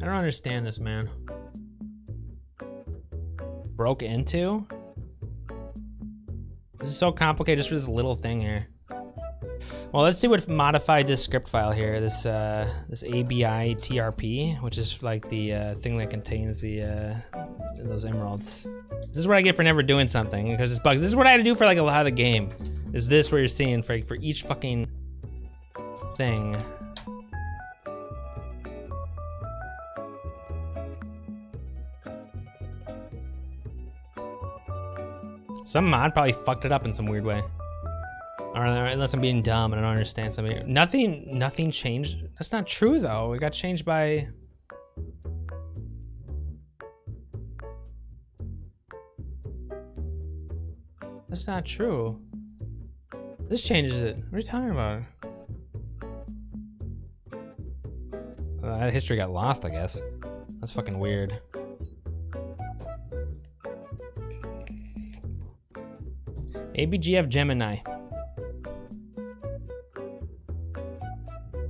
don't understand this, man. Broke into? This is so complicated just for this little thing here. Well, let's see what modified this script file here. This this ABI TRP, which is like the thing that contains the those emeralds. This is what I get for never doing something because it's bugs. This is what I had to do for like a lot of the game. Is this what you're seeing for each fucking thing? Some mod probably fucked it up in some weird way. Or unless I'm being dumb and I don't understand something. Nothing changed. That's not true though. It got changed by... That's not true. This changes it. What are you talking about? That history got lost, I guess. That's fucking weird. ABGF Gemini.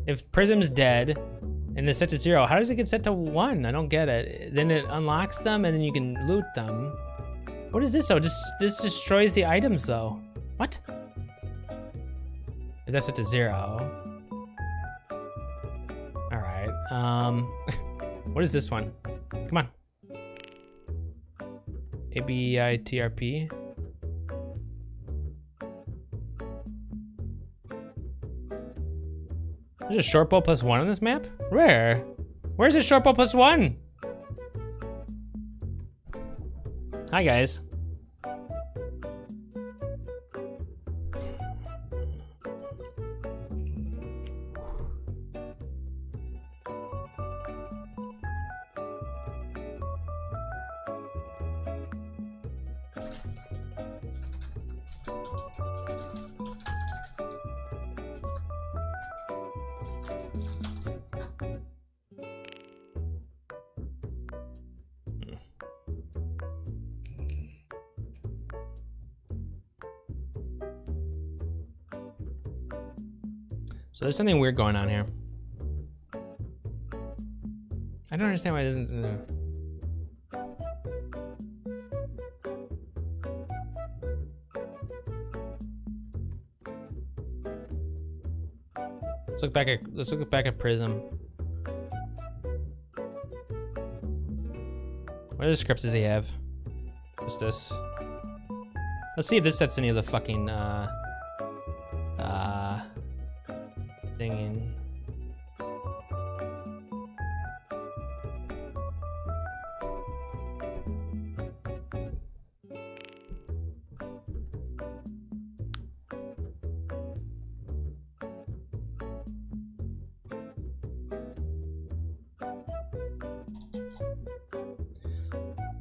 If Prism's dead and it's set to 0, how does it get set to 1? I don't get it. Then it unlocks them and then you can loot them. What is this though? This destroys the items though. What? If that's set to 0. All right. What is this one? Come on. ABITRP. There's a short bow plus 1 on this map? Where? Where's the short bow plus 1? Hi guys. So there's something weird going on here. I don't understand why it doesn't. Let's look back at Prism. What other scripts does he have? What's this? Let's see if this sets any of the fucking thing in.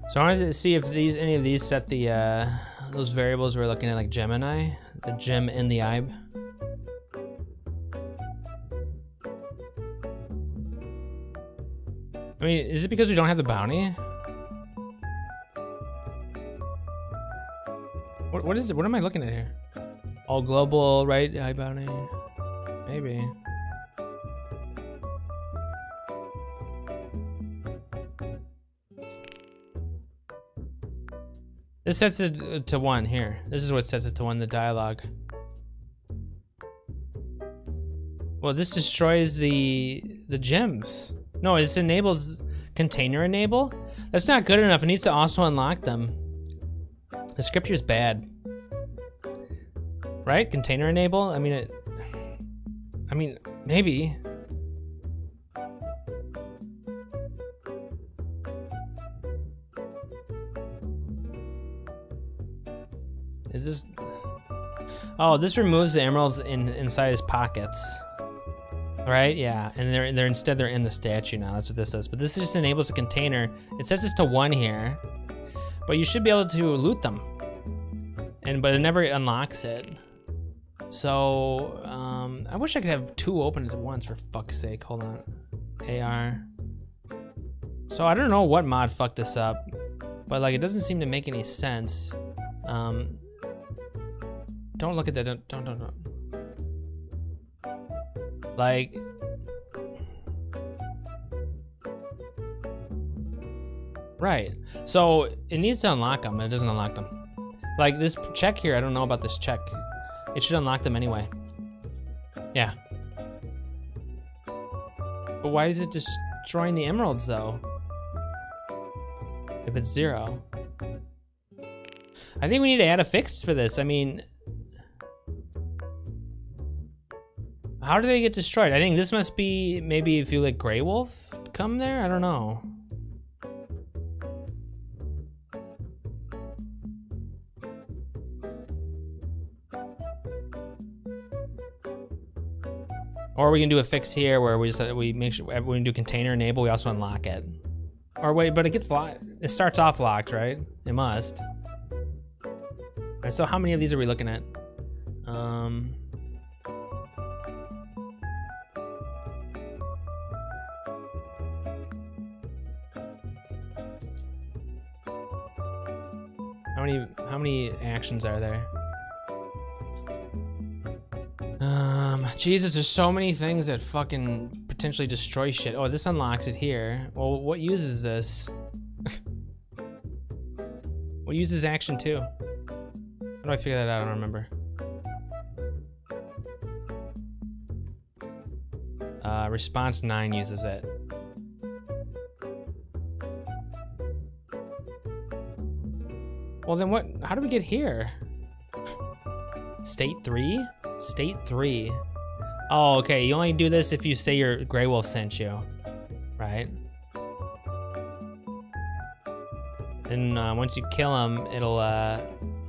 So I wanted to see if these any of these set the those variables we're looking at, like Gemini, the gem and the ibe. I mean, is it because we don't have the bounty? What is it? What am I looking at here? All global, right? High bounty. Maybe. This sets it to 1 here. This is what sets it to 1, the dialogue. Well, this destroys the gems. No, this enables container enable. That's not good enough. It needs to also unlock them. The scripture's bad. Right? Container enable? I mean, it, I mean, maybe. Is this? Oh, this removes the emeralds inside his pockets. Right? Yeah. And they're in the statue now. That's what this does. But this just enables a container. It sets this to 1 here. But you should be able to loot them. And but it never unlocks it. So I wish I could have 2 open at once, for fuck's sake. Hold on. AR. So I don't know what mod fucked this up, but like it doesn't seem to make any sense. Don't look at that. Don't. Like, right. So it needs to unlock them, and it doesn't unlock them. Like this check here, I don't know about this check. It should unlock them anyway. Yeah. But why is it destroying the emeralds though? If it's 0. I think we need to add a fix for this. I mean, how do they get destroyed? I think this must be maybe if you let Greywolf come there? I don't know. Or we can do a fix here where we just make sure when we do container enable, we also unlock it. Or wait, but it gets locked. It starts off locked, right? It must. All right, so how many of these are we looking at? How many actions are there? Jesus, there's so many things that fucking potentially destroy shit. Oh, this unlocks it here. Well, what uses this? What uses action 2? How do I figure that out? I don't remember. Response 9 uses it. Well then what, how do we get here? State 3? State 3. Oh, okay, you only do this if you say your Greywolf sent you, right? And once you kill him, it'll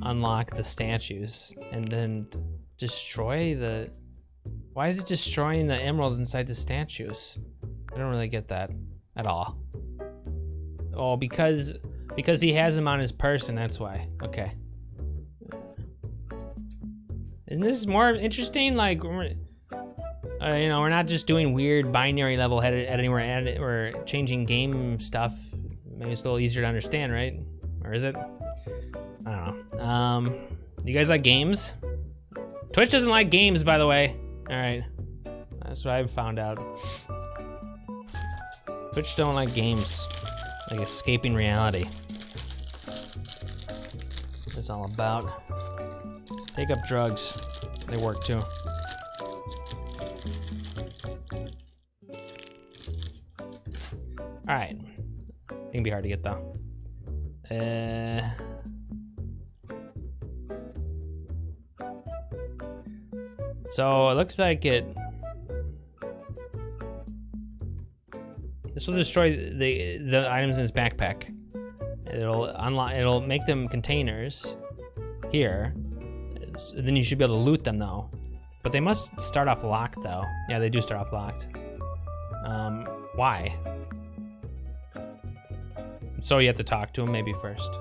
unlock the statues and then destroy the, why is it destroying the emeralds inside the statues? I don't really get that at all. Oh, because he has him on his person, that's why. Okay. Isn't this more interesting? Like, you know, we're not just doing weird binary level editing, we're changing game stuff. Maybe it's a little easier to understand, right? Or is it? I don't know. You guys like games? Twitch doesn't like games, by the way. All right, that's what I've found out. Twitch don't like games, like escaping reality. It's all about. Take up drugs. They work too. All right. It can be hard to get though. So it looks like it. This will destroy the items in his backpack. It'll unlock. It'll make them containers here. Then you should be able to loot them though. But they must start off locked though. Yeah, they do start off locked. Why? So you have to talk to him maybe first.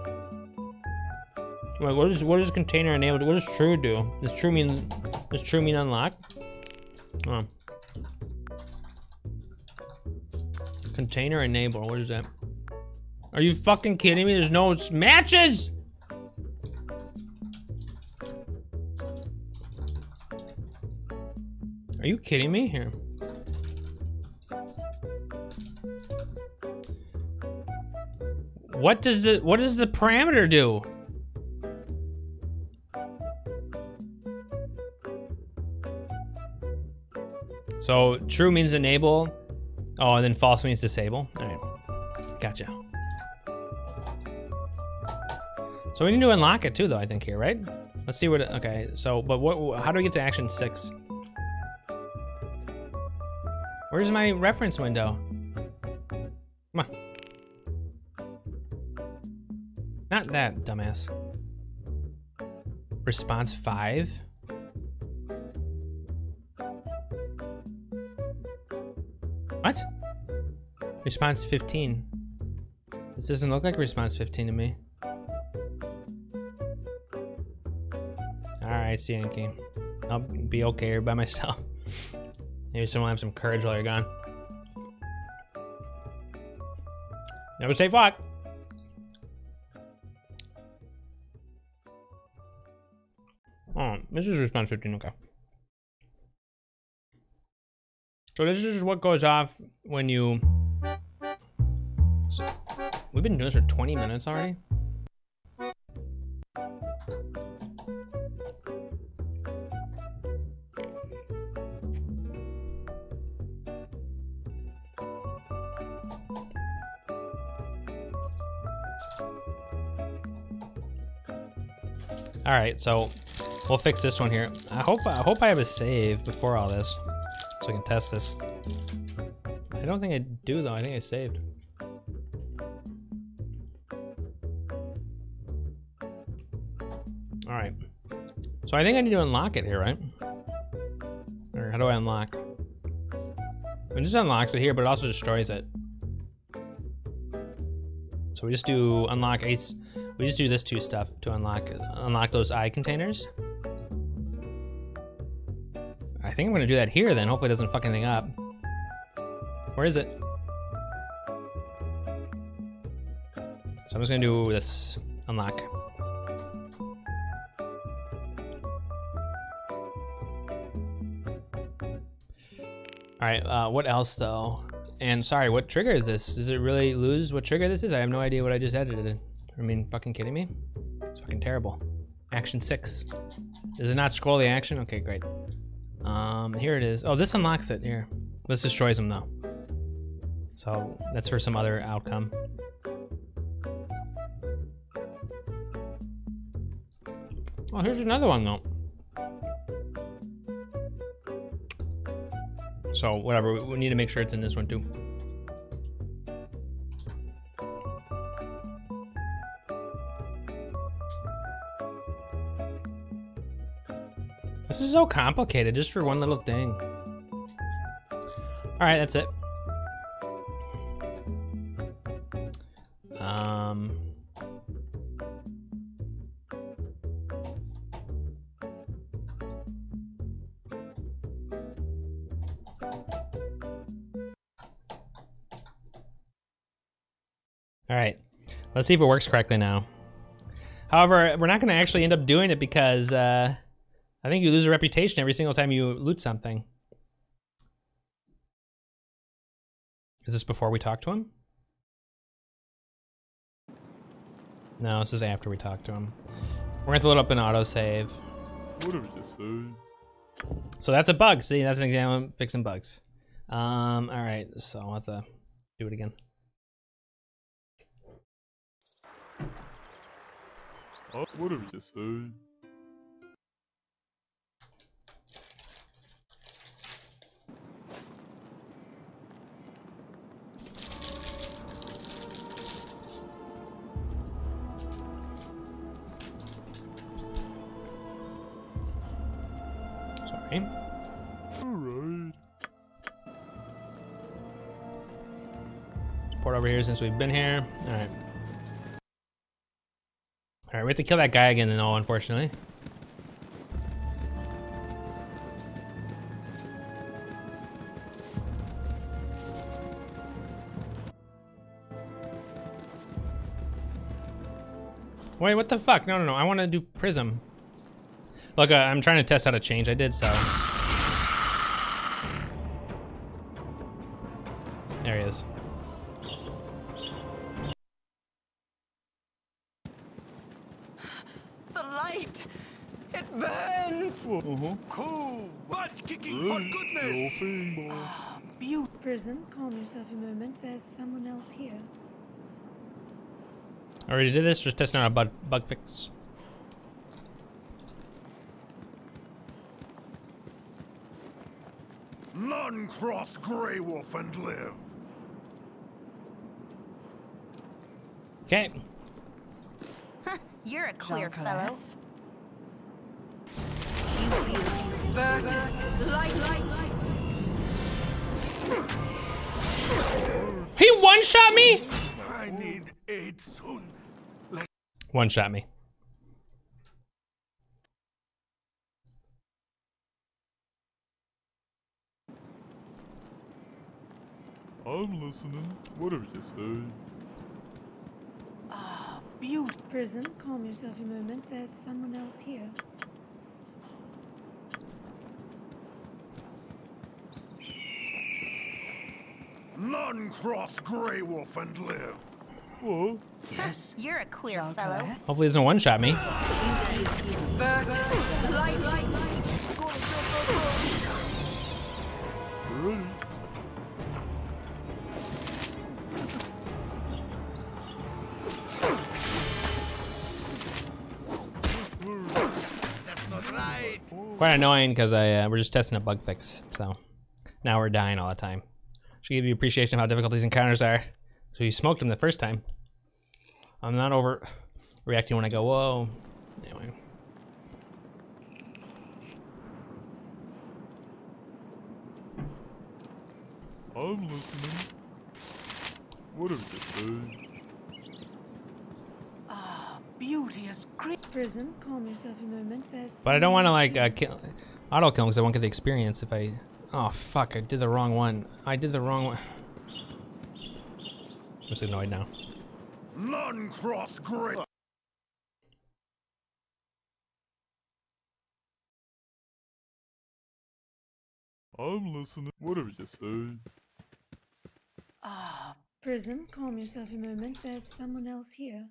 Wait, what is container enabled? What does true do? Does true mean unlock? Oh. Container enable, what is that? Are you fucking kidding me? There's no matches! Are you kidding me here? What does the parameter do? So true means enable. Oh, and then false means disable. All right, gotcha. So we need to unlock it too, though, I think here, right? Let's see what, okay, so, but what, how do we get to action 6? Where's my reference window? Come on. Not that, dumbass. Response 5? What? Response 15. This doesn't look like response 15 to me. Alright, see in game. I'll be okay here by myself. Maybe someone will have some courage while you're gone. Never say fuck. Oh, this is response 15, okay. So this is what goes off when you... So, we've been doing this for 20 minutes already? All right, so we'll fix this one here. I hope I have a save before all this, so I can test this. I don't think I do though, I think I saved. All right, so I think I need to unlock it here, right? Or how do I unlock? It just unlocks it here, but it also destroys it. So we just do unlock ace. We just do this two stuff to unlock those eye containers. I think I'm gonna do that here then. Hopefully it doesn't fuck anything up. Where is it? So I'm just gonna do this unlock. All right, what else though? And sorry, what trigger is this? Does it really lose what trigger this is? I have no idea what I just edited. I mean, fucking kidding me? It's fucking terrible. Action 6. Does it not scroll the action? Okay, great. Here it is. Oh, this unlocks it here. This destroys them though. So that's for some other outcome. Oh, here's another one though. So whatever, we need to make sure it's in this one too. This is so complicated just for one little thing. All right, that's it. All right, let's see if it works correctly now. However, we're not gonna actually end up doing it because I think you lose a reputation every single time you loot something. Is this before we talk to him? No, this is after we talk to him. We're gonna have to load up an autosave. What did you say? So that's a bug, see? That's an example of fixing bugs. All right, so I'll have to do it again. What did you say? Over here since we've been here. All right. All right, we have to kill that guy again, though, unfortunately. Wait, what the fuck? No, no, no. I want to do Prism. Look, I'm trying to test out a change. I did so. There he is. for. Cool, butt kicking for goodness. Ah, beautiful. Prism, calm yourself a moment. There's someone else here. I already did this. Just testing out a bug fix. None cross Greywolf and live. Okay. You're a clear fellow. He one-shot me? I need aid soon. One-shot me. I'm listening. Whatever you say. Ah, beautiful. Prism, calm yourself a moment. There's someone else here. None cross Greywolf and live. Well, yes. You're a queer fellow. Hopefully, it doesn't one-shot me. Quite annoying because we're just testing a bug fix, so now we're dying all the time. Should give you appreciation of how difficult these encounters are. So you smoked them the first time. I'm not over reacting when I go whoa. Anyway. I'm listening. What are you saying? Ah, beauty is great. Prison, calm yourself a moment. But I don't want to like auto kill because I won't get the experience if I. Oh fuck! I did the wrong one. I did the wrong one. I'm just annoyed now. None cross grid. I'm listening. Whatever you say. Ah, Prism, calm yourself a moment. There's someone else here.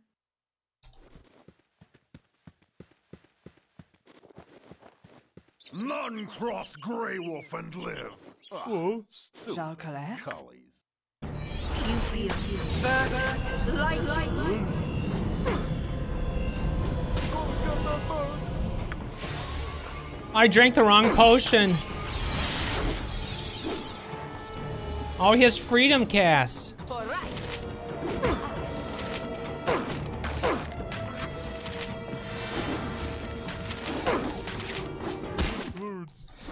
None cross Greywolf and live. Oh, I drank the wrong potion. Oh, he has freedom cast.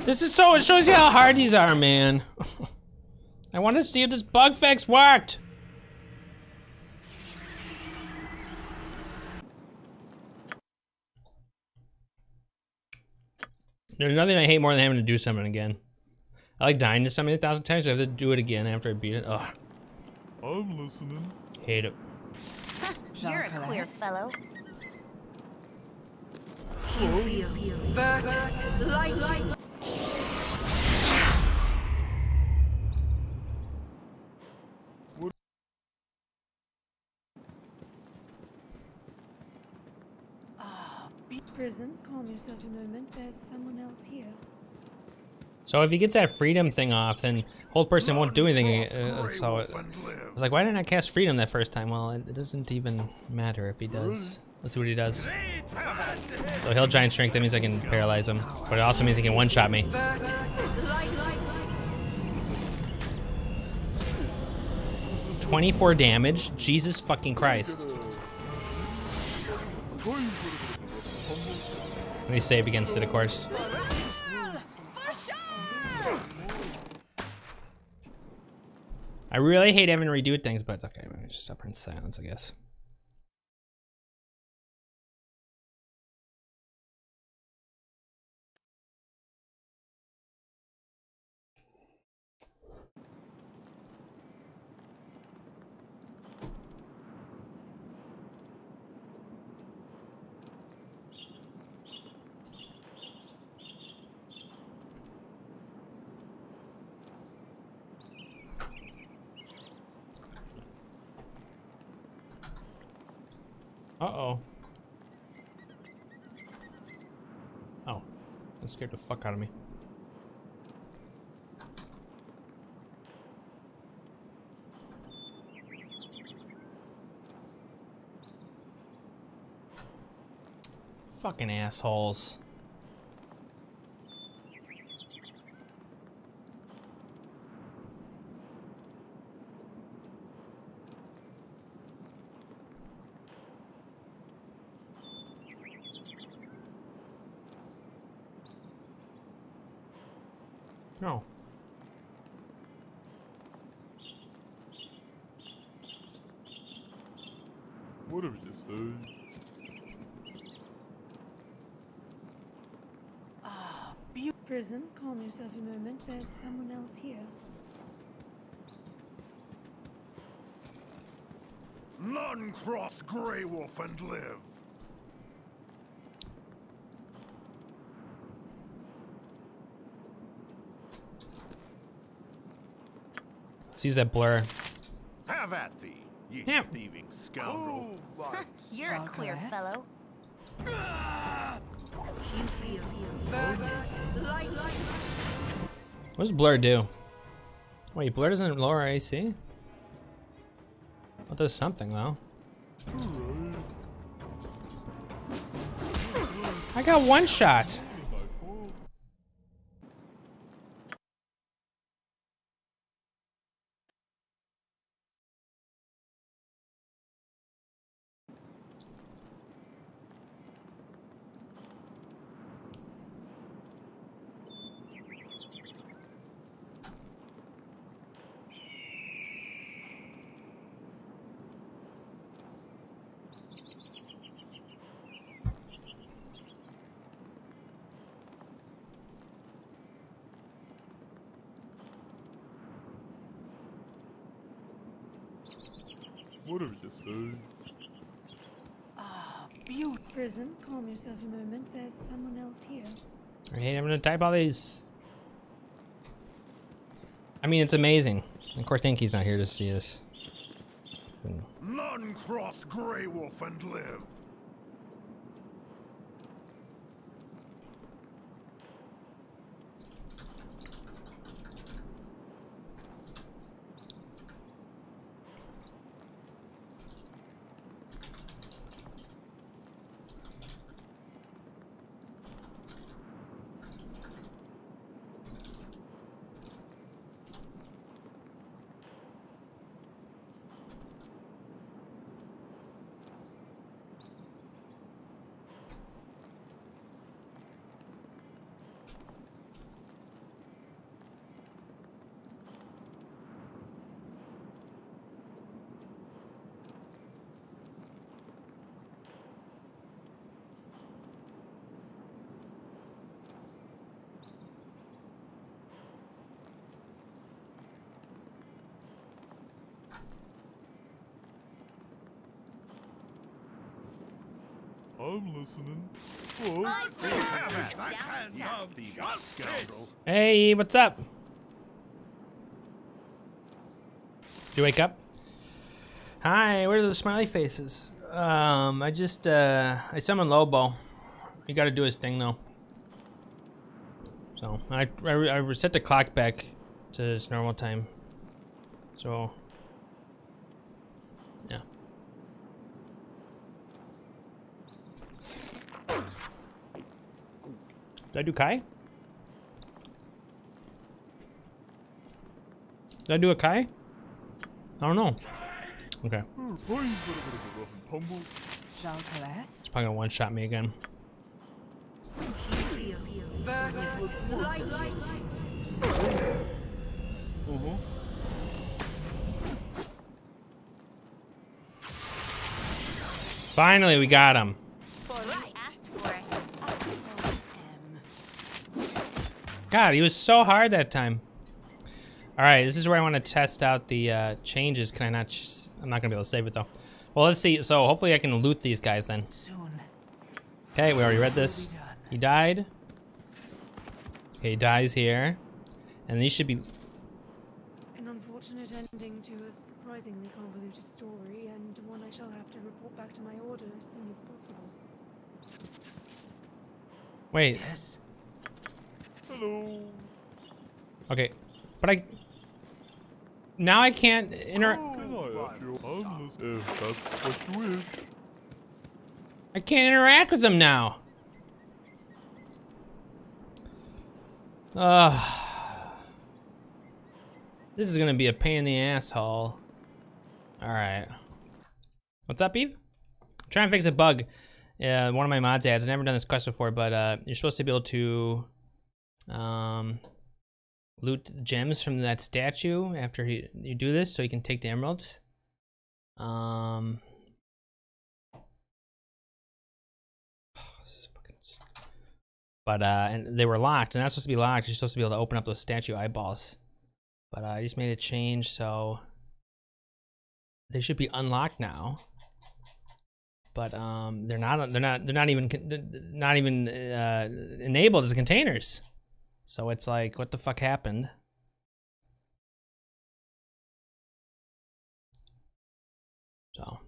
This is so, it shows you how hard these are, man. I want to see if this bug fix worked. There's nothing I hate more than having to do something again. I like dying to something 1,000 times, so I have to do it again after I beat it. Ugh. I'm listening. Hate it. You're a queer fellow. Light. Prison, calm yourself a moment. There's someone else here. So if he gets that freedom thing off, then Hold Person won't do anything. So it, I was like, why didn't I cast freedom that first time? Well, it doesn't even matter if he does. Let's see what he does. So he'll giant shrink. That means I can paralyze him, but it also means he can one-shot me. $24 damage. Jesus fucking Christ. Let me save against it, of course. I really hate having to redo things, but it's okay. I'm just suffering in silence, I guess. Uh-oh. Oh. It scared the fuck out of me. Fucking assholes. No. Whatever you say. Ah, Prism, calm yourself a moment. There's someone else here. None cross Greywolf and live. Use that blur. Have at thee, you thieving scoundrel. You're a queer fellow. What does blur do? Wait, blur doesn't lower AC? Well, does something though. I got one shot. Prism, calm yourself a moment. There's someone else here. I hate having to type all these. I mean, it's amazing. Of course, Inky's not here to see us. None cross Greywolf and live. I'm listening. Whoa. Hey, what's up? Did you wake up? Hi, where are the smiley faces? I summoned Lobo. He got to do his thing though. So I reset the clock back to its normal time. So. Did I do Kai? Did I do a Kai? I don't know. Okay. It's probably gonna one-shot me again. Finally, we got him. God, he was so hard that time. All right, this is where I want to test out the changes. Can I not? I'm not gonna be able to save it though. Well, let's see. So hopefully I can loot these guys then. Okay, we already read this. He died. Okay, he dies here, and these should be. An unfortunate ending to a surprisingly convoluted story, and one I shall have to report back to my order as soon as possible. Wait. Yes. Hello. Okay, but I... Now I can't interact... I can't interact with them now. This is gonna be a pain in the asshole. Alright. What's up, Eve? I'm trying to fix a bug. One of my mods adds. I've never done this quest before, but you're supposed to be able to loot gems from that statue after you do this, so you can take the emeralds. And they were locked. They're not supposed to be locked. You're supposed to be able to open up those statue eyeballs. But I just made a change, so they should be unlocked now. But they're not even enabled as containers. So it's like, what the fuck happened? So.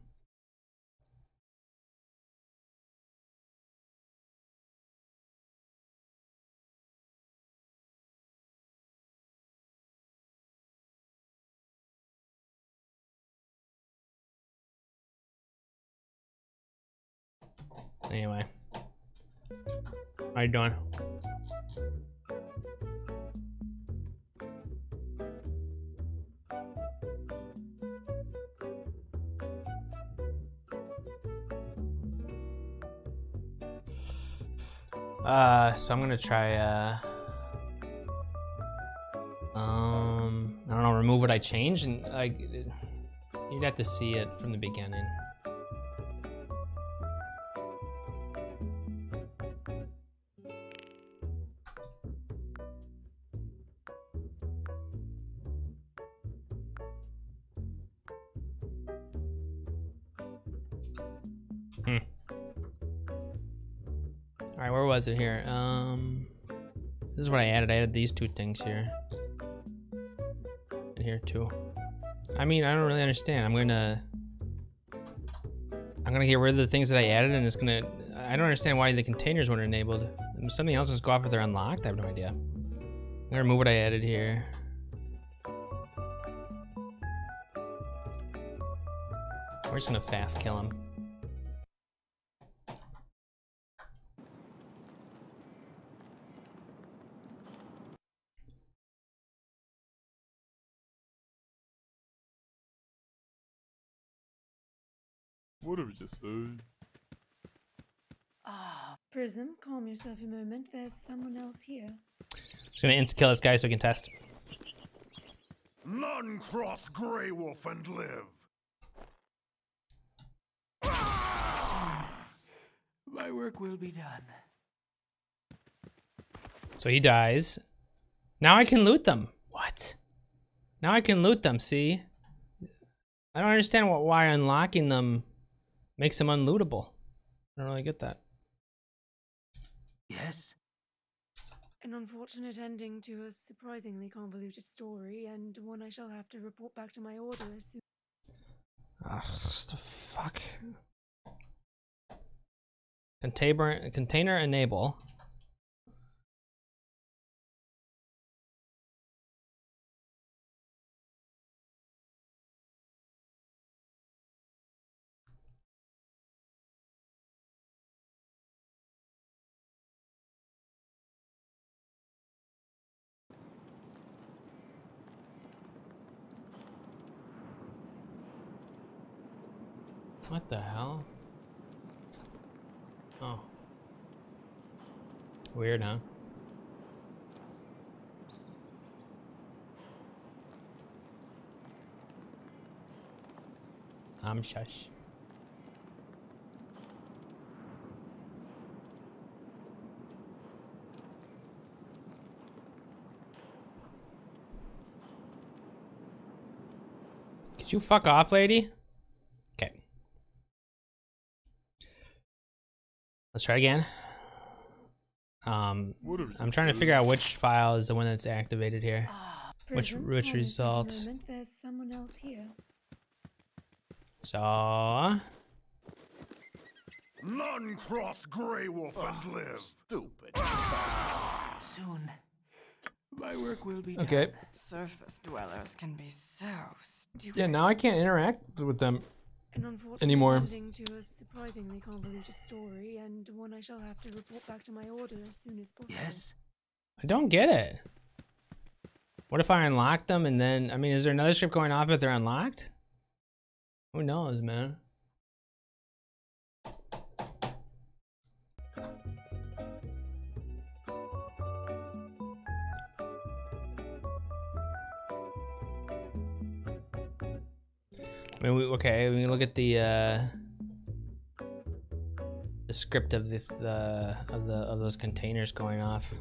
Anyway, how you doing? So I'm gonna try, I don't know, remove what I changed, and like, you'd have to see it from the beginning. It here. This is what I added. I added these two things here. And here too. I mean, I don't really understand. I'm gonna get rid of the things that I added, and it's gonna... I don't understand why the containers weren't enabled. Something else must go off if they're unlocked. I have no idea. I'm gonna remove what I added here. We're just gonna fast kill him. What did we just say? Ah, Prism, calm yourself a moment. There's someone else here. Just gonna insta-kill this guy so we can test. None cross Greywolf and live. Ah! My work will be done. So he dies. Now I can loot them. What? Now I can loot them, see? I don't understand why unlocking them makes them unlootable. I don't really get that. Yes. An unfortunate ending to a surprisingly convoluted story, and one I shall have to report back to my order as soon. Ah, what the fuck? Container enable. What the hell? Oh. Weird, huh? I'm shush. Could you fuck off, lady? Let's try again. I'm trying to figure out which file is the one that's activated here. Which result. There's someone else here. So none cross Greywolf and live. Stupid. Soon My work will be okay. Done. Surface dwellers can be so stupid. Yeah, now I can't interact with them anymore. To a surprisingly convoluted story, and one I shall have to report back to my order as soon as possible. Yes. I don't get it. What if I unlock them and then, I mean, is there another script going off if they're unlocked? Who knows, man? I mean, we can look at the script of this of those containers going off.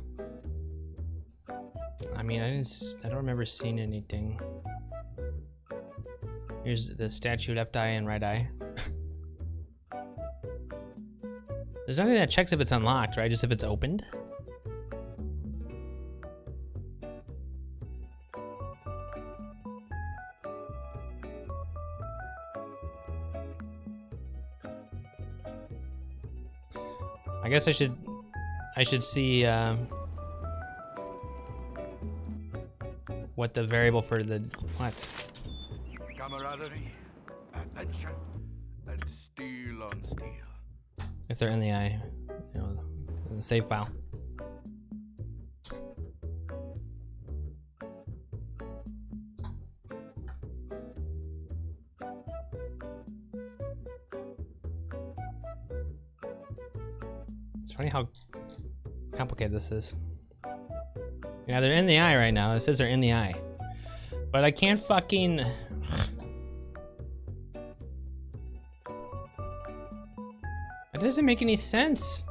I mean, I don't remember seeing anything. Here's the statue, left eye and right eye. There's nothing that checks if it's unlocked, right? Just if it's opened. I guess I should see what the variable for the what? Camaraderie, adventure, and steel on steel. If they're in the eye, you know, in the save file. It's funny how complicated this is. Yeah, they're in the eye right now. It says they're in the eye. But I can't fucking... That doesn't make any sense.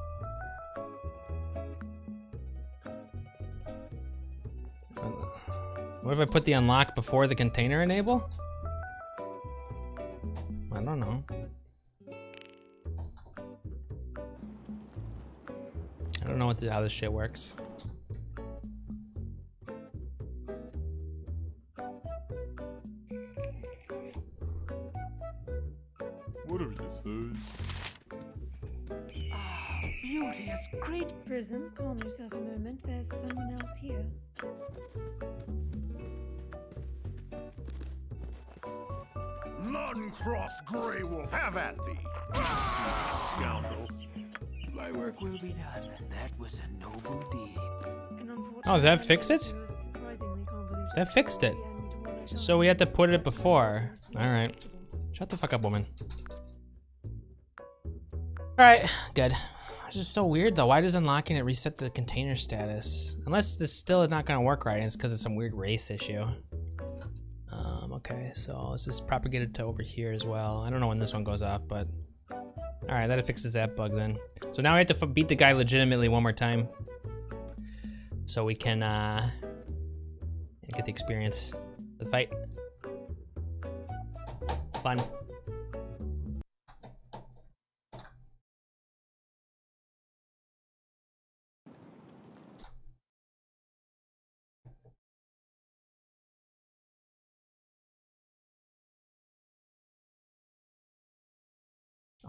What if I put the unlock before the container enable? I don't know. I don't know what how this shit works. Prism, calm yourself a moment. There's someone else here. Non-cross Greywolf, have at thee! Scoundrel. My work will be done. That was a noble deed. Oh, did that fix it? That fixed it. So we had to put it before. Alright. Shut the fuck up, woman. Alright, good. It's just so weird though. Why does unlocking it reset the container status? Unless this still is not gonna work right, and it's because it's some weird race issue. Okay, so let's just propagate it to over here as well. I don't know when this one goes off, but all right, that fixes that bug then. So now we have to beat the guy legitimately one more time, so we can get the experience of the fight. Fun.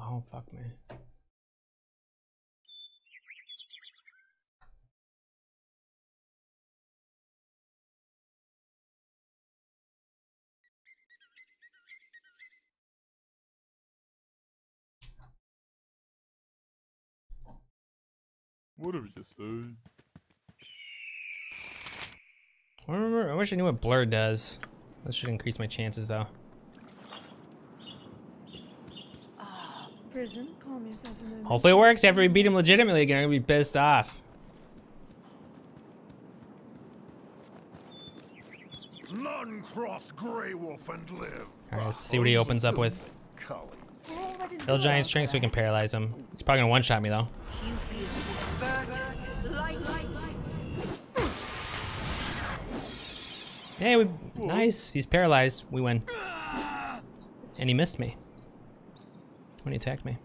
Oh, fuck me. What did you say? I wish I knew what Blur does. That should increase my chances, though. Prison, calm yourself a moment. Hopefully it works. After we beat him legitimately again, I'm gonna be pissed off. None cross Greywolf and live. Alright, let's see what he opens up with. Kill giant strength so we can paralyze him. He's probably gonna one-shot me though. Hey, nice. He's paralyzed. We win. And he missed me when he attacked me.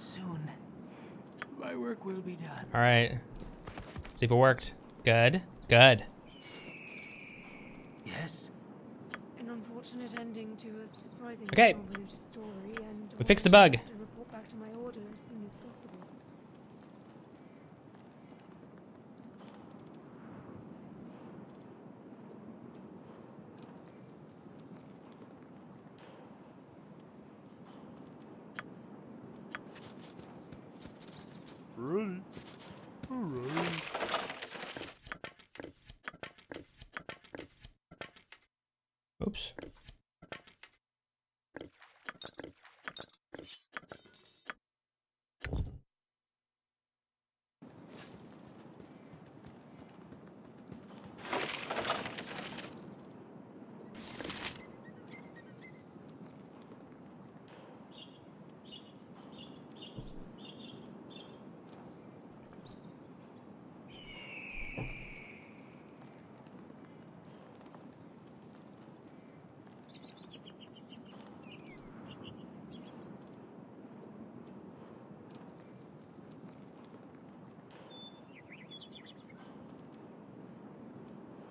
Soon, my work will be done. All right, see if it worked. Good, good. Yes. An unfortunate ending to a surprising convoluted story. Okay, we fixed the bug. Alright. Oops.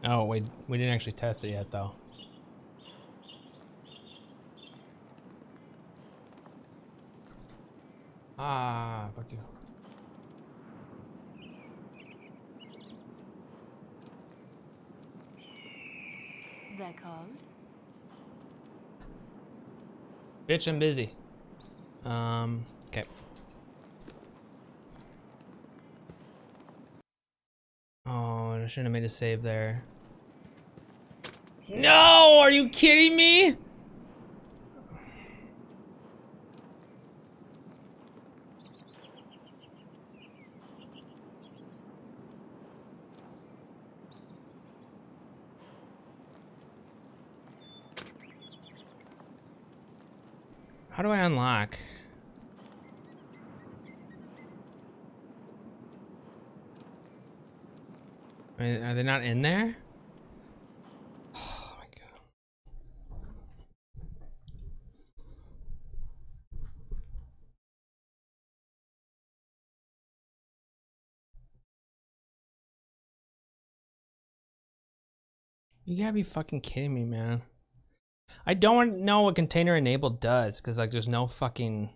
Oh, wait, we didn't actually test it yet, though. Ah, fuck you. They're cold. Bitch, I'm busy. Okay. Oh, I shouldn't have made a save there. No, are you kidding me? How do I unlock? I mean, are they not in there? You gotta be fucking kidding me, man. I don't know what container enable does, cause like there's no fucking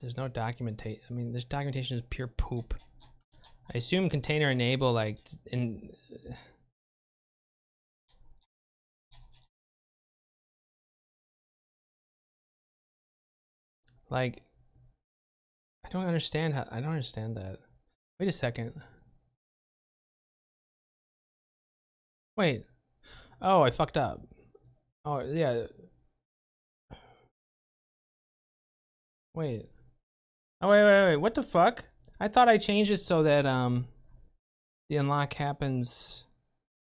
there's no documentation. I mean, this documentation is pure poop. I assume container enable like in like I don't understand how I don't understand that. Wait a second. Wait. Oh, I fucked up. Oh, yeah. Wait. Oh, wait. What the fuck? I thought I changed it so that the unlock happens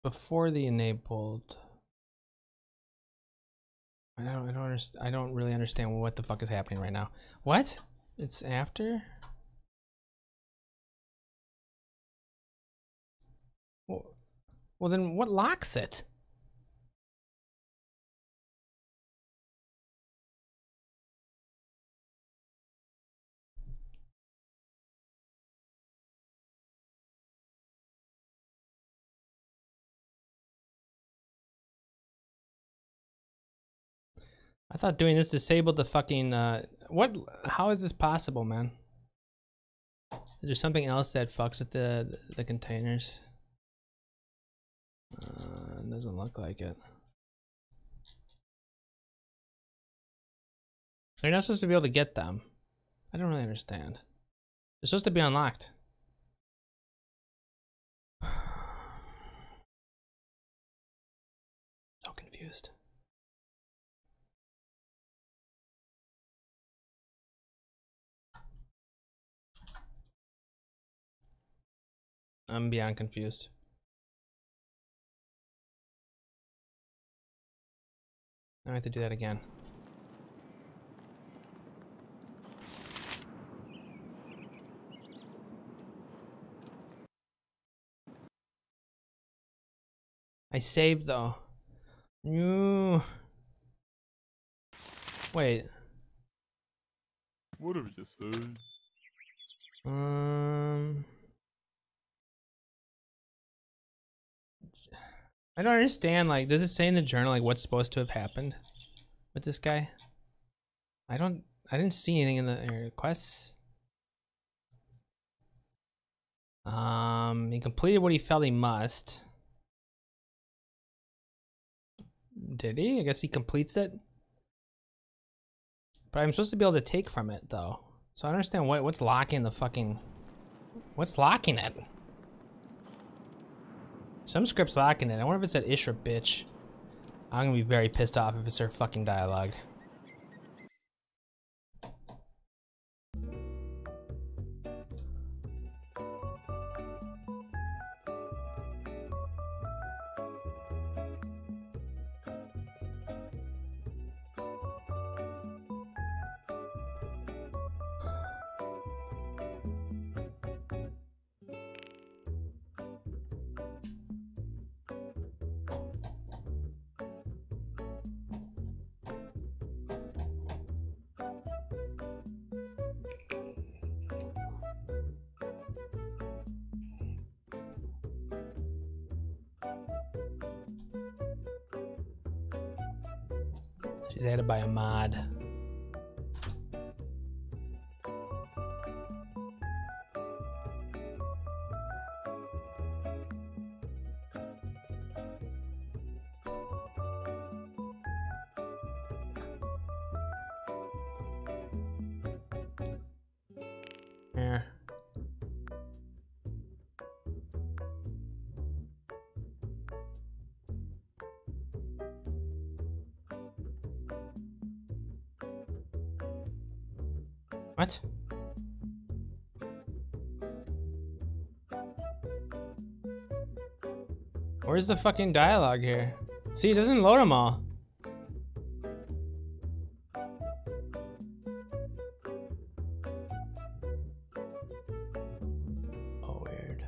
before the enabled. I don't understand. I don't really understand what the fuck is happening right now. What? It's after? Well, then what locks it? I thought doing this disabled the fucking, what? How is this possible, man? Is there something else that fucks with the containers? It doesn't look like it. So you're not supposed to be able to get them. I don't really understand. It's supposed to be unlocked. So confused. I'm beyond confused. I have to do that again. I saved though. No. Wait. What did you say? I don't understand, like, does it say in the journal, like, what's supposed to have happened with this guy? I didn't see anything in the quests. He completed what he felt he must. Did he? I guess he completes it. But I'm supposed to be able to take from it, though. So I understand what's locking the fucking... What's locking it? Some script's locking it. I wonder if it's that Isra bitch. I'm gonna be very pissed off if it's her fucking dialogue. She's added by a mod. Here. What? Where's the fucking dialogue here? See, it doesn't load them all. Oh, weird.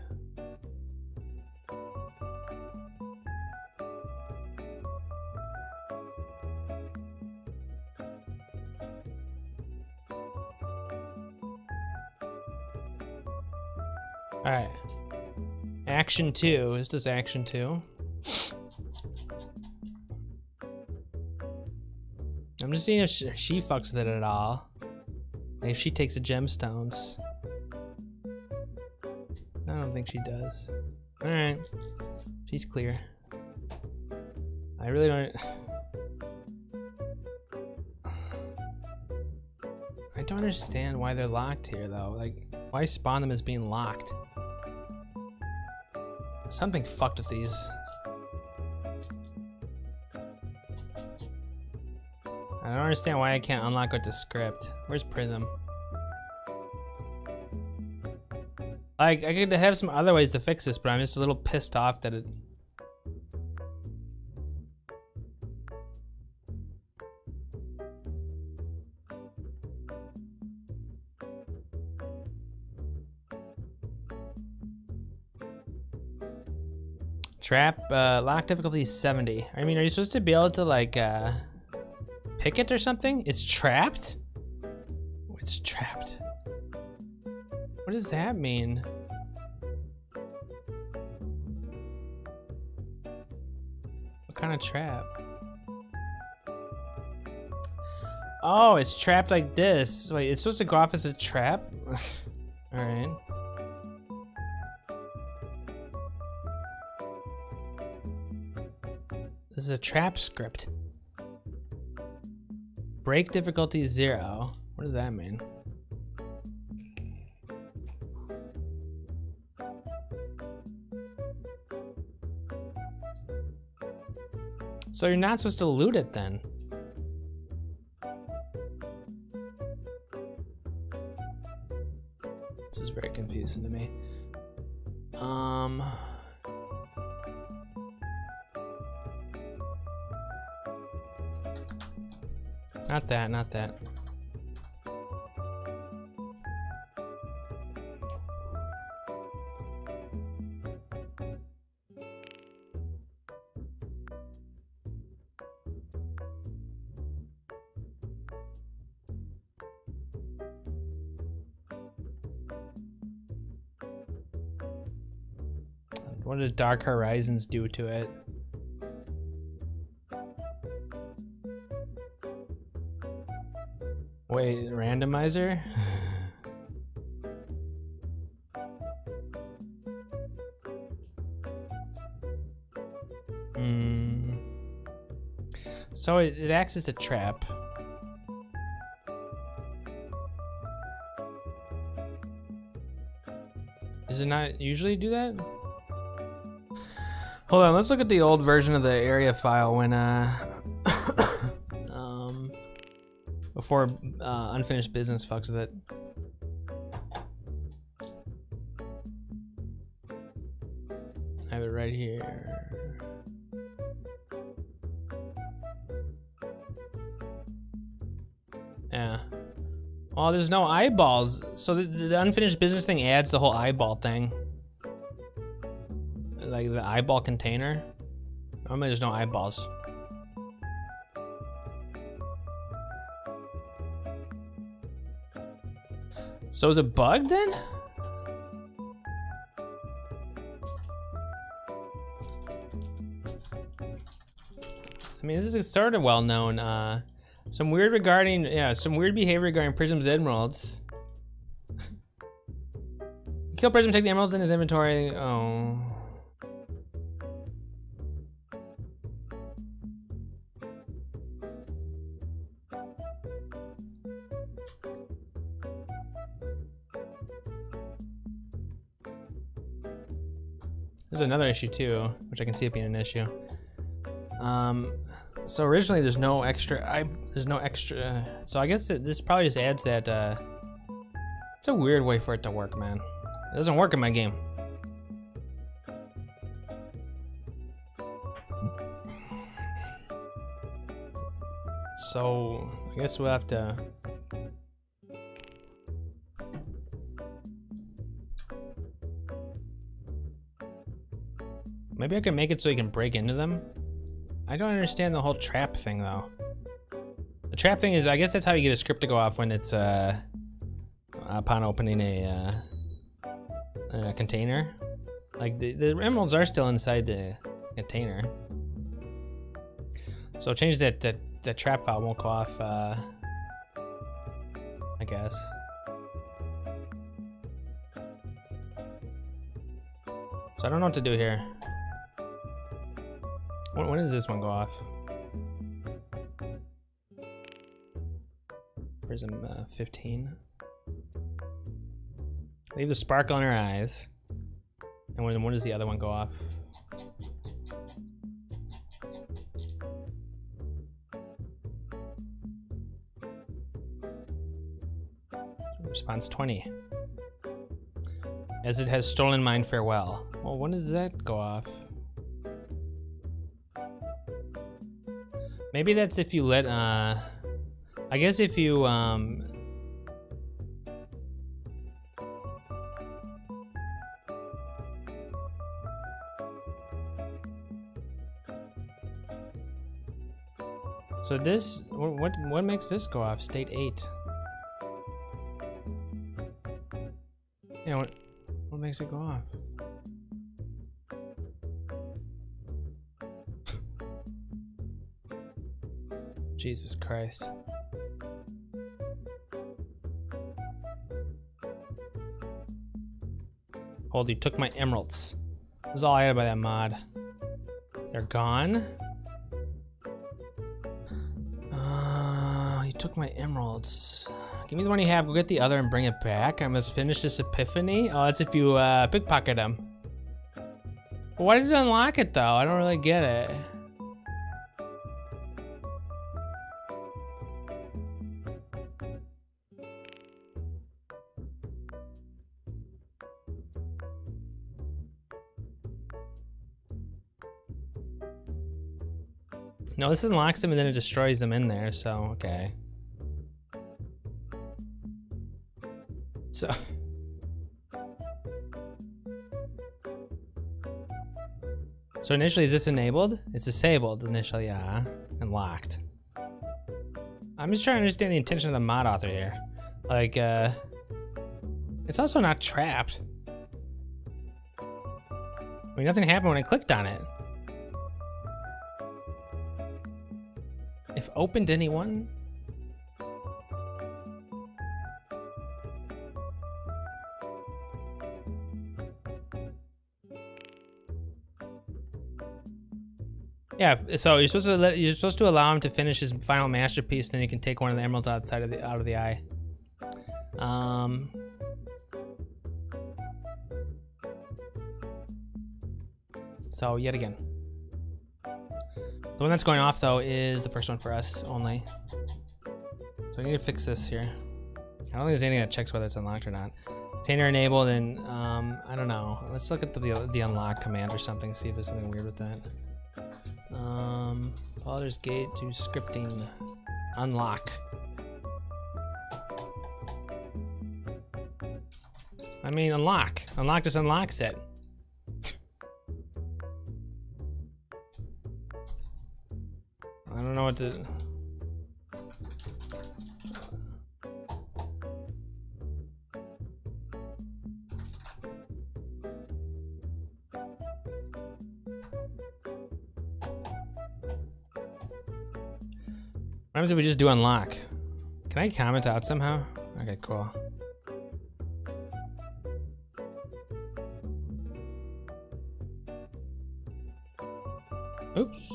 Alright. Action 2. Is this action 2? I'm just seeing if she fucks with it at all. If she takes the gemstones. I don't think she does. Alright. She's clear. I really don't... I don't understand why they're locked here, though. Like, why spawn them as being locked? Something fucked with these. I don't understand why I can't unlock with the script. Where's Prism? Like, I could have some other ways to fix this, but I'm just a little pissed off that it... Trap, lock difficulty is 70. I mean, are you supposed to be able to like, pick it or something? It's trapped? It's trapped. What does that mean? What kind of trap? Oh, it's trapped like this. Wait, it's supposed to go off as a trap? All right. This is a trap script. Break difficulty 0. What does that mean? So you're not supposed to loot it then. This is very confusing to me. Not that, not that. What did Dark Horizons do to it? Wait, randomizer? So it acts as a trap. Does it not usually do that? Hold on, let's look at the old version of the area file when before unfinished business fucks with it. I have it right here. Yeah. Oh, there's no eyeballs. So the unfinished business thing adds the whole eyeball thing. Like the eyeball container. Normally there's no eyeballs. So is it bugged then? I mean, this is sort of well known. Some weird behavior regarding Prism's emeralds. Kill Prism, take the emeralds in his inventory. Oh. There's another issue too, which I can see it being an issue. So originally there's no extra, so I guess this probably just adds that, it's a weird way for it to work, man. It doesn't work in my game. So I guess we'll have to, maybe I can make it so you can break into them. I don't understand the whole trap thing though. The trap thing is, I guess that's how you get a script to go off when it's upon opening a container. Like the emeralds are still inside the container. So change that, that trap file won't go off, I guess. So I don't know what to do here. When does this one go off? Prism 15. Leave the sparkle in her eyes. And when does the other one go off? Response 20. As it has stolen mine, farewell. Well, when does that go off? Maybe that's if you let, I guess if you, so this, what makes this go off? State 8. Yeah, what makes it go off? Jesus Christ. Hold, you took my emeralds. This is all I had by that mod. They're gone? You took my emeralds. Give me the one you have, go get the other and bring it back. I must finish this epiphany. Oh, that's if you pickpocket them. But why does it unlock it though? I don't really get it. No, this unlocks them and then it destroys them in there, so, okay. So. So initially, is this enabled? It's disabled initially, yeah, and locked. I'm just trying to understand the intention of the mod author here. Like, it's also not trapped. I mean, nothing happened when I clicked on it. If open to anyone? Yeah, so you're supposed to allow him to finish his final masterpiece, then you can take one of the emeralds outside of the eye. So yet again. The one that's going off though is the first one for us only. So I need to fix this here. I don't think there's anything that checks whether it's unlocked or not. Container enabled and I don't know. Let's look at the unlock command or something, see if there's something weird with that. Baldur's Gate to scripting unlock. I mean unlock. Unlock just unlocks it. I don't know what to... What happens if we just do unlock? Can I comment out somehow? Okay, cool. Oops.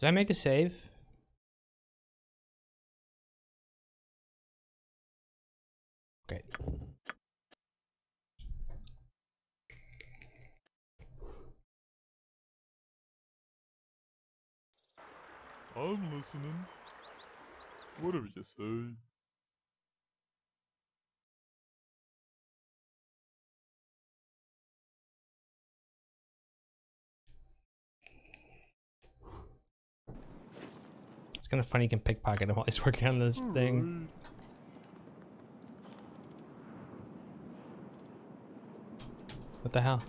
Did I make a save? Great. I'm listening. Whatever you say. It's kind of funny you can pickpocket him while he's working on this thing. What the hell?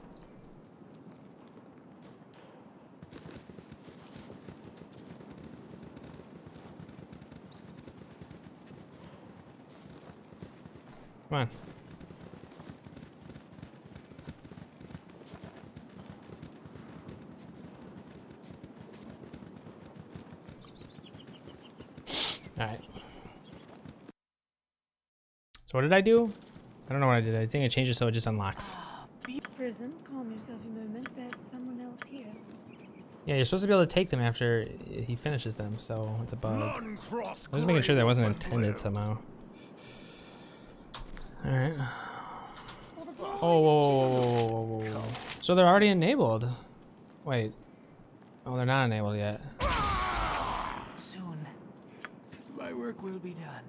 Come on. All right. So what did I do? I don't know what I did. I think I changed it so it just unlocks. Prism, calm yourself a moment. There's someone else here. Yeah, you're supposed to be able to take them after he finishes them, so it's a bug. I was making sure that wasn't intended somehow. All right. Oh, whoa, whoa, whoa, whoa. So they're already enabled. Wait. Oh, they're not enabled yet. Soon, my work will be done.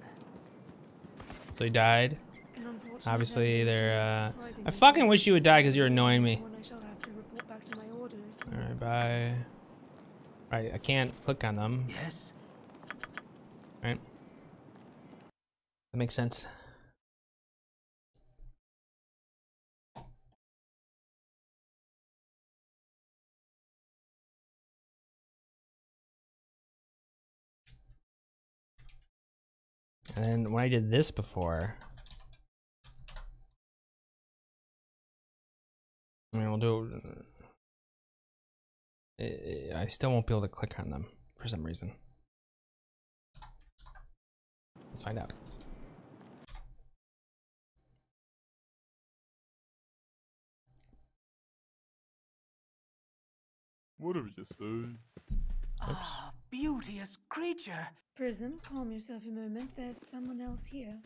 So he died. Obviously, they're, I fucking wish you would die because you're annoying me. Alright, bye. Alright, I can't click on them. Yes. Alright. That makes sense. And when I did this before... I mean, we'll do it. I still won't be able to click on them for some reason. Let's find out. What have you said? Ah, beauteous creature. Prism, calm yourself a moment. There's someone else here.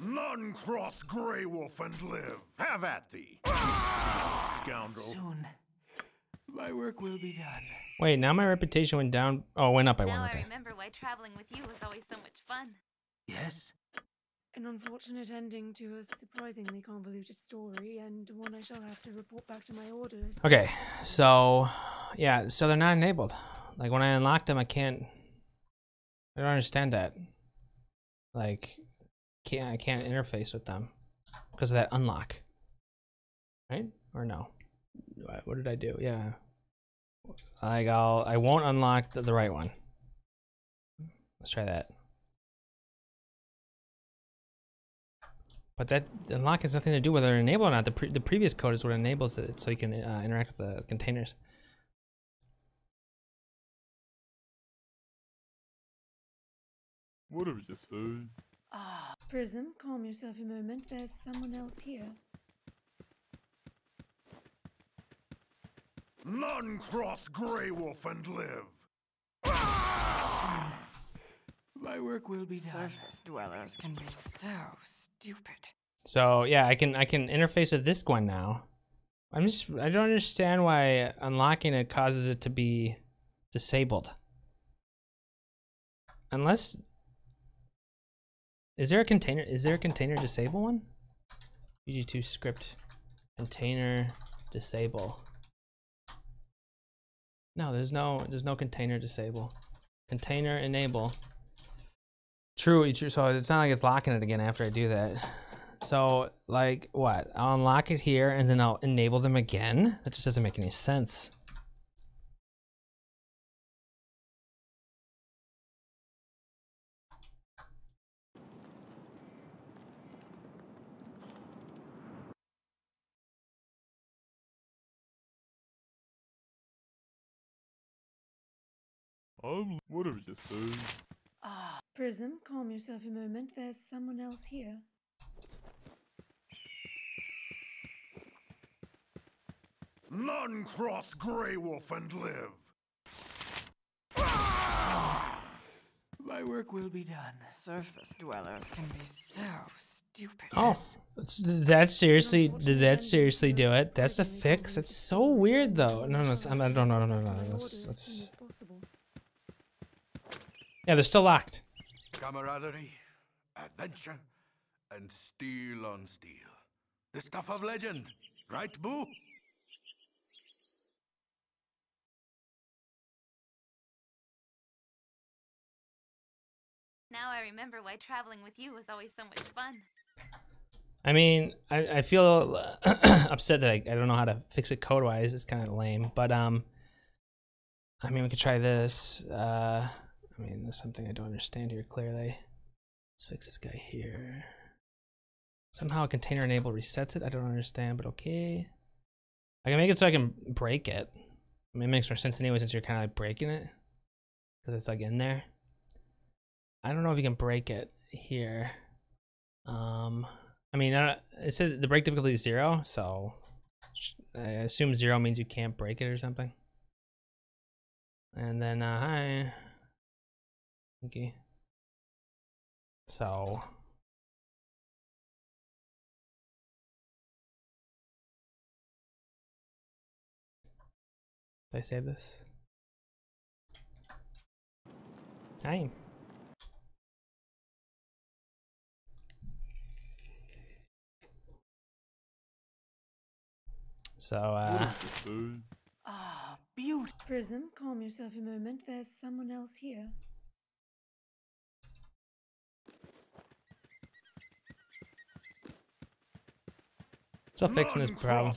None cross Greywolf and live. Have at thee, scoundrel. Soon, my work will be done. Wait, now my reputation went down. Oh, went up by one. Now I remember why traveling with you was always so much fun. Yes. An unfortunate ending to a surprisingly convoluted story, and one I shall have to report back to my orders. Okay, so yeah, so they're not enabled. Like when I unlocked them, I can't. I don't understand that. Like. I can't interface with them because of that unlock, right? Or no? What did I do? Yeah, like I won't unlock the right one. Let's try that. But that unlock has nothing to do whether enabled or not. The previous code is what enables it, so you can interact with the containers. What did we just say? Prism, calm yourself a moment. There's someone else here. None cross Greywolf and live. My work will be done. Surface dwellers can be so stupid. So yeah, I can interface with this one now. I don't understand why unlocking it causes it to be disabled. Unless, is there a container? Is there a container disable one? UG2 script container disable. No, there's no container disable. Container enable. True. So it's not like it's locking it again after I do that. So like what? I'll unlock it here and then I'll enable them again? That just doesn't make any sense. Whatever you say. Prism, calm yourself a moment. There's someone else here. None cross Greywolf and live. My work will be done. Surface dwellers can be so stupid. Oh, did that seriously do it? That's a fix. It's so weird though. No, yeah, they're still locked. Camaraderie, adventure, and steel on steel. The stuff of legend, right, Boo? Now I remember why traveling with you was always so much fun. I mean, I feel upset that I don't know how to fix it code-wise. It's kind of lame, but I mean, we could try this. I mean, there's something I don't understand here, clearly. Let's fix this guy here. Somehow container enable resets it. I don't understand, but okay. I can make it so I can break it. I mean, it makes more sense anyway since you're kind of like breaking it. Because it's like in there. I don't know if you can break it here. I mean, it says the break difficulty is 0, so I assume 0 means you can't break it or something. And then, Okay. So did I save this? Hi. So beautiful. Prism, calm yourself a moment. There's someone else here. Still fixing this problem.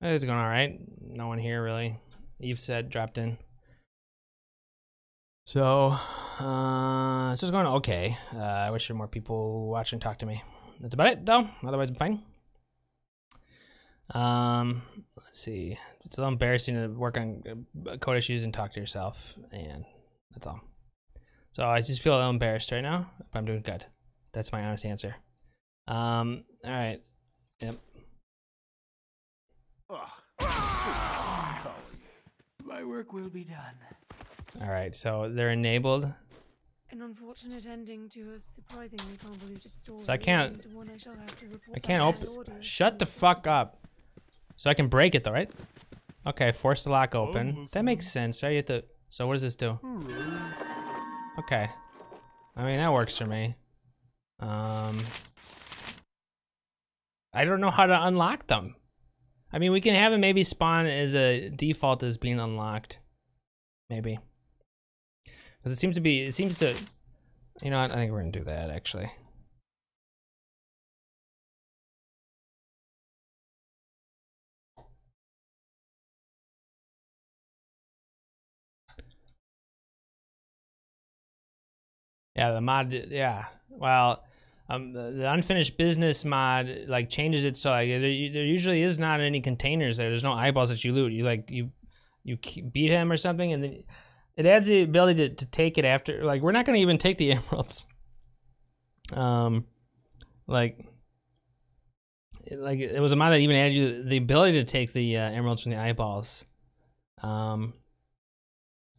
It's going all right. No one here really. Eve said dropped in. So it's just going okay. I wish there were more people watching talk to me. That's about it though. Otherwise I'm fine. Let's see. It's a little embarrassing to work on code issues and talk to yourself, and that's all. So I just feel a little embarrassed right now, but I'm doing good. That's my honest answer. All right. Yep. My work will be done. All right, so they're enabled. An unfortunate ending to a surprisingly convoluted story. So I can't open. Shut the fuck up. So I can break it though, right? Okay, force the lock open. Oh, that makes sense, right? You have to. So what does this do? Okay. I mean, that works for me. I don't know how to unlock them. I mean, we can have it maybe spawn as a default as being unlocked, maybe. Because it seems to, you know what, I think we're gonna do that actually. Yeah, the mod, yeah, well. The unfinished business mod like changes it so like there usually is not any containers there. There's no eyeballs that you loot. You beat him or something, and then it adds the ability to take it after. Like we're not gonna even take the emeralds. Like like it was a mod that even added you the ability to take the emeralds from the eyeballs.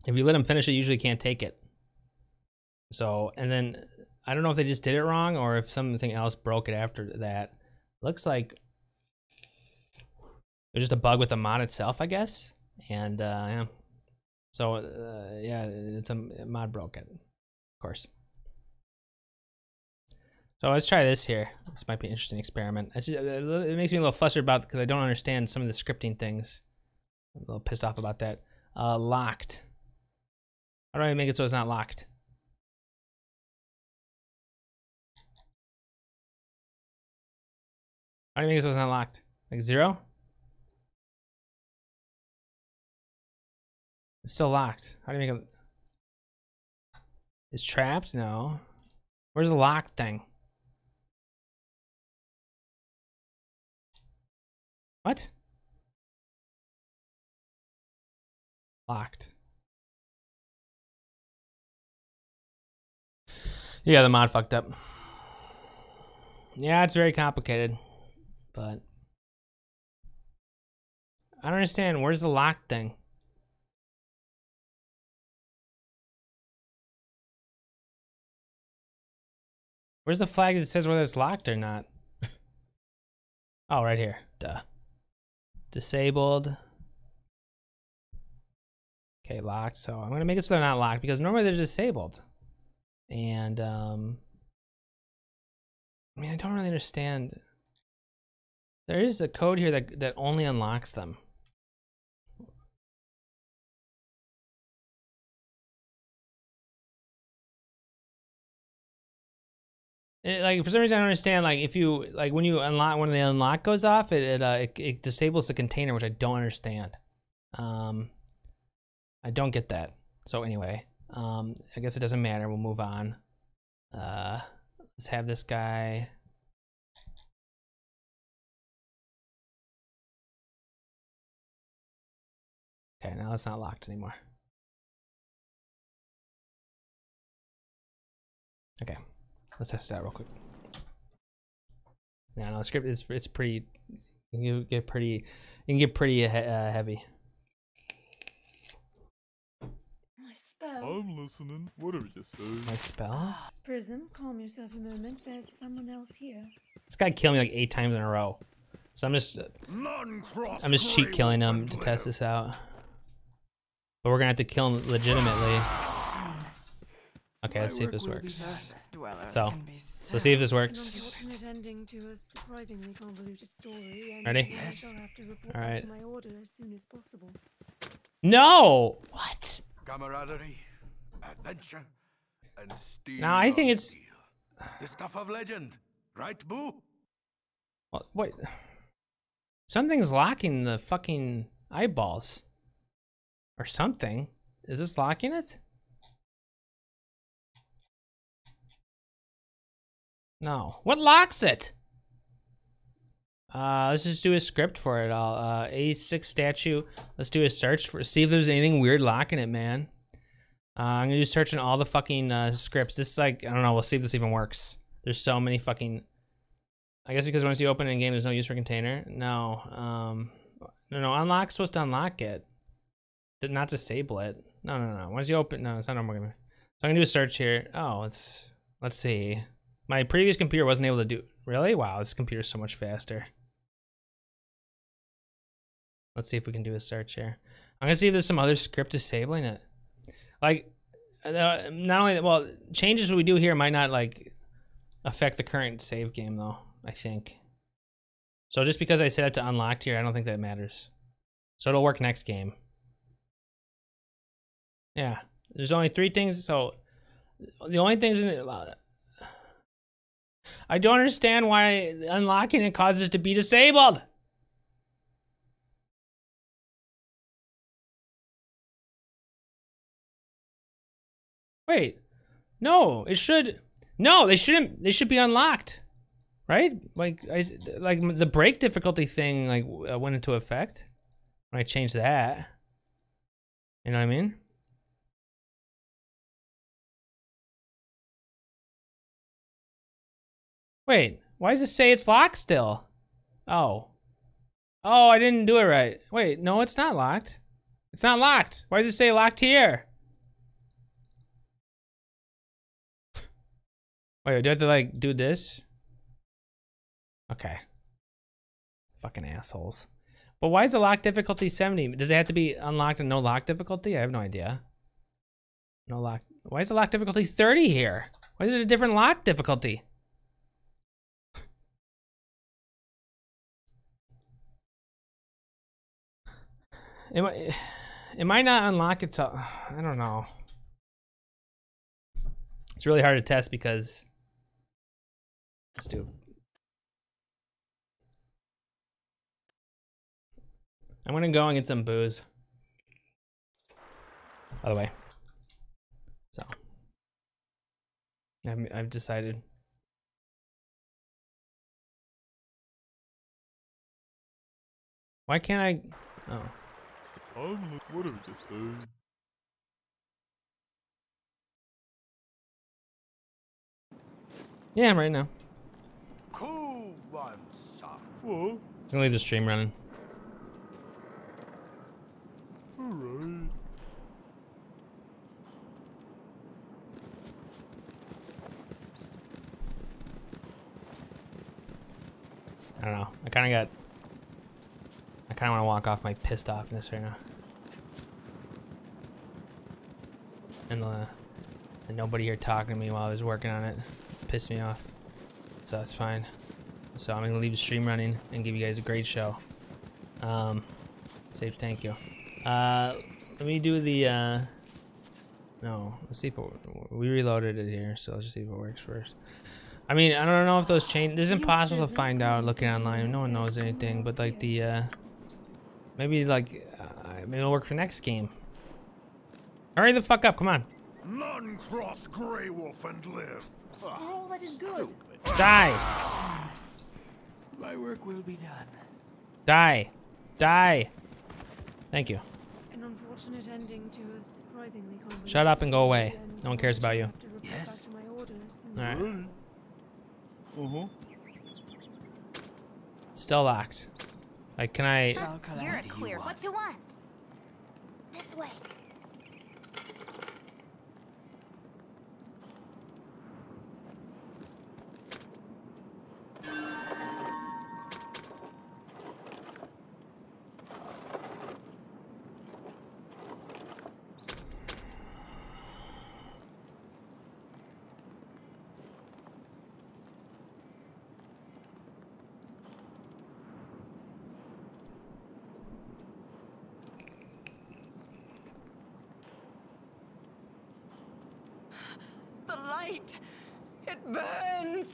If you let them finish it, you usually can't take it. So, and then I don't know if they just did it wrong or if something else broke it after that. Looks like it was just a bug with the mod itself, I guess. And yeah, so yeah, it's a mod broke it, of course. So let's try this here. This might be an interesting experiment. It's just, it makes me a little flustered about because I don't understand some of the scripting things. I'm a little pissed off about that. Locked. How do I make it so it's not locked? How do you make it so it's not locked? Like zero? It's still locked. How do you make it? It's trapped? No. Where's the lock thing? What? Locked. Yeah, the mod fucked up. Yeah, it's very complicated. But I don't understand. Where's the lock thing? Where's the flag that says whether it's locked or not? Oh, right here. Duh. Disabled. Okay, locked. So I'm gonna make it so they're not locked because normally they're disabled. And I mean, I don't really understand. There is a code here that only unlocks them. It, like for some reason I don't understand. Like if you like when you unlock when the unlock goes off, it disables the container, which I don't understand. I don't get that. So anyway, I guess it doesn't matter. We'll move on. Let's have this guy. Okay, now it's not locked anymore. Okay, let's test it out real quick. Now, no, the script is pretty. You can get pretty heavy. My spell. I'm listening. What are you saying? My spell. Prism, calm yourself a moment. There's someone else here. This guy killed me like 8 times in a row, so I'm just cheat killing him to test this out. But we're gonna have to kill him legitimately. Okay, let's see if this works. So see if this works. Ready? All right. No! What? Now I think it's the stuff of legend, right, Boo? Well, wait. Something's locking the fucking eyeballs. Or something. Is this locking it? No. What locks it? Let's just do a script for it all. A6 statue. Let's do a search for see if there's anything weird locking it, man. I'm gonna do search in all the fucking scripts. This is like I don't know. We'll see if this even works. There's so many fucking. I guess because once you open it in game, there's no use for container. No. No. Unlock's supposed to unlock it. Did not disable it. No. Once you open, no, it's not normal. So I'm gonna do a search here. Oh, let's see. My previous computer wasn't able to do. Really? Wow, this computer's so much faster. Let's see if we can do a search here. I'm gonna see if there's some other script disabling it. Like, not only that, well, changes we do here might not like affect the current save game though. I think. So just because I set it to unlocked here, I don't think that matters. So it'll work next game. Yeah, there's only 3 things, so the only things in it, I don't understand why unlocking it causes it to be disabled. Wait, no, it should, no, they shouldn't, they should be unlocked, right? Like the break difficulty thing like went into effect when I changed that, you know what I mean? Wait, why does it say it's locked still? Oh. Oh, I didn't do it right. Wait, no, it's not locked. It's not locked. Why does it say locked here? Wait, do I have to like do this? Okay. Fucking assholes. But why is the lock difficulty 70? Does it have to be unlocked and no lock difficulty? I have no idea. No lock. Why is the lock difficulty 30 here? Why is it a different lock difficulty? It might not unlock itself. I don't know. It's really hard to test because. Let's do. I'm gonna go and get some booze. By the way. So. I've decided. Why can't I? Oh. What are this thing? Yeah, I'm right now. Cool one, son. Well, I'm gonna leave the stream running. All right. I don't know. I kind of want to walk off my pissed offness right now. And nobody here talking to me while I was working on it pissed me off. So that's fine. So I'm going to leave the stream running and give you guys a great show. Safe, thank you. Let me do the, no, let's see if it, we reloaded it here. So let's just see if it works first. I mean, I don't know if those change. This is impossible to find out looking online. No one knows anything, but like the, maybe like, maybe it'll work for next game. Hurry the fuck up, come on. None cross Greywolf and live. All that is good. Die. My work will be done. Die. Die. Thank you. An unfortunate ending to a surprisingly convoluted. Shut up and go away. No one cares about you. Yes. All right. Still locked. Like, can I? You're clear. What do you want? This way. It burns.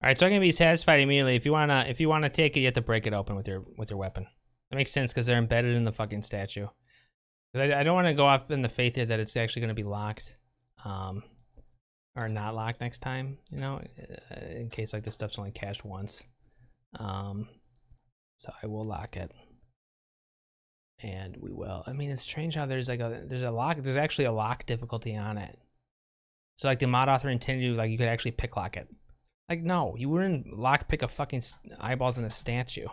All right, so I'm gonna be satisfied immediately. If you wanna take it, you have to break it open with your weapon. That makes sense because they're embedded in the fucking statue. I don't want to go off in the faith here that it's actually gonna be locked, or not locked next time. You know, in case like this stuff's only cached once. So I will lock it. And we will. I mean, it's strange how there's like a there's actually a lock difficulty on it. So like the mod author intended you, like you could actually pick lock it. Like no, you wouldn't lock pick a fucking eyeballs in a statue.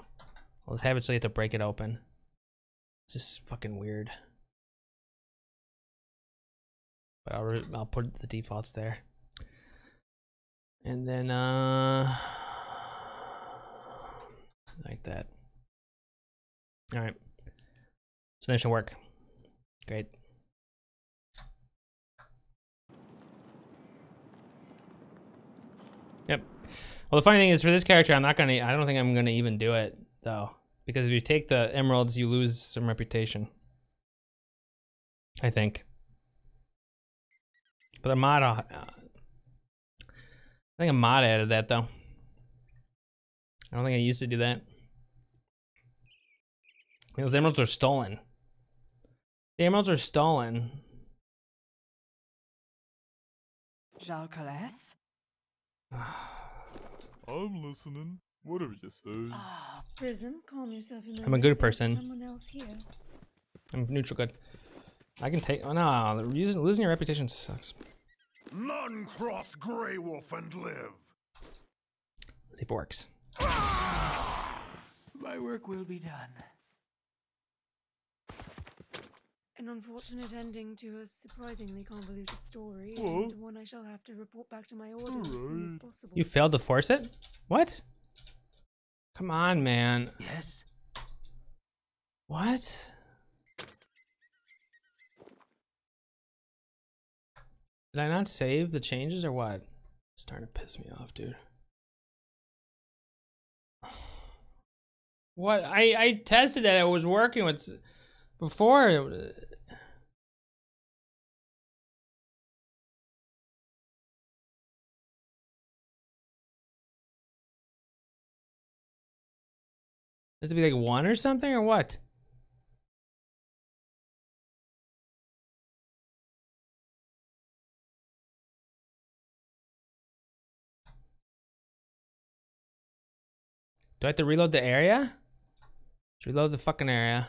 Let's have it so you have to break it open. It's just fucking weird. But I'll put the defaults there. And then like that. All right. So that should work. Great. Yep. Well, the funny thing is for this character, I don't think I'm gonna even do it though. Because if you take the emeralds, you lose some reputation. I think. But I think a mod added that though. I don't think I used to do that. I mean, those emeralds are stolen. The emeralds are stolen. I'm listening. What are you saying? Prism, calm yourself. I'm a good person. Someone else here. I'm neutral good. I can take. Oh no! Losing your reputation sucks. Not Uncross Greywolf and live. Let's see if it works. My work will be done. An unfortunate ending to a surprisingly convoluted story, and one I shall have to report back to my audience as soon as possible. You failed to force it? What? Come on, man. Yes. What? Did I not save the changes or what? It's starting to piss me off, dude. What? I tested that. It was working with... Before... Does it be like one or something or what? Do I have to reload the area? Let's reload the fucking area.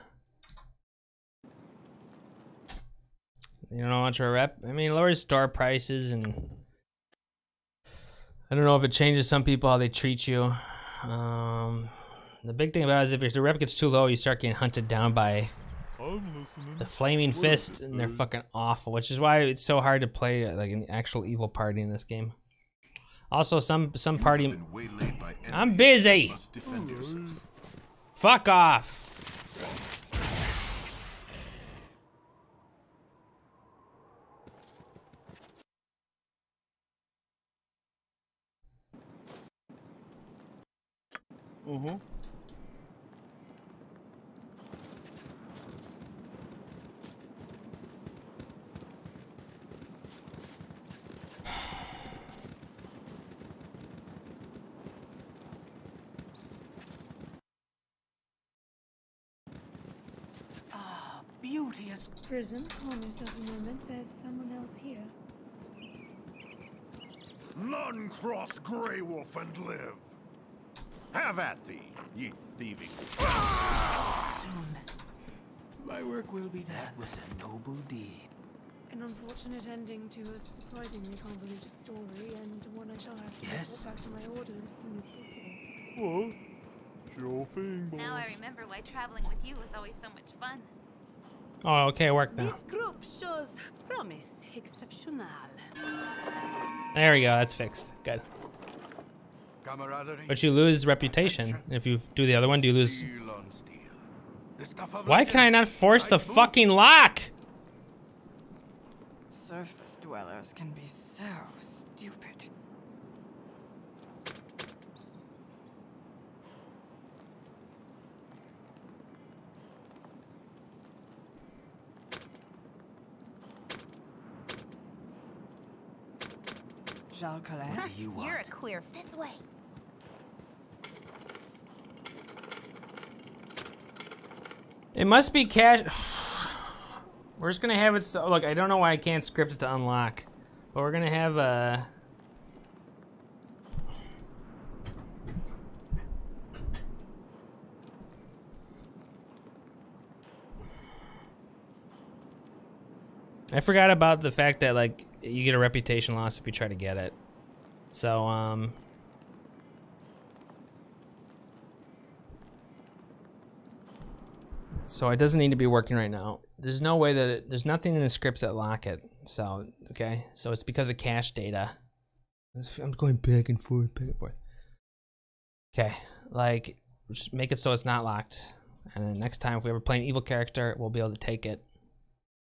You don't want your rep? I mean, lowers star prices and... I don't know if it changes some people how they treat you. The big thing about it is if your rep gets too low, you start getting hunted down by the Flaming Fist, and they're fucking awful, which is why it's so hard to play like an actual evil party in this game. Also, some party... I'm busy! Fuck off! Uh-huh. Beauteous Prism, calm yourself a moment. There's someone else here. None cross Greywolf and live. Have at thee, ye thieving. Soon, my work will be done. That was a noble deed. An unfortunate ending to a surprisingly convoluted story, and one I shall have to report back to my order as soon as possible. Well, sure thing, boy. Now I remember why traveling with you was always so much fun. Oh, okay, work now. This group shows promise exceptional. There we go, that's fixed. Good. But you lose reputation. If you do the other one, do you lose... Why can I not force the fucking lock? Surface dwellers can be so stupid. What do you want? You're a queer. This way. It must be cash. We're just gonna have it. So look, I don't know why I can't script it to unlock, but we're gonna have a. I forgot about the fact that like you get a reputation loss if you try to get it. So so it doesn't need to be working right now. There's no way that it, there's nothing in the scripts that lock it. So okay, so it's because of cache data. I'm going back and forth, back and forth. Okay, like just make it so it's not locked, and then next time if we ever play an evil character, we'll be able to take it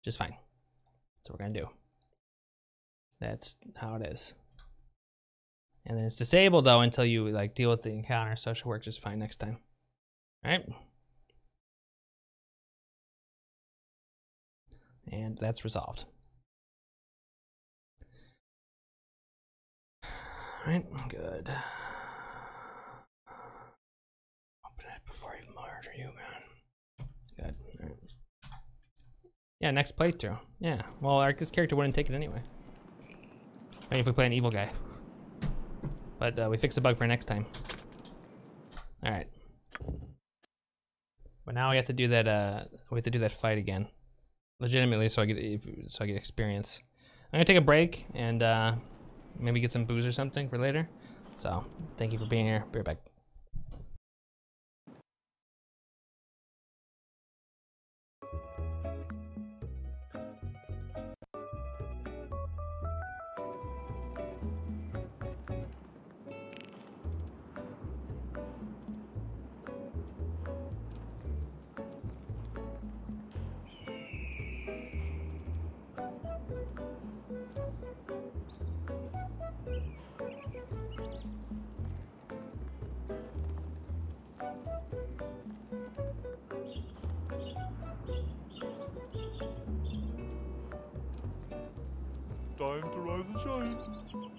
just fine. That's what we're gonna do. That's how it is. And then it's disabled though until you like deal with the encounter, so it should work just fine next time. All right. And that's resolved. All right, good. Open it before I murder you, man. Good. All right. Yeah, next playthrough. Yeah, well, our, this character wouldn't take it anyway. I mean, if we play an evil guy. But we fixed the bug for next time. All right. But now we have to do that. We have to do that fight again, legitimately, so I get experience. I'm gonna take a break and maybe get some booze or something for later. So thank you for being here. Be right back. Time to rise and shine.